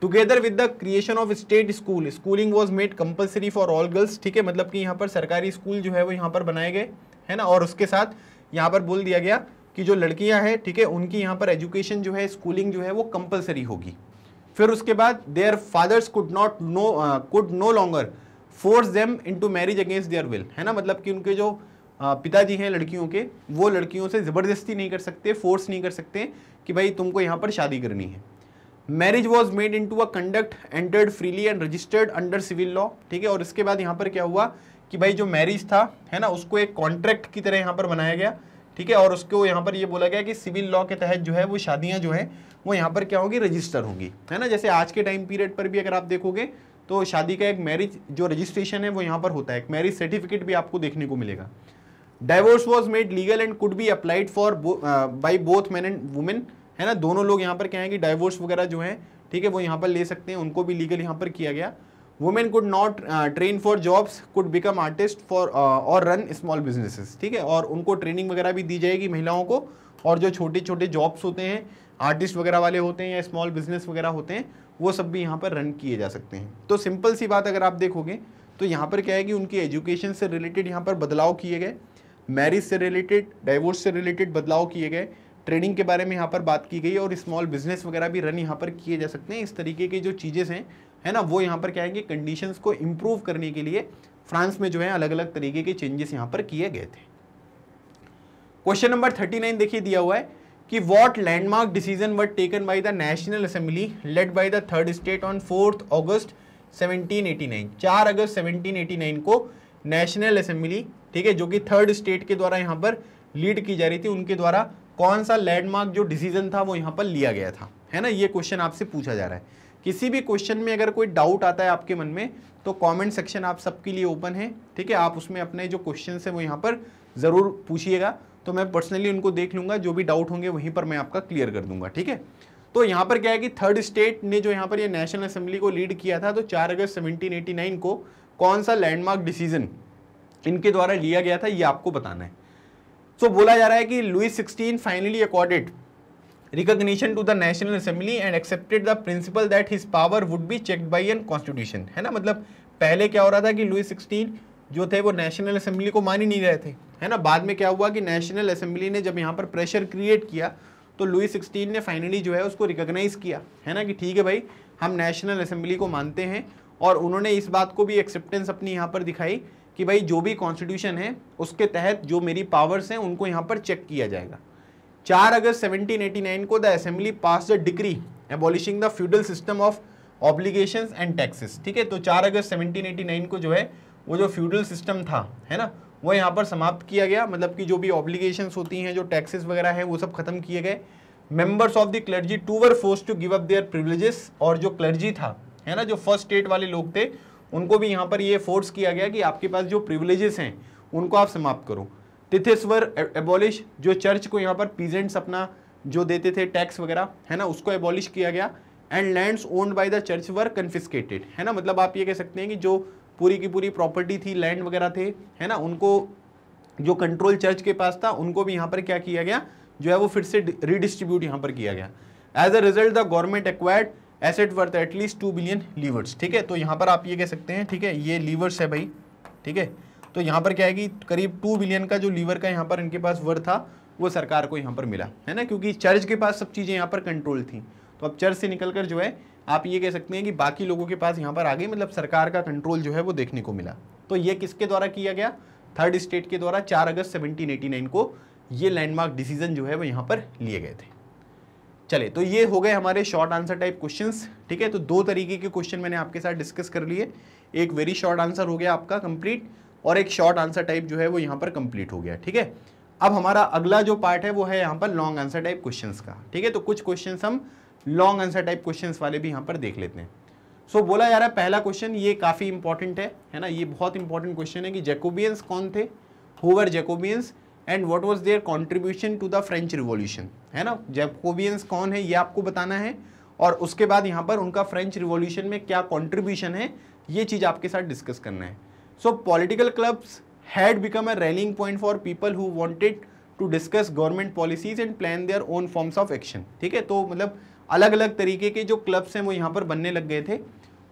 Together with the creation of state school, schooling was made compulsory for all girls, ठीक है। मतलब कि यहाँ पर सरकारी school जो है वो यहाँ पर बनाए गए, है ना। और उसके साथ यहाँ पर बोल दिया गया कि जो लड़कियाँ हैं, ठीक है, उनकी यहाँ पर एजुकेशन जो है, स्कूलिंग जो है वो कंपल्सरी होगी। फिर उसके बाद their fathers could no longer force them into marriage against their will, है ना। मतलब कि उनके जो पिताजी हैं लड़कियों के, वो लड़कियों से ज़बरदस्ती नहीं कर सकते, फोर्स नहीं कर सकते कि भाई तुमको यहाँ पर शादी करनी है। Marriage was made into a conduct entered freely and registered under civil law, ठीक है। और इसके बाद यहाँ पर क्या हुआ कि भाई जो मैरिज था, है ना, उसको एक कॉन्ट्रैक्ट की तरह यहाँ पर बनाया गया, ठीक है। और उसको यहाँ पर ये बोला गया कि सिविल लॉ के तहत जो है वो शादियाँ जो हैं वो यहाँ पर क्या होगी, रजिस्टर होंगी, है ना। जैसे आज के टाइम पीरियड पर भी अगर आप देखोगे तो शादी का एक मैरिज जो रजिस्ट्रेशन है वो यहाँ पर होता है, एक मैरिज सर्टिफिकेट भी आपको देखने को मिलेगा। Divorce was made legal and could be applied for by both man and women, है ना। दोनों लोग यहाँ पर क्या है कि डाइवोर्स वगैरह जो है, ठीक है, वो यहाँ पर ले सकते हैं, उनको भी लीगल यहाँ पर किया गया। Women could not train for jobs, could become artist for और रन स्मॉल बिजनेसेस, ठीक है। और उनको ट्रेनिंग वगैरह भी दी जाएगी महिलाओं को, और जो छोटे छोटे जॉब्स होते हैं, आर्टिस्ट वगैरह वाले होते हैं या स्मॉल बिजनेस वगैरह होते हैं, वो सब भी यहाँ पर रन किए जा सकते हैं। तो सिंपल सी बात अगर आप देखोगे तो यहाँ पर क्या है कि उनकी एजुकेशन से रिलेटेड यहाँ पर बदलाव किए गए, मैरिज से रिलेटेड, डाइवोर्स से रिलेटेड बदलाव किए गए, ट्रेडिंग के बारे में यहाँ पर बात की गई, और स्मॉल बिजनेस वगैरह भी रन यहाँ पर किए जा सकते हैं। इस तरीके की जो चीज़ें हैं, है ना, वो यहाँ पर क्या है कि कंडीशंस को इम्प्रूव करने के लिए फ्रांस में जो है अलग अलग तरीके के चेंजेस यहाँ पर किए गए थे। क्वेश्चन नंबर 39 देखिए, दिया हुआ है कि what landmark decision were taken by the national assembly led by the third state on 4 अगस्त 1789, 4 अगस्त 1789 को नेशनल असेंबली, ठीक है, जो कि थर्ड स्टेट के द्वारा यहाँ पर लीड की जा रही थी, उनके द्वारा कौन सा लैंडमार्क जो डिसीजन था वो यहाँ पर लिया गया था, है ना। ये क्वेश्चन आपसे पूछा जा रहा है। किसी भी क्वेश्चन में अगर कोई डाउट आता है आपके मन में तो कमेंट सेक्शन आप सबके लिए ओपन है, ठीक है। आप उसमें अपने जो क्वेश्चन है वो यहाँ पर ज़रूर पूछिएगा, तो मैं पर्सनली उनको देख लूँगा, जो भी डाउट होंगे वहीं पर मैं आपका क्लियर कर दूंगा, ठीक है। तो यहाँ पर क्या है कि थर्ड स्टेट ने जो यहाँ पर ये नेशनल असेंबली को लीड किया था, तो 4 अगस्त 1789 को कौन सा लैंडमार्क डिसीजन इनके द्वारा लिया गया था ये आपको बताना है। सो बोला जा रहा है कि Louis 16 finally accorded recognition to the national assembly and accepted the principle that his power would be checked by an constitution, है ना। मतलब पहले क्या हो रहा था कि लुईस 16 जो थे वो नेशनल असेंबली को मान ही नहीं रहे थे, है ना। बाद में क्या हुआ कि नेशनल असेंबली ने जब यहाँ पर प्रेशर क्रिएट किया तो लुई 16 ने फाइनली जो है उसको रिकॉग्नाइज़ किया, है ना, कि ठीक है भाई हम नेशनल असेंबली को मानते हैं। और उन्होंने इस बात को भी एक्सेप्टेंस अपनी यहाँ पर दिखाई कि भाई जो भी कॉन्स्टिट्यूशन है उसके तहत जो मेरी पावर्स हैं उनको यहाँ पर चेक किया जाएगा। 4 अगस्त 1789 को the assembly pass the decree abolishing the feudal system of obligations and taxes, ठीक है। तो 4 अगस्त 1789 को जो है वो जो फ्यूडल सिस्टम था, है ना, वो यहाँ पर समाप्त किया गया। मतलब कि जो भी ऑब्लिगेशंस होती हैं, जो टैक्सेस वगैरह हैं, वो सब खत्म किए गए। Members of the clergy to were forced to give up their privileges, और जो क्लर्जी था, है ना, जो फर्स्ट स्टेट वाले लोग थे उनको भी यहाँ पर ये फोर्स किया गया कि आपके पास जो प्रिविलेजेस हैं उनको आप समाप्त करो। तिथिस वर एबॉलिश, जो चर्च को यहाँ पर पीजेंट्स अपना जो देते थे टैक्स वगैरह, है ना, उसको एबॉलिश किया गया। And lands owned by the church were confiscated, है ना। मतलब आप ये कह सकते हैं कि जो पूरी की पूरी प्रॉपर्टी थी, लैंड वगैरह थे, है ना, उनको जो कंट्रोल चर्च के पास था उनको भी यहाँ पर क्या किया गया जो है वो फिर से रिडिस्ट्रीब्यूट यहाँ पर किया गया। As a result the government acquired asset worth at least 2 billion livres, ठीक है। तो यहाँ पर आप ये कह सकते हैं, ठीक है, ये लीवर्स है भाई, ठीक है। तो यहाँ पर क्या है कि करीब 2 बिलियन का जो लीवर का यहाँ पर इनके पास वर्थ था वो सरकार को यहाँ पर मिला, है ना, क्योंकि चर्च के पास सब चीज़ें यहाँ पर कंट्रोल थी। तो अब चर्च से निकलकर जो है आप ये कह सकते हैं कि बाकी लोगों के पास यहाँ पर आ गई, मतलब सरकार का कंट्रोल जो है वो देखने को मिला। तो ये किसके द्वारा किया गया? थर्ड स्टेट के द्वारा 4 अगस्त 1789 को ये लैंडमार्क डिसीजन जो है वो यहाँ पर लिए गए थे। चले, तो ये हो गए हमारे शॉर्ट आंसर टाइप क्वेश्चंस, ठीक है। तो 2 तरीके के क्वेश्चन मैंने आपके साथ डिस्कस कर लिए, एक वेरी शॉर्ट आंसर हो गया आपका कंप्लीट और एक शॉर्ट आंसर टाइप जो है वो यहाँ पर कंप्लीट हो गया, ठीक है। अब हमारा अगला जो पार्ट है वो है यहाँ पर लॉन्ग आंसर टाइप क्वेश्चंस का, ठीक है। तो कुछ क्वेश्चंस हम लॉन्ग आंसर टाइप क्वेश्चंस वाले भी यहाँ पर देख लेते हैं। सो बोला जा रहा है पहला क्वेश्चन, ये काफ़ी इंपॉर्टेंट है, है ना, ये बहुत इंपॉर्टेंट क्वेश्चन है कि जैकोबियंस कौन थे, who were Jacobins and what was their contribution to the French revolution, है ना। जैकोबियंस कौन है ये आपको बताना है और उसके बाद यहाँ पर उनका फ्रेंच रिवॉल्यूशन में क्या कॉन्ट्रीब्यूशन है ये चीज़ आपके साथ डिस्कस करना है। So political clubs had become a rallying point for people who wanted to discuss government policies and plan their own forms of action, ठीक है। तो मतलब अलग अलग तरीके के जो क्लब्स हैं वो यहाँ पर बनने लग गए थे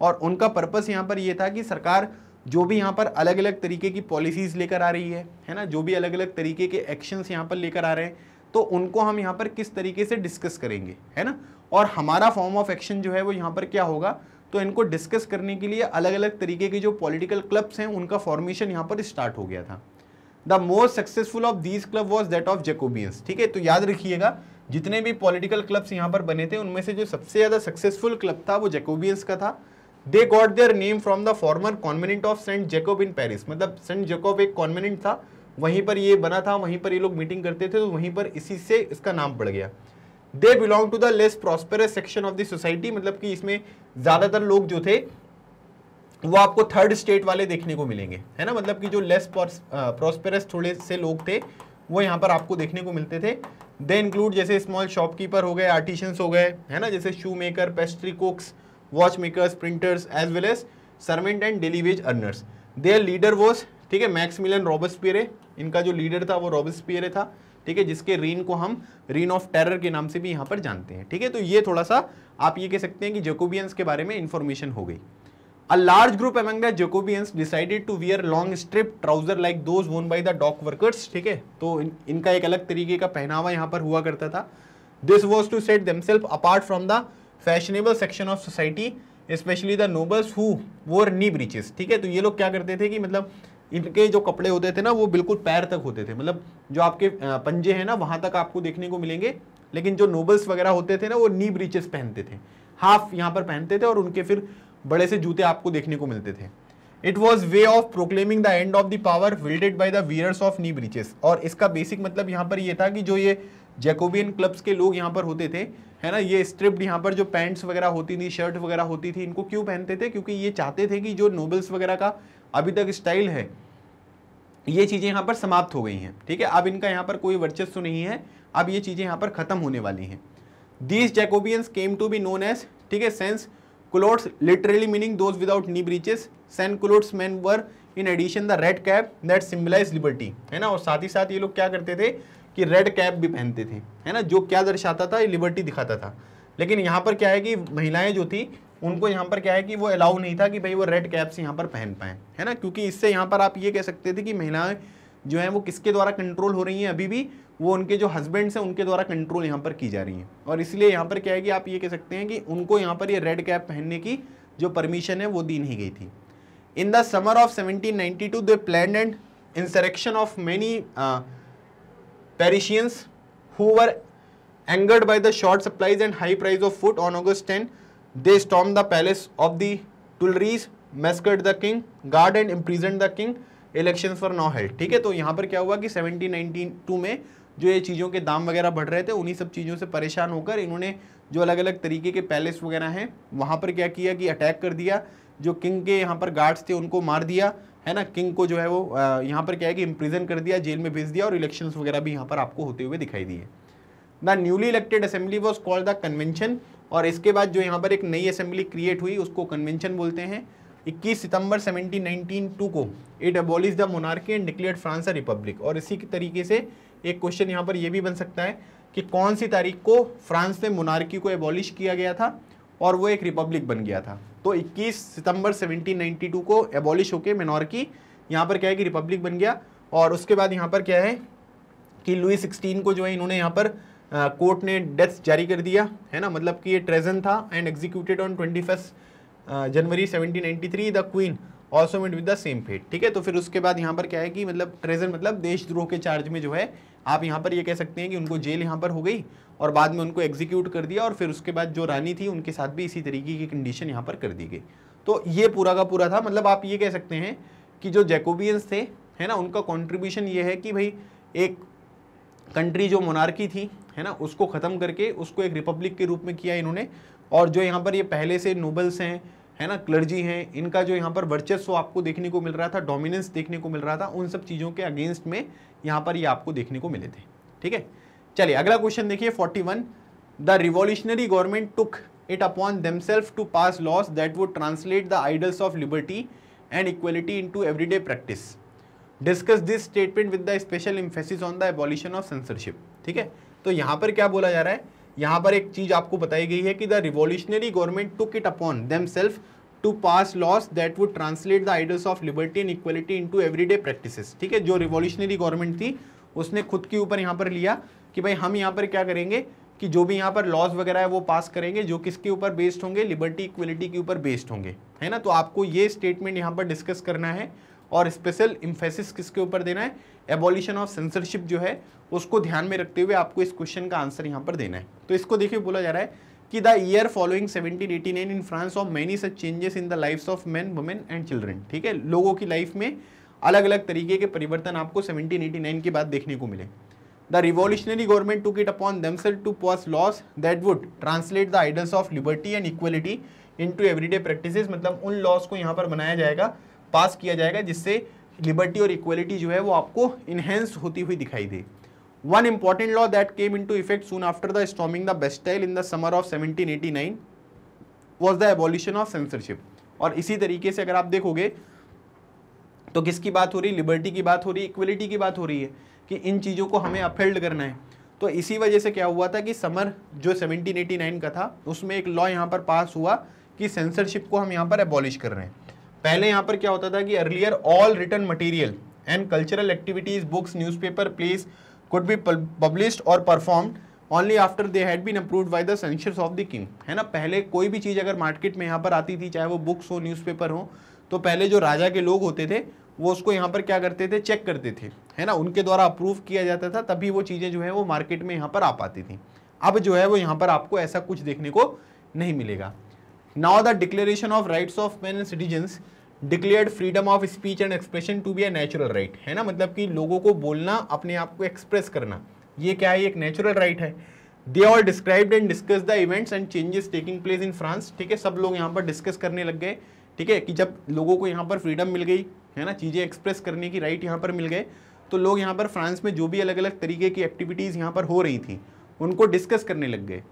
और उनका पर्पस यहाँ पर ये था कि सरकार जो भी यहाँ पर अलग अलग तरीके की पॉलिसीज़ लेकर आ रही है ना, जो भी अलग अलग तरीके के एक्शंस यहाँ पर लेकर आ रहे हैं तो उनको हम यहाँ पर किस तरीके से डिस्कस करेंगे, है ना, और हमारा फॉर्म ऑफ एक्शन जो है वो यहाँ पर क्या होगा। तो इनको डिस्कस करने के लिए अलग अलग तरीके के जो पॉलिटिकल क्लब्स हैं उनका फॉर्मेशन यहाँ पर स्टार्ट हो गया था। The most successful of these club was that of Jacobins, ठीक है। तो याद रखिएगा जितने भी पॉलिटिकल क्लब्स यहाँ पर बने थे उनमें से जो सबसे ज़्यादा सक्सेसफुल क्लब था वो जैकोबियंस का था। They got their name from the former convent of Saint Jacob in Paris, मतलब सेंट जैकोब एक कॉन्वेंट था, वहीं पर ये बना था, वहीं पर ये लोग मीटिंग करते थे, तो वहीं पर इसी से इसका नाम पड़ गया। They belong to the less prosperous section of the society, मतलब कि इसमें ज़्यादातर लोग जो थे वो आपको थर्ड स्टेट वाले देखने को मिलेंगे, है ना, मतलब कि जो लेस प्रॉस्पेरस थोड़े से लोग थे वो यहाँ पर आपको देखने को मिलते थे। दे इंक्लूड जैसे स्मॉल शॉपकीपर हो गए, आर्टिशंस हो गए, है ना, जैसे shoe maker, pastry cooks, watch makers, printers as well as servant and daily wage earners. Their leader was, ठीक है, मैक्सिमिलियन रॉबेस्पियर, इनका जो लीडर था वो रॉबेस्पियर था, ठीक है, जिसके रेन को हम रेन ऑफ टेरर के नाम से भी यहाँ पर जानते हैं, ठीक है। तो ये थोड़ा सा आप ये कह सकते हैं कि जैकोबियंस के बारे में इंफॉर्मेशन हो गई। A large group among the Jacobins decided to wear long strip trouser like those worn by the dock workers, ठीक है। तो इनका एक अलग तरीके का पहनावा यहाँ पर हुआ करता था। This was to set themselves apart from the fashionable section of society specially the nobles who wore knee breeches, ठीक है। तो ये लोग क्या करते थे कि मतलब इनके जो कपड़े होते थे ना वो बिल्कुल पैर तक होते थे, मतलब जो आपके पंजे हैं ना वहाँ तक आपको देखने को मिलेंगे, लेकिन जो नोबल्स वगैरह होते थे ना वो नी ब्रीचेस पहनते थे, हाफ यहाँ पर पहनते थे और उनके फिर बड़े से जूते आपको देखने को मिलते थे। It was way of proclaiming the end of the power wielded by the wearers of knee breeches, और इसका बेसिक मतलब यहाँ पर ये था कि जो ये जैकोबियन क्लब्स के लोग यहाँ पर होते थे, है ना, ये स्ट्रिप्ड यहाँ पर जो पैंट्स वगैरह होती थी, शर्ट वगैरह होती थी, इनको क्यों पहनते थे? क्योंकि ये चाहते थे कि जो नोबल्स वगैरह का अभी तक स्टाइल है ये चीज़ें यहाँ पर समाप्त हो गई हैं, ठीक है, अब इनका यहाँ पर कोई वर्चस्व नहीं है, अब ये चीज़ें यहाँ पर ख़त्म होने वाली हैं। These Jacobins came to be known as, ठीक है, sans culottes, literally meaning those without knee breeches. Sans culottes man were in addition the red cap that symbolise liberty, है ना। और साथ ही साथ ये लोग क्या करते थे कि रेड कैप भी पहनते थे, है ना, जो क्या दर्शाता था, ये लिबर्टी दिखाता था। लेकिन यहाँ पर क्या है कि महिलाएं जो थी उनको यहाँ पर क्या है कि वो अलाउ नहीं था कि भाई वो रेड कैप्स यहाँ पर पहन पाएँ, है ना, क्योंकि इससे यहाँ पर आप ये कह सकते थे कि महिलाएं जो है वो किसके द्वारा कंट्रोल हो रही हैं, अभी भी वो उनके जो हस्बैंड्स हैं उनके द्वारा कंट्रोल यहाँ पर की जा रही है। और इसलिए यहाँ पर क्या है कि आप ये कह सकते हैं कि उनको यहाँ पर ये रेड कैप पहनने की जो परमिशन है वो दी नहीं गई थी। In the summer of 1792 they planned and insurrection of many Parisians who were angered by the short supplies and high price of food. On August 10 they storm the palace of the Tuileries, massacred the king, guard and imprison the king, elections for now held. ठीक है, तो यहाँ पर क्या हुआ कि 1792 में जो ये चीज़ों के दाम वगैरह बढ़ रहे थे, उन्हीं सब चीज़ों से परेशान होकर इन्होंने जो अलग अलग तरीके के पैलेस वगैरह हैं वहाँ पर क्या किया कि अटैक कर दिया। जो किंग के यहाँ पर गार्ड्स थे उनको मार दिया, है ना, किंग को जो है वो यहाँ पर क्या है कि इम्प्रिजन कर दिया, जेल में भेज दिया, और इलेक्शंस वगैरह भी यहाँ पर आपको होते हुए दिखाई दिए। The newly elected assembly was called the convention, और इसके बाद जो यहाँ पर एक नई असेंबली क्रिएट हुई उसको कन्वेंशन बोलते हैं। 21 सितंबर 1792 को it abolish the monarchy and declared France a republic. और इसी के तरीके से एक क्वेश्चन यहाँ पर यह भी बन सकता है कि कौन सी तारीख को फ्रांस में मोनार्की को एबॉलिश किया गया था और वो एक रिपब्लिक बन गया था। तो 21 सितंबर 1792 को एबॉलिश होके मोनार्की यहाँ पर क्या है कि रिपब्लिक बन गया। और उसके बाद यहाँ पर क्या है कि लुई 16 को जो है इन्होंने यहाँ पर कोर्ट ने डेथ जारी कर दिया, है ना, मतलब कि ये ट्रेजन था, and executed on 21 January 1793। The queen also met with the same fate. ठीक है, तो फिर उसके बाद यहाँ पर क्या है कि मतलब ट्रेजन मतलब देशद्रोह के चार्ज में जो है आप यहाँ पर ये कह सकते हैं कि उनको जेल यहाँ पर हो गई और बाद में उनको एग्जीक्यूट कर दिया। और फिर उसके बाद जो रानी थी उनके साथ भी इसी तरीके की कंडीशन यहाँ पर कर दी गई। तो ये पूरा का पूरा था, मतलब आप ये कह सकते हैं कि जो जैकोबियंस थे, है ना, उनका कॉन्ट्रीब्यूशन ये है कि भाई एक कंट्री जो मोनार्की थी, है ना, उसको ख़त्म करके उसको एक रिपब्लिक के रूप में किया इन्होंने। और जो यहाँ पर ये पहले से नोबल्स हैं, है ना, क्लर्जी हैं, इनका जो यहाँ पर वर्चस्व आपको देखने को मिल रहा था, डोमिनेंस देखने को मिल रहा था, उन सब चीज़ों के अगेंस्ट में यहाँ पर ये आपको देखने को मिले थे। ठीक है, चलिए अगला क्वेश्चन देखिए 41। The revolutionary government took it upon themselves to pass laws that would translate the ideals of liberty and equality into everyday practice. Discuss this statement with the special emphasis on the abolition of censorship. ठीक है, तो यहाँ पर क्या बोला जा रहा है, यहाँ पर एक चीज़ आपको बताई गई है कि the revolutionary government took it upon themselves to pass laws that would translate the ideals of liberty and equality into everyday practices. ठीक है, जो रिवॉल्यूशनरी गवर्नमेंट थी उसने खुद के ऊपर यहाँ पर लिया कि भाई हम यहाँ पर क्या करेंगे कि जो भी यहाँ पर लॉस वगैरह है वो पास करेंगे जो किसके ऊपर बेस्ड होंगे, लिबर्टी इक्वलिटी के ऊपर बेस्ड होंगे, है ना। तो आपको ये स्टेटमेंट यहाँ पर डिस्कस करना है और स्पेशल इम्फेसिस किसके ऊपर देना है, एबॉलिशन ऑफ सेंसरशिप जो है उसको ध्यान में रखते हुए आपको इस क्वेश्चन का आंसर यहाँ पर देना है। तो इसको देखिए बोला जा रहा है कि the year following 1789 in France of many such changes in the lives of men, women and children. ठीक है, लोगों की लाइफ में अलग अलग तरीके के परिवर्तन आपको 1789 के बाद देखने को मिले। The revolutionary government took it upon themselves to pass laws that would translate the ideals of liberty and equality into everyday practices, मतलब उन लॉस को यहाँ पर बनाया जाएगा, पास किया जाएगा जिससे लिबर्टी और इक्वलिटी जो है वो आपको इनहेंस होती हुई दिखाई दे। One important law that came into effect soon after the storming the Bastille in the summer of 1789 was the abolition of censorship. और इसी तरीके से अगर आप देखोगे तो किसकी बात हो रही, लिबर्टी की बात हो रही, इक्वलिटी की बात हो रही है कि इन चीज़ों को हमें अपहेल्ड करना है। तो इसी वजह से क्या हुआ था कि समर जो 1789 का था उसमें एक लॉ यहाँ पर पास हुआ कि सेंसरशिप को हम यहाँ पर एबॉलिश कर रहे हैं। पहले यहाँ पर क्या होता था कि earlier all written material and cultural activities, books, newspaper, plays could be published और performed only after they had been approved by the censors of the king, है ना। पहले कोई भी चीज़ अगर मार्केट में यहाँ पर आती थी, चाहे वो बुक्स हो, न्यूज़पेपर हो, तो पहले जो राजा के लोग होते थे वो उसको यहाँ पर क्या करते थे, चेक करते थे, है ना, उनके द्वारा अप्रूव किया जाता था, तभी वो चीज़ें जो है वो मार्केट में यहाँ पर आ पाती थी। अब जो है वो यहाँ पर आपको ऐसा कुछ देखने को नहीं मिलेगा। Now the Declaration of Rights of Men and Citizens declared freedom of speech and expression to be a natural right, है ना, मतलब कि लोगों को बोलना, अपने आप को एक्सप्रेस करना, ये क्या है, ये एक नेचुरल राइट है। They all described and discussed the events and changes taking place in France। ठीक है, सब लोग यहाँ पर डिस्कस करने लग गए। ठीक है, कि जब लोगों को यहाँ पर फ्रीडम मिल गई, है ना, चीज़ें एक्सप्रेस करने की राइट यहाँ पर मिल गए, तो लोग यहाँ पर फ्रांस में जो भी अलग अलग तरीके की एक्टिविटीज़ यहाँ पर हो रही थी उनको डिस्कस करने लग गए।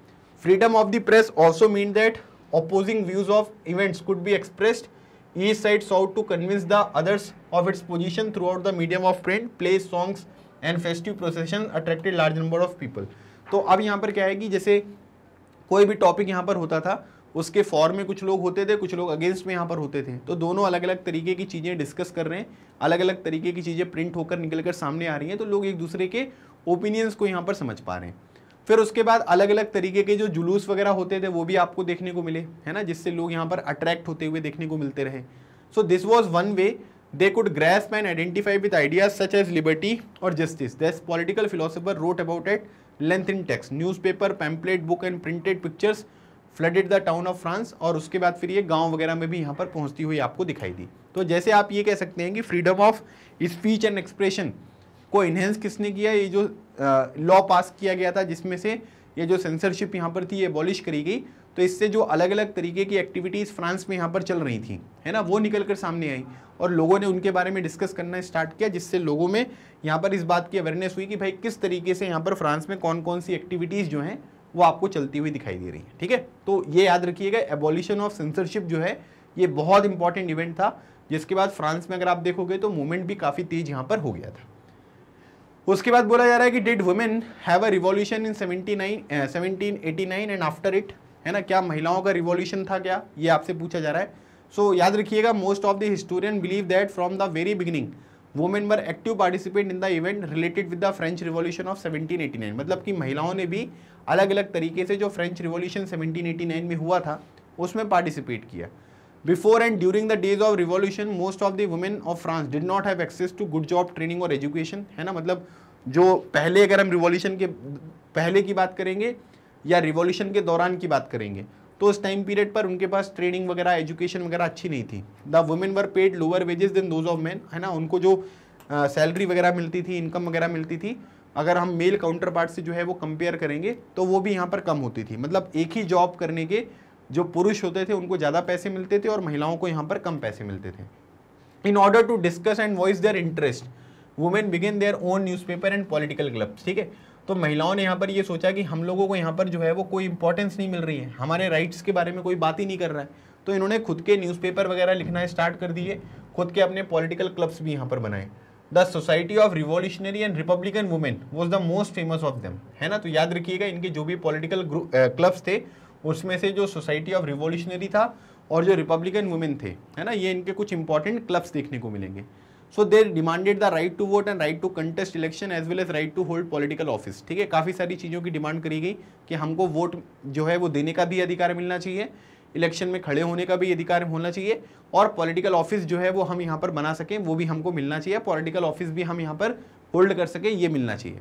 Freedom of the press also mean that opposing views of events could be expressed Each side sought to convince the others of its position throughout the medium of print, plays, songs and festive procession attracted large number of people. तो अब यहाँ पर क्या है कि जैसे कोई भी टॉपिक यहाँ पर होता था उसके फॉर में कुछ लोग होते थे, कुछ लोग अगेंस्ट में यहाँ पर होते थे, तो दोनों अलग अलग तरीके की चीज़ें डिस्कस कर रहे हैं, अलग अलग तरीके की चीज़ें प्रिंट होकर निकल कर सामने आ रही हैं, तो लोग एक दूसरे के ओपिनियंस को यहाँ पर समझ पा रहे हैं। फिर उसके बाद अलग अलग तरीके के जो जुलूस वगैरह होते थे वो भी आपको देखने को मिले, है ना, जिससे लोग यहाँ पर अट्रैक्ट होते हुए देखने को मिलते रहे। So this was one way they could grasp and identify with ideas such as liberty और justice this political philosopher wrote about it length in text newspaper pamphlet book and printed pictures flooded the town of France. और उसके बाद फिर ये गांव वगैरह में भी यहाँ पर पहुँचती हुई आपको दिखाई दी। तो जैसे आप ये कह सकते हैं कि freedom of speech and expression को इन्हेंस किसने किया, ये जो लॉ पास किया गया था जिसमें से ये जो सेंसरशिप यहाँ पर थी ये एबॉलिश करी गई, तो इससे जो अलग अलग तरीके की एक्टिविटीज़ फ्रांस में यहाँ पर चल रही थी, है ना, वो निकल कर सामने आई और लोगों ने उनके बारे में डिस्कस करना स्टार्ट किया, जिससे लोगों में यहाँ पर इस बात की अवेयरनेस हुई कि भाई किस तरीके से यहाँ पर फ्रांस में कौन कौन सी एक्टिविटीज़ जो हैं वो आपको चलती हुई दिखाई दे रही है। ठीक है, तो ये याद रखिएगा एबॉलिशन ऑफ सेंसरशिप जो है ये बहुत इंपॉर्टेंट इवेंट था, जिसके बाद फ्रांस में अगर आप देखोगे तो मूवमेंट भी काफ़ी तेज़ यहाँ पर हो गया था। उसके बाद बोला जा रहा है कि did women have a revolution in 1789 and after it, है ना, क्या महिलाओं का रिवॉल्यूशन था क्या, ये आपसे पूछा जा रहा है। सो याद रखिएगा most of the historian believe that from the very beginning women were active participate in the event related with the French revolution of 1789, मतलब कि महिलाओं ने भी अलग अलग तरीके से जो फ्रेंच रिवॉल्यूशन 1789 में हुआ था उसमें पार्टिसिपेट किया। Before and during the days of revolution most of the women of France did not have access to good job training और एजुकेशन, है ना, मतलब जो पहले अगर हम रिवॉल्यूशन के पहले की बात करेंगे या रिवॉल्यूशन के दौरान की बात करेंगे तो उस टाइम पीरियड पर उनके पास ट्रेनिंग वगैरह एजुकेशन वगैरह अच्छी नहीं थी। The women were paid lower wages than those of man, है ना, उनको जो सैलरी वगैरह मिलती थी, इनकम वगैरह मिलती थी, अगर हम मेल काउंटर पार्ट से जो है वो कंपेयर करेंगे तो वो भी यहाँ पर कम होती थी। मतलब एक ही जॉब करने के जो पुरुष होते थे उनको ज़्यादा पैसे मिलते थे और महिलाओं को यहाँ पर कम पैसे मिलते थे। In order to discuss and voice their interest women begin their own newspaper and political clubs. ठीक है, तो महिलाओं ने यहाँ पर ये सोचा कि हम लोगों को यहाँ पर जो है वो कोई इंपॉर्टेंस नहीं मिल रही है, हमारे राइट्स के बारे में कोई बात ही नहीं कर रहा है, तो इन्होंने खुद के न्यूज़पेपर वगैरह लिखना स्टार्ट कर दिए, खुद के अपने पॉलिटिकल क्लब्स भी यहाँ पर बनाए। The society of revolutionary and republican women was the most famous of them, है ना, तो याद रखिएगा इनके जो भी पॉलिटिकल क्लब्स थे उसमें से जो सोसाइटी ऑफ रिवॉल्यूशनरी था और जो रिपब्लिकन वुमेन थे, है ना, ये इनके कुछ इंपॉर्टेंट क्लब्स देखने को मिलेंगे। So they demanded the right to vote and right to contest election as well as right to hold political office. ठीक है, काफ़ी सारी चीज़ों की डिमांड करी गई कि हमको वोट जो है वो देने का भी अधिकार मिलना चाहिए, इलेक्शन में खड़े होने का भी अधिकार होना चाहिए और पॉलिटिकल ऑफिस जो है वो हम यहाँ पर बना सकें वो भी हमको मिलना चाहिए, पॉलिटिकल ऑफिस भी हम यहाँ पर होल्ड कर सकें ये मिलना चाहिए।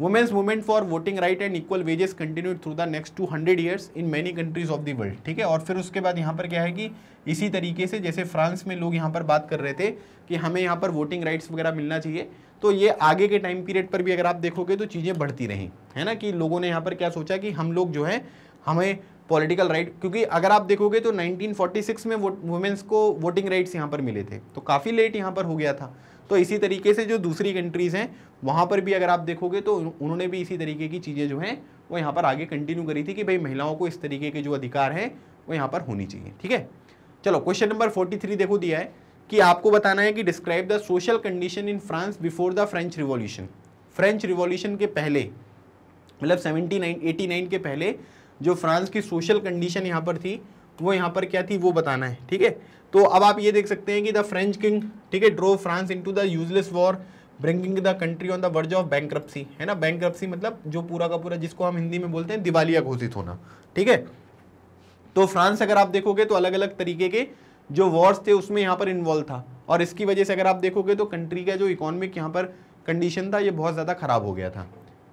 Women's movement for voting right and equal wages continued through the next 200 years in many countries of the world. ठीक है, और फिर उसके बाद यहाँ पर क्या है कि इसी तरीके से जैसे फ्रांस में लोग यहाँ पर बात कर रहे थे कि हमें यहाँ पर वोटिंग राइट्स वगैरह मिलना चाहिए, तो ये आगे के टाइम पीरियड पर भी अगर आप देखोगे तो चीज़ें बढ़ती रहीं, है ना, कि लोगों ने यहाँ पर क्या सोचा कि हम लोग जो है हमें पॉलिटिकल राइट, क्योंकि अगर आप देखोगे तो 1946 में वुमेन्स को वोटिंग राइट्स यहाँ पर मिले थे, तो काफ़ी लेट यहाँ पर हो गया था। तो इसी तरीके से जो दूसरी कंट्रीज़ हैं वहाँ पर भी अगर आप देखोगे तो उन्होंने भी इसी तरीके की चीज़ें जो हैं वो यहाँ पर आगे कंटिन्यू करी थी कि भाई महिलाओं को इस तरीके के जो अधिकार हैं वो यहाँ पर होनी चाहिए। ठीक है, चलो क्वेश्चन नंबर 43 देखो दिया है कि आपको बताना है कि describe the social condition in France before the French revolution. French revolution के पहले मतलब 1789 के पहले जो फ्रांस की सोशल कंडीशन यहाँ पर थी वो यहाँ पर क्या थी वो बताना है। ठीक है, तो अब आप ये देख सकते हैं कि द फ्रेंच किंग, ठीक है, drew France into the useless war bringing the country on the verge of bankruptcy, है ना, बैंक्रप्सी मतलब जो पूरा का पूरा जिसको हम हिंदी में बोलते हैं दिवालिया घोषित होना। ठीक है, तो फ्रांस अगर आप देखोगे तो अलग अलग तरीके के जो वॉर्स थे उसमें यहाँ पर इन्वॉल्व था और इसकी वजह से अगर आप देखोगे तो कंट्री का जो इकोनॉमिक यहाँ पर कंडीशन था ये बहुत ज़्यादा खराब हो गया था।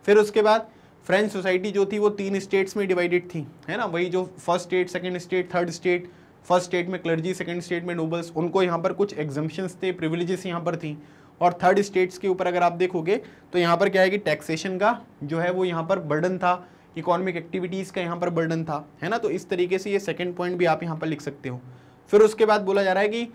फिर उसके बाद फ्रेंच सोसाइटी जो थी वो 3 स्टेट्स में डिवाइडेड थी, है ना, वही जो first state second state third state, first state में क्लर्जी सेकंड स्टेट में नोबल्स, उनको यहाँ पर कुछ एग्जम्पशंस थे प्रिविलेजेस यहाँ पर थी और थर्ड स्टेट्स के ऊपर अगर आप देखोगे तो यहाँ पर क्या है कि टैक्सेशन का जो है वो यहाँ पर बर्डन था, इकोनॉमिक एक्टिविटीज़ का यहाँ पर बर्डन था, है ना, तो इस तरीके से ये सेकेंड पॉइंट भी आप यहाँ पर लिख सकते हो। फिर उसके बाद बोला जा रहा है कि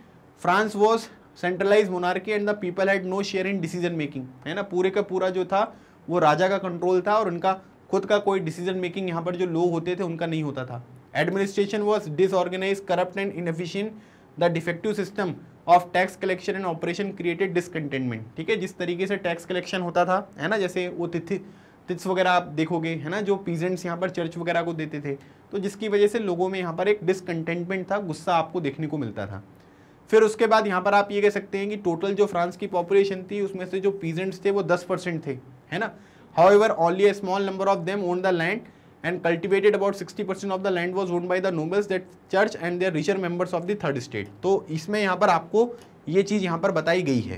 France was centralise monarchy and the people had no share in decision making, है ना, पूरे का पूरा जो था वो राजा का कंट्रोल था और उनका खुद का कोई डिसीजन मेकिंग यहाँ पर जो लोग होते थे उनका नहीं होता था। Administration was disorganise corrupt and inefficient the defective system of tax collection and operation created discontentment. ठीक है, जिस तरीके से टैक्स कलेक्शन होता था, है ना, जैसे वो तिथ्स वगैरह आप देखोगे, है ना, जो पीजेंट्स यहाँ पर चर्च वगैरह को देते थे, तो जिसकी वजह से लोगों में यहाँ पर एक डिसकंटेनमेंट था, गुस्सा आपको देखने को मिलता था। फिर उसके बाद यहाँ पर आप ये कह सकते हैं कि टोटल जो फ्रांस की पॉपुलेशन थी उसमें से जो पीजेंट्स थे वो 10% थे, है ना। However only a small number of them own the land and cultivated about 60% of the land was owned by the nobles, that church and their richer members of the third estate। तो इसमें यहाँ पर आपको ये चीज़ यहाँ पर बताई गई है।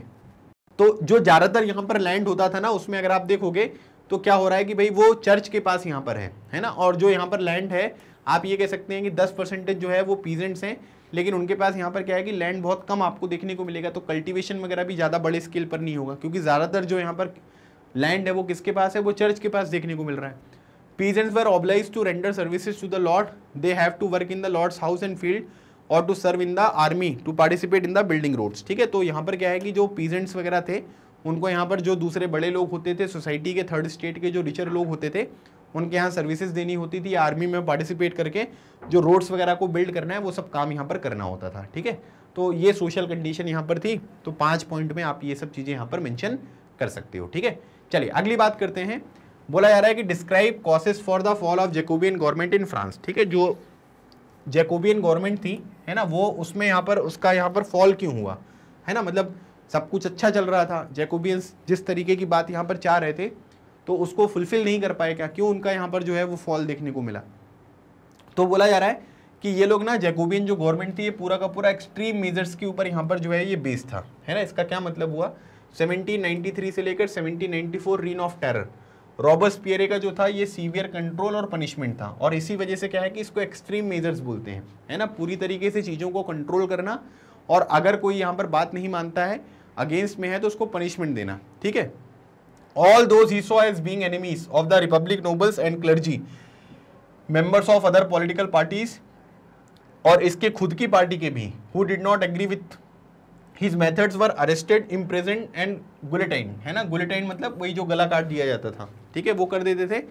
तो जो ज़्यादातर यहाँ पर लैंड होता था ना, उसमें अगर आप देखोगे तो क्या हो रहा है कि भाई वो चर्च के पास यहाँ पर है ना, और जो यहाँ पर लैंड है आप ये कह सकते हैं कि 10% जो है वो पीजेंट्स हैं, लेकिन उनके पास यहाँ पर क्या है कि लैंड बहुत कम आपको देखने को मिलेगा, तो कल्टिवेशन वगैरह भी ज़्यादा बड़े स्केल पर नहीं होगा, क्योंकि ज़्यादातर जो यहाँ पर लैंड है वो किसके पास है, वो चर्च के पास देखने को मिल रहा है। Peasants were obliged to render services to the lord, they have to work in the lord's house and field or to serve in the army to participate in the building roads। ठीक है, तो यहाँ पर क्या है कि जो peasants वगैरह थे उनको यहाँ पर जो दूसरे बड़े लोग होते थे सोसाइटी के, थर्ड स्टेट के जो रिचर लोग होते थे, उनके यहाँ सर्विसेज देनी होती थी, आर्मी में पार्टिसिपेट करके जो रोड्स वगैरह को बिल्ड करना है वो सब काम यहाँ पर करना होता था। ठीक है, तो ये सोशल कंडीशन यहाँ पर थी। तो 5 पॉइंट में आप ये सब चीज़ें यहाँ पर मैंशन कर सकते हो। ठीक है, चलिए अगली बात करते हैं। बोला जा रहा है कि describe causes for the fall of Jacobian government in France. ठीक है, जो जैकोबियन गवर्नमेंट थी, है ना, वो उसमें यहाँ पर उसका यहाँ पर फॉल क्यों हुआ, है ना, मतलब सब कुछ अच्छा चल रहा था, जैकोबियंस जिस तरीके की बात यहाँ पर चाह रहे थे तो उसको फुलफिल नहीं कर पाए, क्या क्यों उनका यहाँ पर जो है वो फॉल देखने को मिला। तो बोला जा रहा है कि ये लोग ना, जैकोबियन जो गवर्नमेंट थी ये पूरा का पूरा एक्सट्रीम मेजर्स के ऊपर यहाँ पर जो है ये बेस था, है ना। इसका क्या मतलब हुआ, 1793 से लेकर 1794 रेन ऑफ टेरर, रॉबेस्पियर का जो था ये सीवियर कंट्रोल और पनिशमेंट था, और इसी वजह से क्या है कि इसको एक्सट्रीम मेजर्स बोलते हैं, है ना, पूरी तरीके से चीज़ों को कंट्रोल करना, और अगर कोई यहाँ पर बात नहीं मानता है, अगेंस्ट में है, तो उसको पनिशमेंट देना। ठीक है, all those he saw as being enemies of the republic, nobles and clergy, members of other political parties, और इसके खुद की पार्टी के भी, who did not agree with his methods were arrested, imprisoned and guillotine, है ना, guillotine मतलब वही जो गला काट दिया जाता था, ठीक है, वो कर देते थे,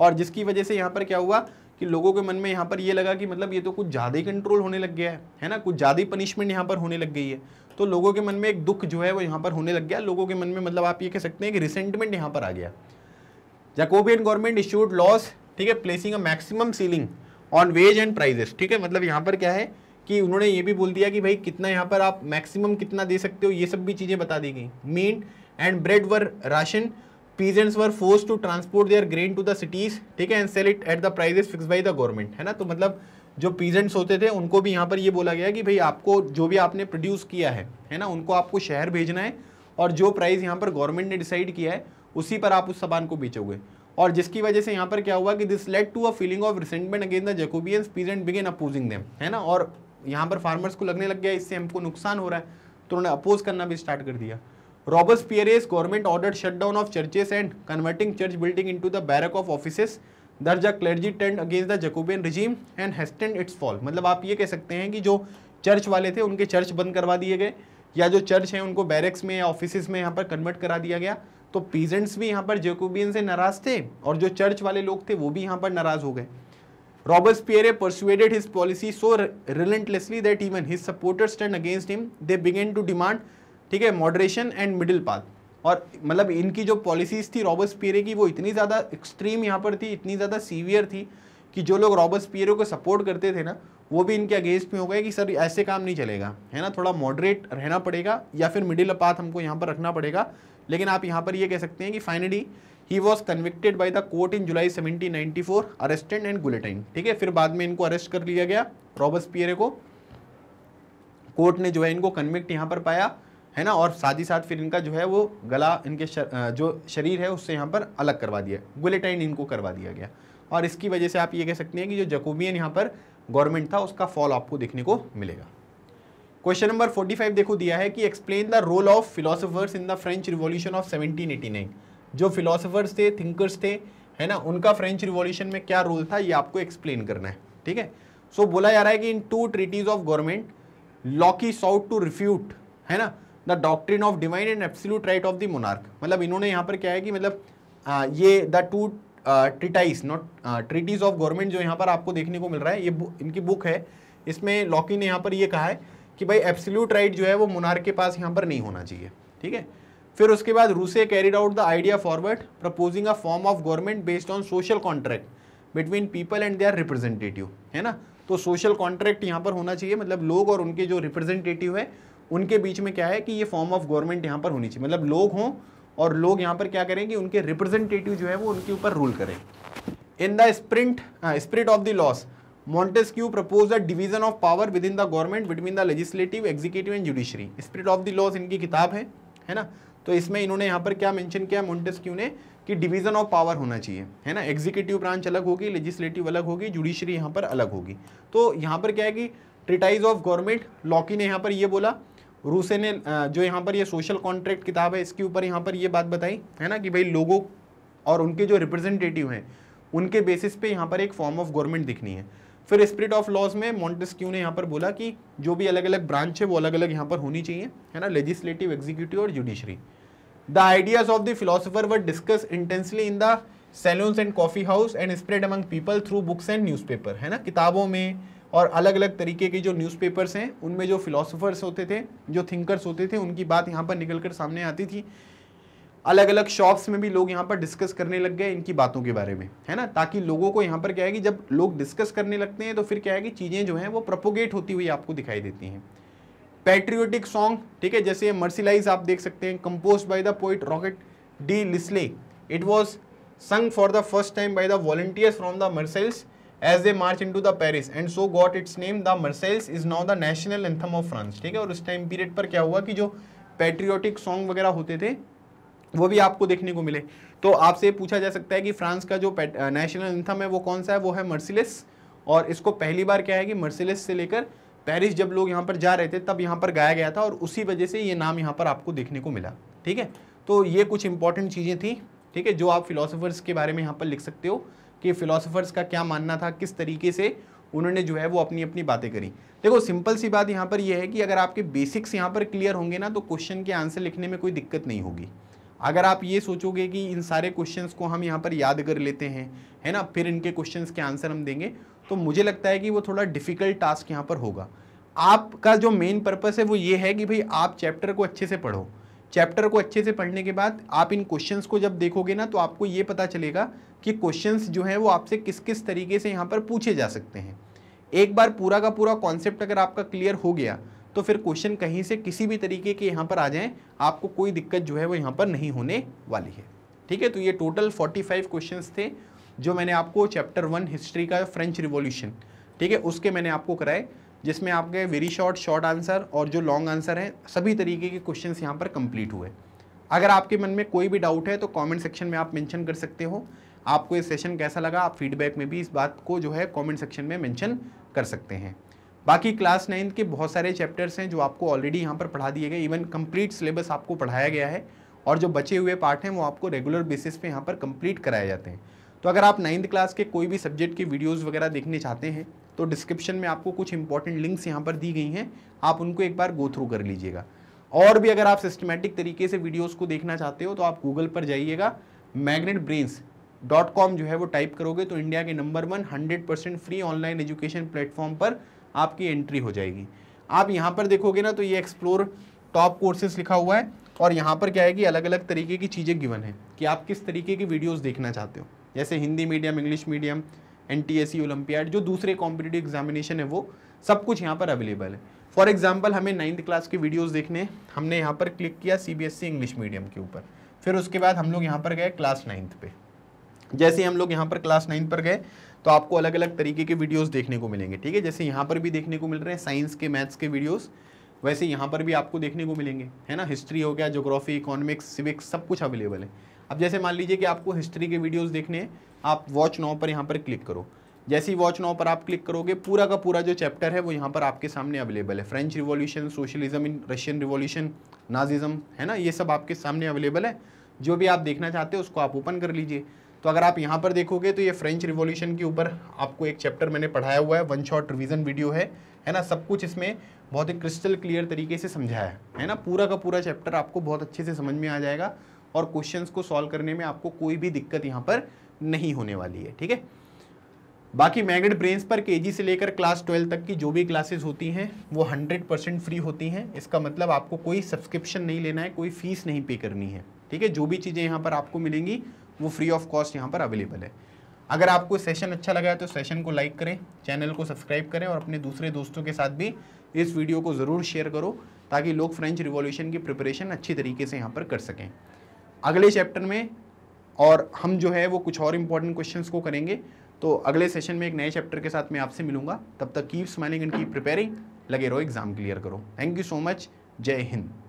और जिसकी वजह से यहाँ पर क्या हुआ कि लोगों के मन में यहाँ पर ये लगा कि मतलब ये तो कुछ ज़्यादा ही कंट्रोल होने लग गया है ना, कुछ ज़्यादा ही पनिशमेंट यहाँ पर होने लग गई है, तो लोगों के मन में एक दुख जो है वो यहाँ पर होने लग गया, लोगों के मन में मतलब आप ये कह सकते हैं कि रिसेंटमेंट यहाँ पर आ गया। जैकोबियन गवर्नमेंट इश्यूड लॉस, ठीक है, placing a maximum ceiling on wage and prices. ठीक है, मतलब यहाँ पर क्या है कि उन्होंने ये भी बोल दिया कि भाई कितना यहाँ पर आप मैक्सिमम कितना दे सकते हो, ये सब भी चीज़ें बता दी गई। Meat and bread were ration, peasants were force to transport their grain to the cities, ठीक है, and sell it at the prices fix by the government, है ना। तो मतलब जो पीजेंट्स होते थे उनको भी यहाँ पर ये बोला गया कि भाई आपको जो भी आपने प्रोड्यूस किया है ना, उनको आपको शहर भेजना है, और जो प्राइस यहाँ पर गवर्नमेंट ने डिसाइड किया है उसी पर आप उस सामान को बेचोगे, और जिसकी वजह से यहाँ पर क्या हुआ कि this led to a feeling of resentment against the Jacobians, peasant begin opposing them, है ना, और यहाँ पर फार्मर्स को लगने लग गया इससे हमको नुकसान हो रहा है, तो उन्होंने अपोज करना भी स्टार्ट कर दिया। Robespierre government order shutdown of churches and converting church building into the barrack of offices, दर्ज a clergy turned against the Jacobian regime and hastened its fall. मतलब आप ये कह सकते हैं कि जो चर्च वाले थे उनके चर्च बंद करवा दिए गए, या जो चर्च हैं उनको बैरक्स में या ऑफिसेस में यहाँ पर कन्वर्ट करा दिया गया, तो पीजेंट्स भी यहाँ पर जैकोबियन से नाराज़ थे, और जो चर्च वाले लोग थे वो भी यहाँ पर नाराज़ हो गए। Robespierre persuaded his policy so relentlessly that even his supporters turn against him, they began to demand, ठीक है, मॉडरेशन एंड मिडिल पाथ। और मतलब इनकी जो पॉलिसीज़ थी रॉबेस्पियर की, वो इतनी ज़्यादा एक्सट्रीम यहाँ पर थी, इतनी ज़्यादा सीवियर थी कि जो लोग रॉबेस्पियर को सपोर्ट करते थे ना, वो भी इनके अगेंस्ट में हो गए कि सर ऐसे काम नहीं चलेगा, है ना, थोड़ा मॉडरेट रहना पड़ेगा, या फिर मिडिल पाथ हमको यहाँ पर रखना पड़ेगा। लेकिन आप यहाँ पर ये कह सकते हैं कि finally he was convicted by the court in July 1794, arrested and guillotine. ठीक है, फिर बाद में इनको अरेस्ट कर लिया गया, रॉबेस्पियर को कोर्ट ने जो है इनको कन्विक्ट यहाँ पर पाया, है ना, और साथ ही साथ फिर इनका जो है वो गला, इनके जो शरीर है उससे यहाँ पर अलग करवा दिया, गुलेटाइन इनको करवा दिया गया, और इसकी वजह से आप ये कह सकते हैं कि जो जैकोबियन यहाँ पर गवर्नमेंट था उसका फॉल आपको देखने को मिलेगा। क्वेश्चन नंबर 45 देखो दिया है कि explain the role of philosophers in the French revolution of 1789। जो फिलोसोफर्स थे, थिंकर्स थे, है ना, उनका फ्रेंच रिवॉल्यूशन में क्या रोल था, ये आपको एक्सप्लेन करना है। ठीक है, सो बोला जा रहा है कि in 2 treaties of government Locke sought to refute, है ना, the doctrine of divine and absolute right of the monarch. मतलब इन्होंने यहाँ पर क्या है कि मतलब ये the 2 treatise not treaties of government जो यहाँ पर आपको देखने को मिल रहा है, ये इनकी बुक है, इसमें लॉकी ने यहाँ पर ये कहा है कि भाई एब्सोल्यूट राइट जो है वो मोनार्क के पास यहाँ पर नहीं होना चाहिए, ठीक है। फिर उसके बाद Rousseau carried out the idea forward proposing a form of government based on social contract between people and their representative, है ना। तो सोशल कॉन्ट्रैक्ट यहाँ पर होना चाहिए, मतलब लोग और उनके जो रिप्रेजेंटेटिव है उनके बीच में क्या है कि ये फॉर्म ऑफ गवर्नमेंट यहाँ पर होनी चाहिए, मतलब लोग हों और लोग यहाँ पर क्या करें कि उनके रिप्रेजेंटेटिव जो है वो उनके ऊपर रूल करें। In the spirit of the laws Montesquieu propose a division of power within the government between the legislative, executive and judiciary. Spirit of the laws इनकी किताब है ना। तो इसमें इन्होंने यहाँ पर क्या मेंशन किया मॉन्टेस्क्यू ने कि डिवीजन ऑफ पावर होना चाहिए, है ना। एग्जीक्यूटिव ब्रांच अलग होगी, लेजिस्लेटिव अलग होगी, जुडिशरी यहाँ पर अलग होगी। तो यहाँ पर क्या है कि ट्रिटाइज ऑफ गवर्नमेंट लॉकी ने यहाँ पर ये बोला, रूसे ने जो यहाँ पर ये सोशल कॉन्ट्रैक्ट किताब है इसके ऊपर यहाँ पर ये बात बताई, है ना, कि भाई लोगों और उनके जो रिप्रेजेंटेटिव हैं उनके बेसिस पे यहाँ पर एक फॉर्म ऑफ गवर्नमेंट दिखनी है। फिर स्पिरिट ऑफ लॉज में मॉन्टेस्क्यू ने यहाँ पर बोला कि जो भी अलग अलग ब्रांच है वो अलग अलग यहाँ पर होनी चाहिए, है ना, लेजिस्लेटिव, एग्जीक्यूटिव और judiciary. The ideas of the philosopher were discuss intensely in the salons and coffee house and spread among people through books and newspaper, है ना। किताबों में और अलग अलग तरीके के जो न्यूज़पेपर्स हैं उनमें जो फिलोसोफर्स होते थे, जो थिंकर्स होते थे, उनकी बात यहाँ पर निकल कर सामने आती थी। अलग अलग शॉप्स में भी लोग यहाँ पर डिस्कस करने लग गए इनकी बातों के बारे में, है ना, ताकि लोगों को यहाँ पर क्या है कि जब लोग डिस्कस करने लगते हैं तो फिर क्या है कि चीज़ें जो हैं वो प्रोपोगेट होती हुई आपको दिखाई देती हैं। पैट्रियोटिक सॉन्ग, ठीक है, जैसे मर्सिलाइज आप देख सकते हैं, compose by the poet Rouget de Lisle, it was sung for the first time by the volunteers from the Marseilles as they march into the Paris and so got its name. The Marseilles is now the national anthem of France, ठीक है। और उस time period पर क्या हुआ कि जो patriotic song वगैरह होते थे वो भी आपको देखने को मिले। तो आपसे पूछा जा सकता है कि फ्रांस का जो नेशनल एंथम है वो कौन सा है, वो है मर्सिलेस। और इसको पहली बार क्या है कि मर्सिलेस से लेकर पेरिस जब लोग यहाँ पर जा रहे थे तब यहाँ पर गाया गया था और उसी वजह से ये नाम यहाँ पर आपको देखने को मिला, ठीक है। तो ये कुछ इंपॉर्टेंट चीज़ें थी, ठीक है, जो आप फिलोसोफर्स के बारे में यहाँ पर लिख सकते हो कि फिलोसोफर्स का क्या मानना था, किस तरीके से उन्होंने जो है वो अपनी अपनी बातें करी। देखो सिंपल सी बात यहाँ पर यह है कि अगर आपके बेसिक्स यहाँ पर क्लियर होंगे ना तो क्वेश्चन के आंसर लिखने में कोई दिक्कत नहीं होगी। अगर आप ये सोचोगे कि इन सारे क्वेश्चंस को हम यहाँ पर याद कर लेते हैं, है ना, फिर इनके क्वेश्चंस के आंसर हम देंगे, तो मुझे लगता है कि वो थोड़ा डिफ़िकल्ट टास्क यहाँ पर होगा। आपका जो मेन पर्पस है वो ये है कि भाई आप चैप्टर को अच्छे से पढ़ो। चैप्टर को अच्छे से पढ़ने के बाद आप इन क्वेश्चंस को जब देखोगे ना तो आपको ये पता चलेगा कि क्वेश्चंस जो हैं वो आपसे किस किस तरीके से यहाँ पर पूछे जा सकते हैं। एक बार पूरा का पूरा कॉन्सेप्ट अगर आपका क्लियर हो गया तो फिर क्वेश्चन कहीं से किसी भी तरीके के यहाँ पर आ जाएं, आपको कोई दिक्कत जो है वो यहाँ पर नहीं होने वाली है, ठीक है। तो ये टोटल 45 क्वेश्चंस थे जो मैंने आपको चैप्टर 1 हिस्ट्री का फ्रेंच रिवॉल्यूशन, ठीक है, उसके मैंने आपको कराए, जिसमें आपके वेरी शॉर्ट आंसर और जो लॉन्ग आंसर हैं सभी तरीके के क्वेश्चन यहाँ पर कंप्लीट हुए। अगर आपके मन में कोई भी डाउट है तो कॉमेंट सेक्शन में आप मैंशन कर सकते हो। आपको ये सेशन कैसा लगा, आप फीडबैक में भी इस बात को जो है कॉमेंट सेक्शन में मैंशन कर सकते हैं। बाकी क्लास 9 के बहुत सारे चैप्टर्स हैं जो आपको ऑलरेडी यहाँ पर पढ़ा दिए गए, इवन कंप्लीट सिलेबस आपको पढ़ाया गया है और जो बचे हुए पार्ट हैं वो आपको रेगुलर बेसिस पे यहाँ पर कंप्लीट कराए जाते हैं। तो अगर आप 9th क्लास के कोई भी सब्जेक्ट के वीडियोस वगैरह देखने चाहते हैं तो डिस्क्रिप्शन में आपको कुछ इंपॉर्टेंट लिंक्स यहाँ पर दी गई हैं, आप उनको एक बार गो थ्रू कर लीजिएगा। और भी अगर आप सिस्टमेटिक तरीके से वीडियोज़ को देखना चाहते हो तो आप गूगल पर जाइएगा, magnetbrains.com जो है वो टाइप करोगे तो इंडिया के number 1 100% free online education platform पर आपकी एंट्री हो जाएगी। आप यहाँ पर देखोगे ना तो ये एक्सप्लोर टॉप कोर्सेज लिखा हुआ है और यहाँ पर क्या है कि अलग अलग तरीके की चीज़ें गिवन है कि आप किस तरीके की वीडियोस देखना चाहते हो, जैसे Hindi medium, English medium, NTSE, olympiad, जो दूसरे कॉम्पिटिटिव एग्जामिनेशन है वो सब कुछ यहाँ पर अवेलेबल है। फॉर एग्जाम्पल हमें 9th क्लास के वीडियोज़ देखने हैं, हमने यहाँ पर क्लिक किया CBSE इंग्लिश मीडियम के ऊपर, फिर उसके बाद हम लोग यहाँ पर गए क्लास 9 पर। जैसे हम लोग यहाँ पर क्लास 9 पर गए तो आपको अलग अलग तरीके के वीडियोस देखने को मिलेंगे, ठीक है। जैसे यहाँ पर भी देखने को मिल रहे हैं साइंस के, मैथ्स के वीडियोस, वैसे यहाँ पर भी आपको देखने को मिलेंगे, है ना। हिस्ट्री हो गया, ज्योग्राफी, इकोनॉमिक्स, सिविक्स, सब कुछ अवेलेबल है। अब जैसे मान लीजिए कि आपको हिस्ट्री के वीडियोस देखने हैं, आप वॉच 9 पर यहाँ पर क्लिक करो। जैसे ही वॉच 9 पर आप क्लिक करोगे पूरा का पूरा जो चैप्टर है वो यहाँ पर आपके सामने अवेलेबल है। French revolution, socialism in Russian revolution, Nazism, है ना, ये सब आपके सामने अवेलेबल है। जो भी आप देखना चाहते हो उसको आप ओपन कर लीजिए। तो अगर आप यहाँ पर देखोगे तो ये फ्रेंच रिवॉल्यूशन के ऊपर आपको एक चैप्टर मैंने पढ़ाया हुआ है, 1 शॉट रिवीजन वीडियो है, है ना। सब कुछ इसमें बहुत ही क्रिस्टल क्लियर तरीके से समझाया है ना। पूरा का पूरा चैप्टर आपको बहुत अच्छे से समझ में आ जाएगा और क्वेश्चंस को सॉल्व करने में आपको कोई भी दिक्कत यहाँ पर नहीं होने वाली है, ठीक है। बाकी मैग्नेट ब्रेन्स पर केजी से लेकर क्लास 12 तक की जो भी क्लासेस होती हैं वो 100% फ्री होती हैं। इसका मतलब आपको कोई सब्सक्रिप्शन नहीं लेना है, कोई फीस नहीं पे करनी है, ठीक है। जो भी चीज़ें यहाँ पर आपको मिलेंगी वो फ्री ऑफ कॉस्ट यहाँ पर अवेलेबल है। अगर आपको सेशन अच्छा लगा है तो सेशन को लाइक करें, चैनल को सब्सक्राइब करें और अपने दूसरे दोस्तों के साथ भी इस वीडियो को ज़रूर शेयर करो ताकि लोग फ्रेंच रिवॉल्यूशन की प्रिपरेशन अच्छी तरीके से यहाँ पर कर सकें। अगले चैप्टर में और हम जो है वो कुछ और इम्पोर्टेंट क्वेश्चंस को करेंगे, तो अगले सेशन में एक नए चैप्टर के साथ मैं आपसे मिलूंगा। तब तक keep smiling and keep preparing, लगे रहो एग्जाम क्लियर करो। थैंक यू सो मच, जय हिंद।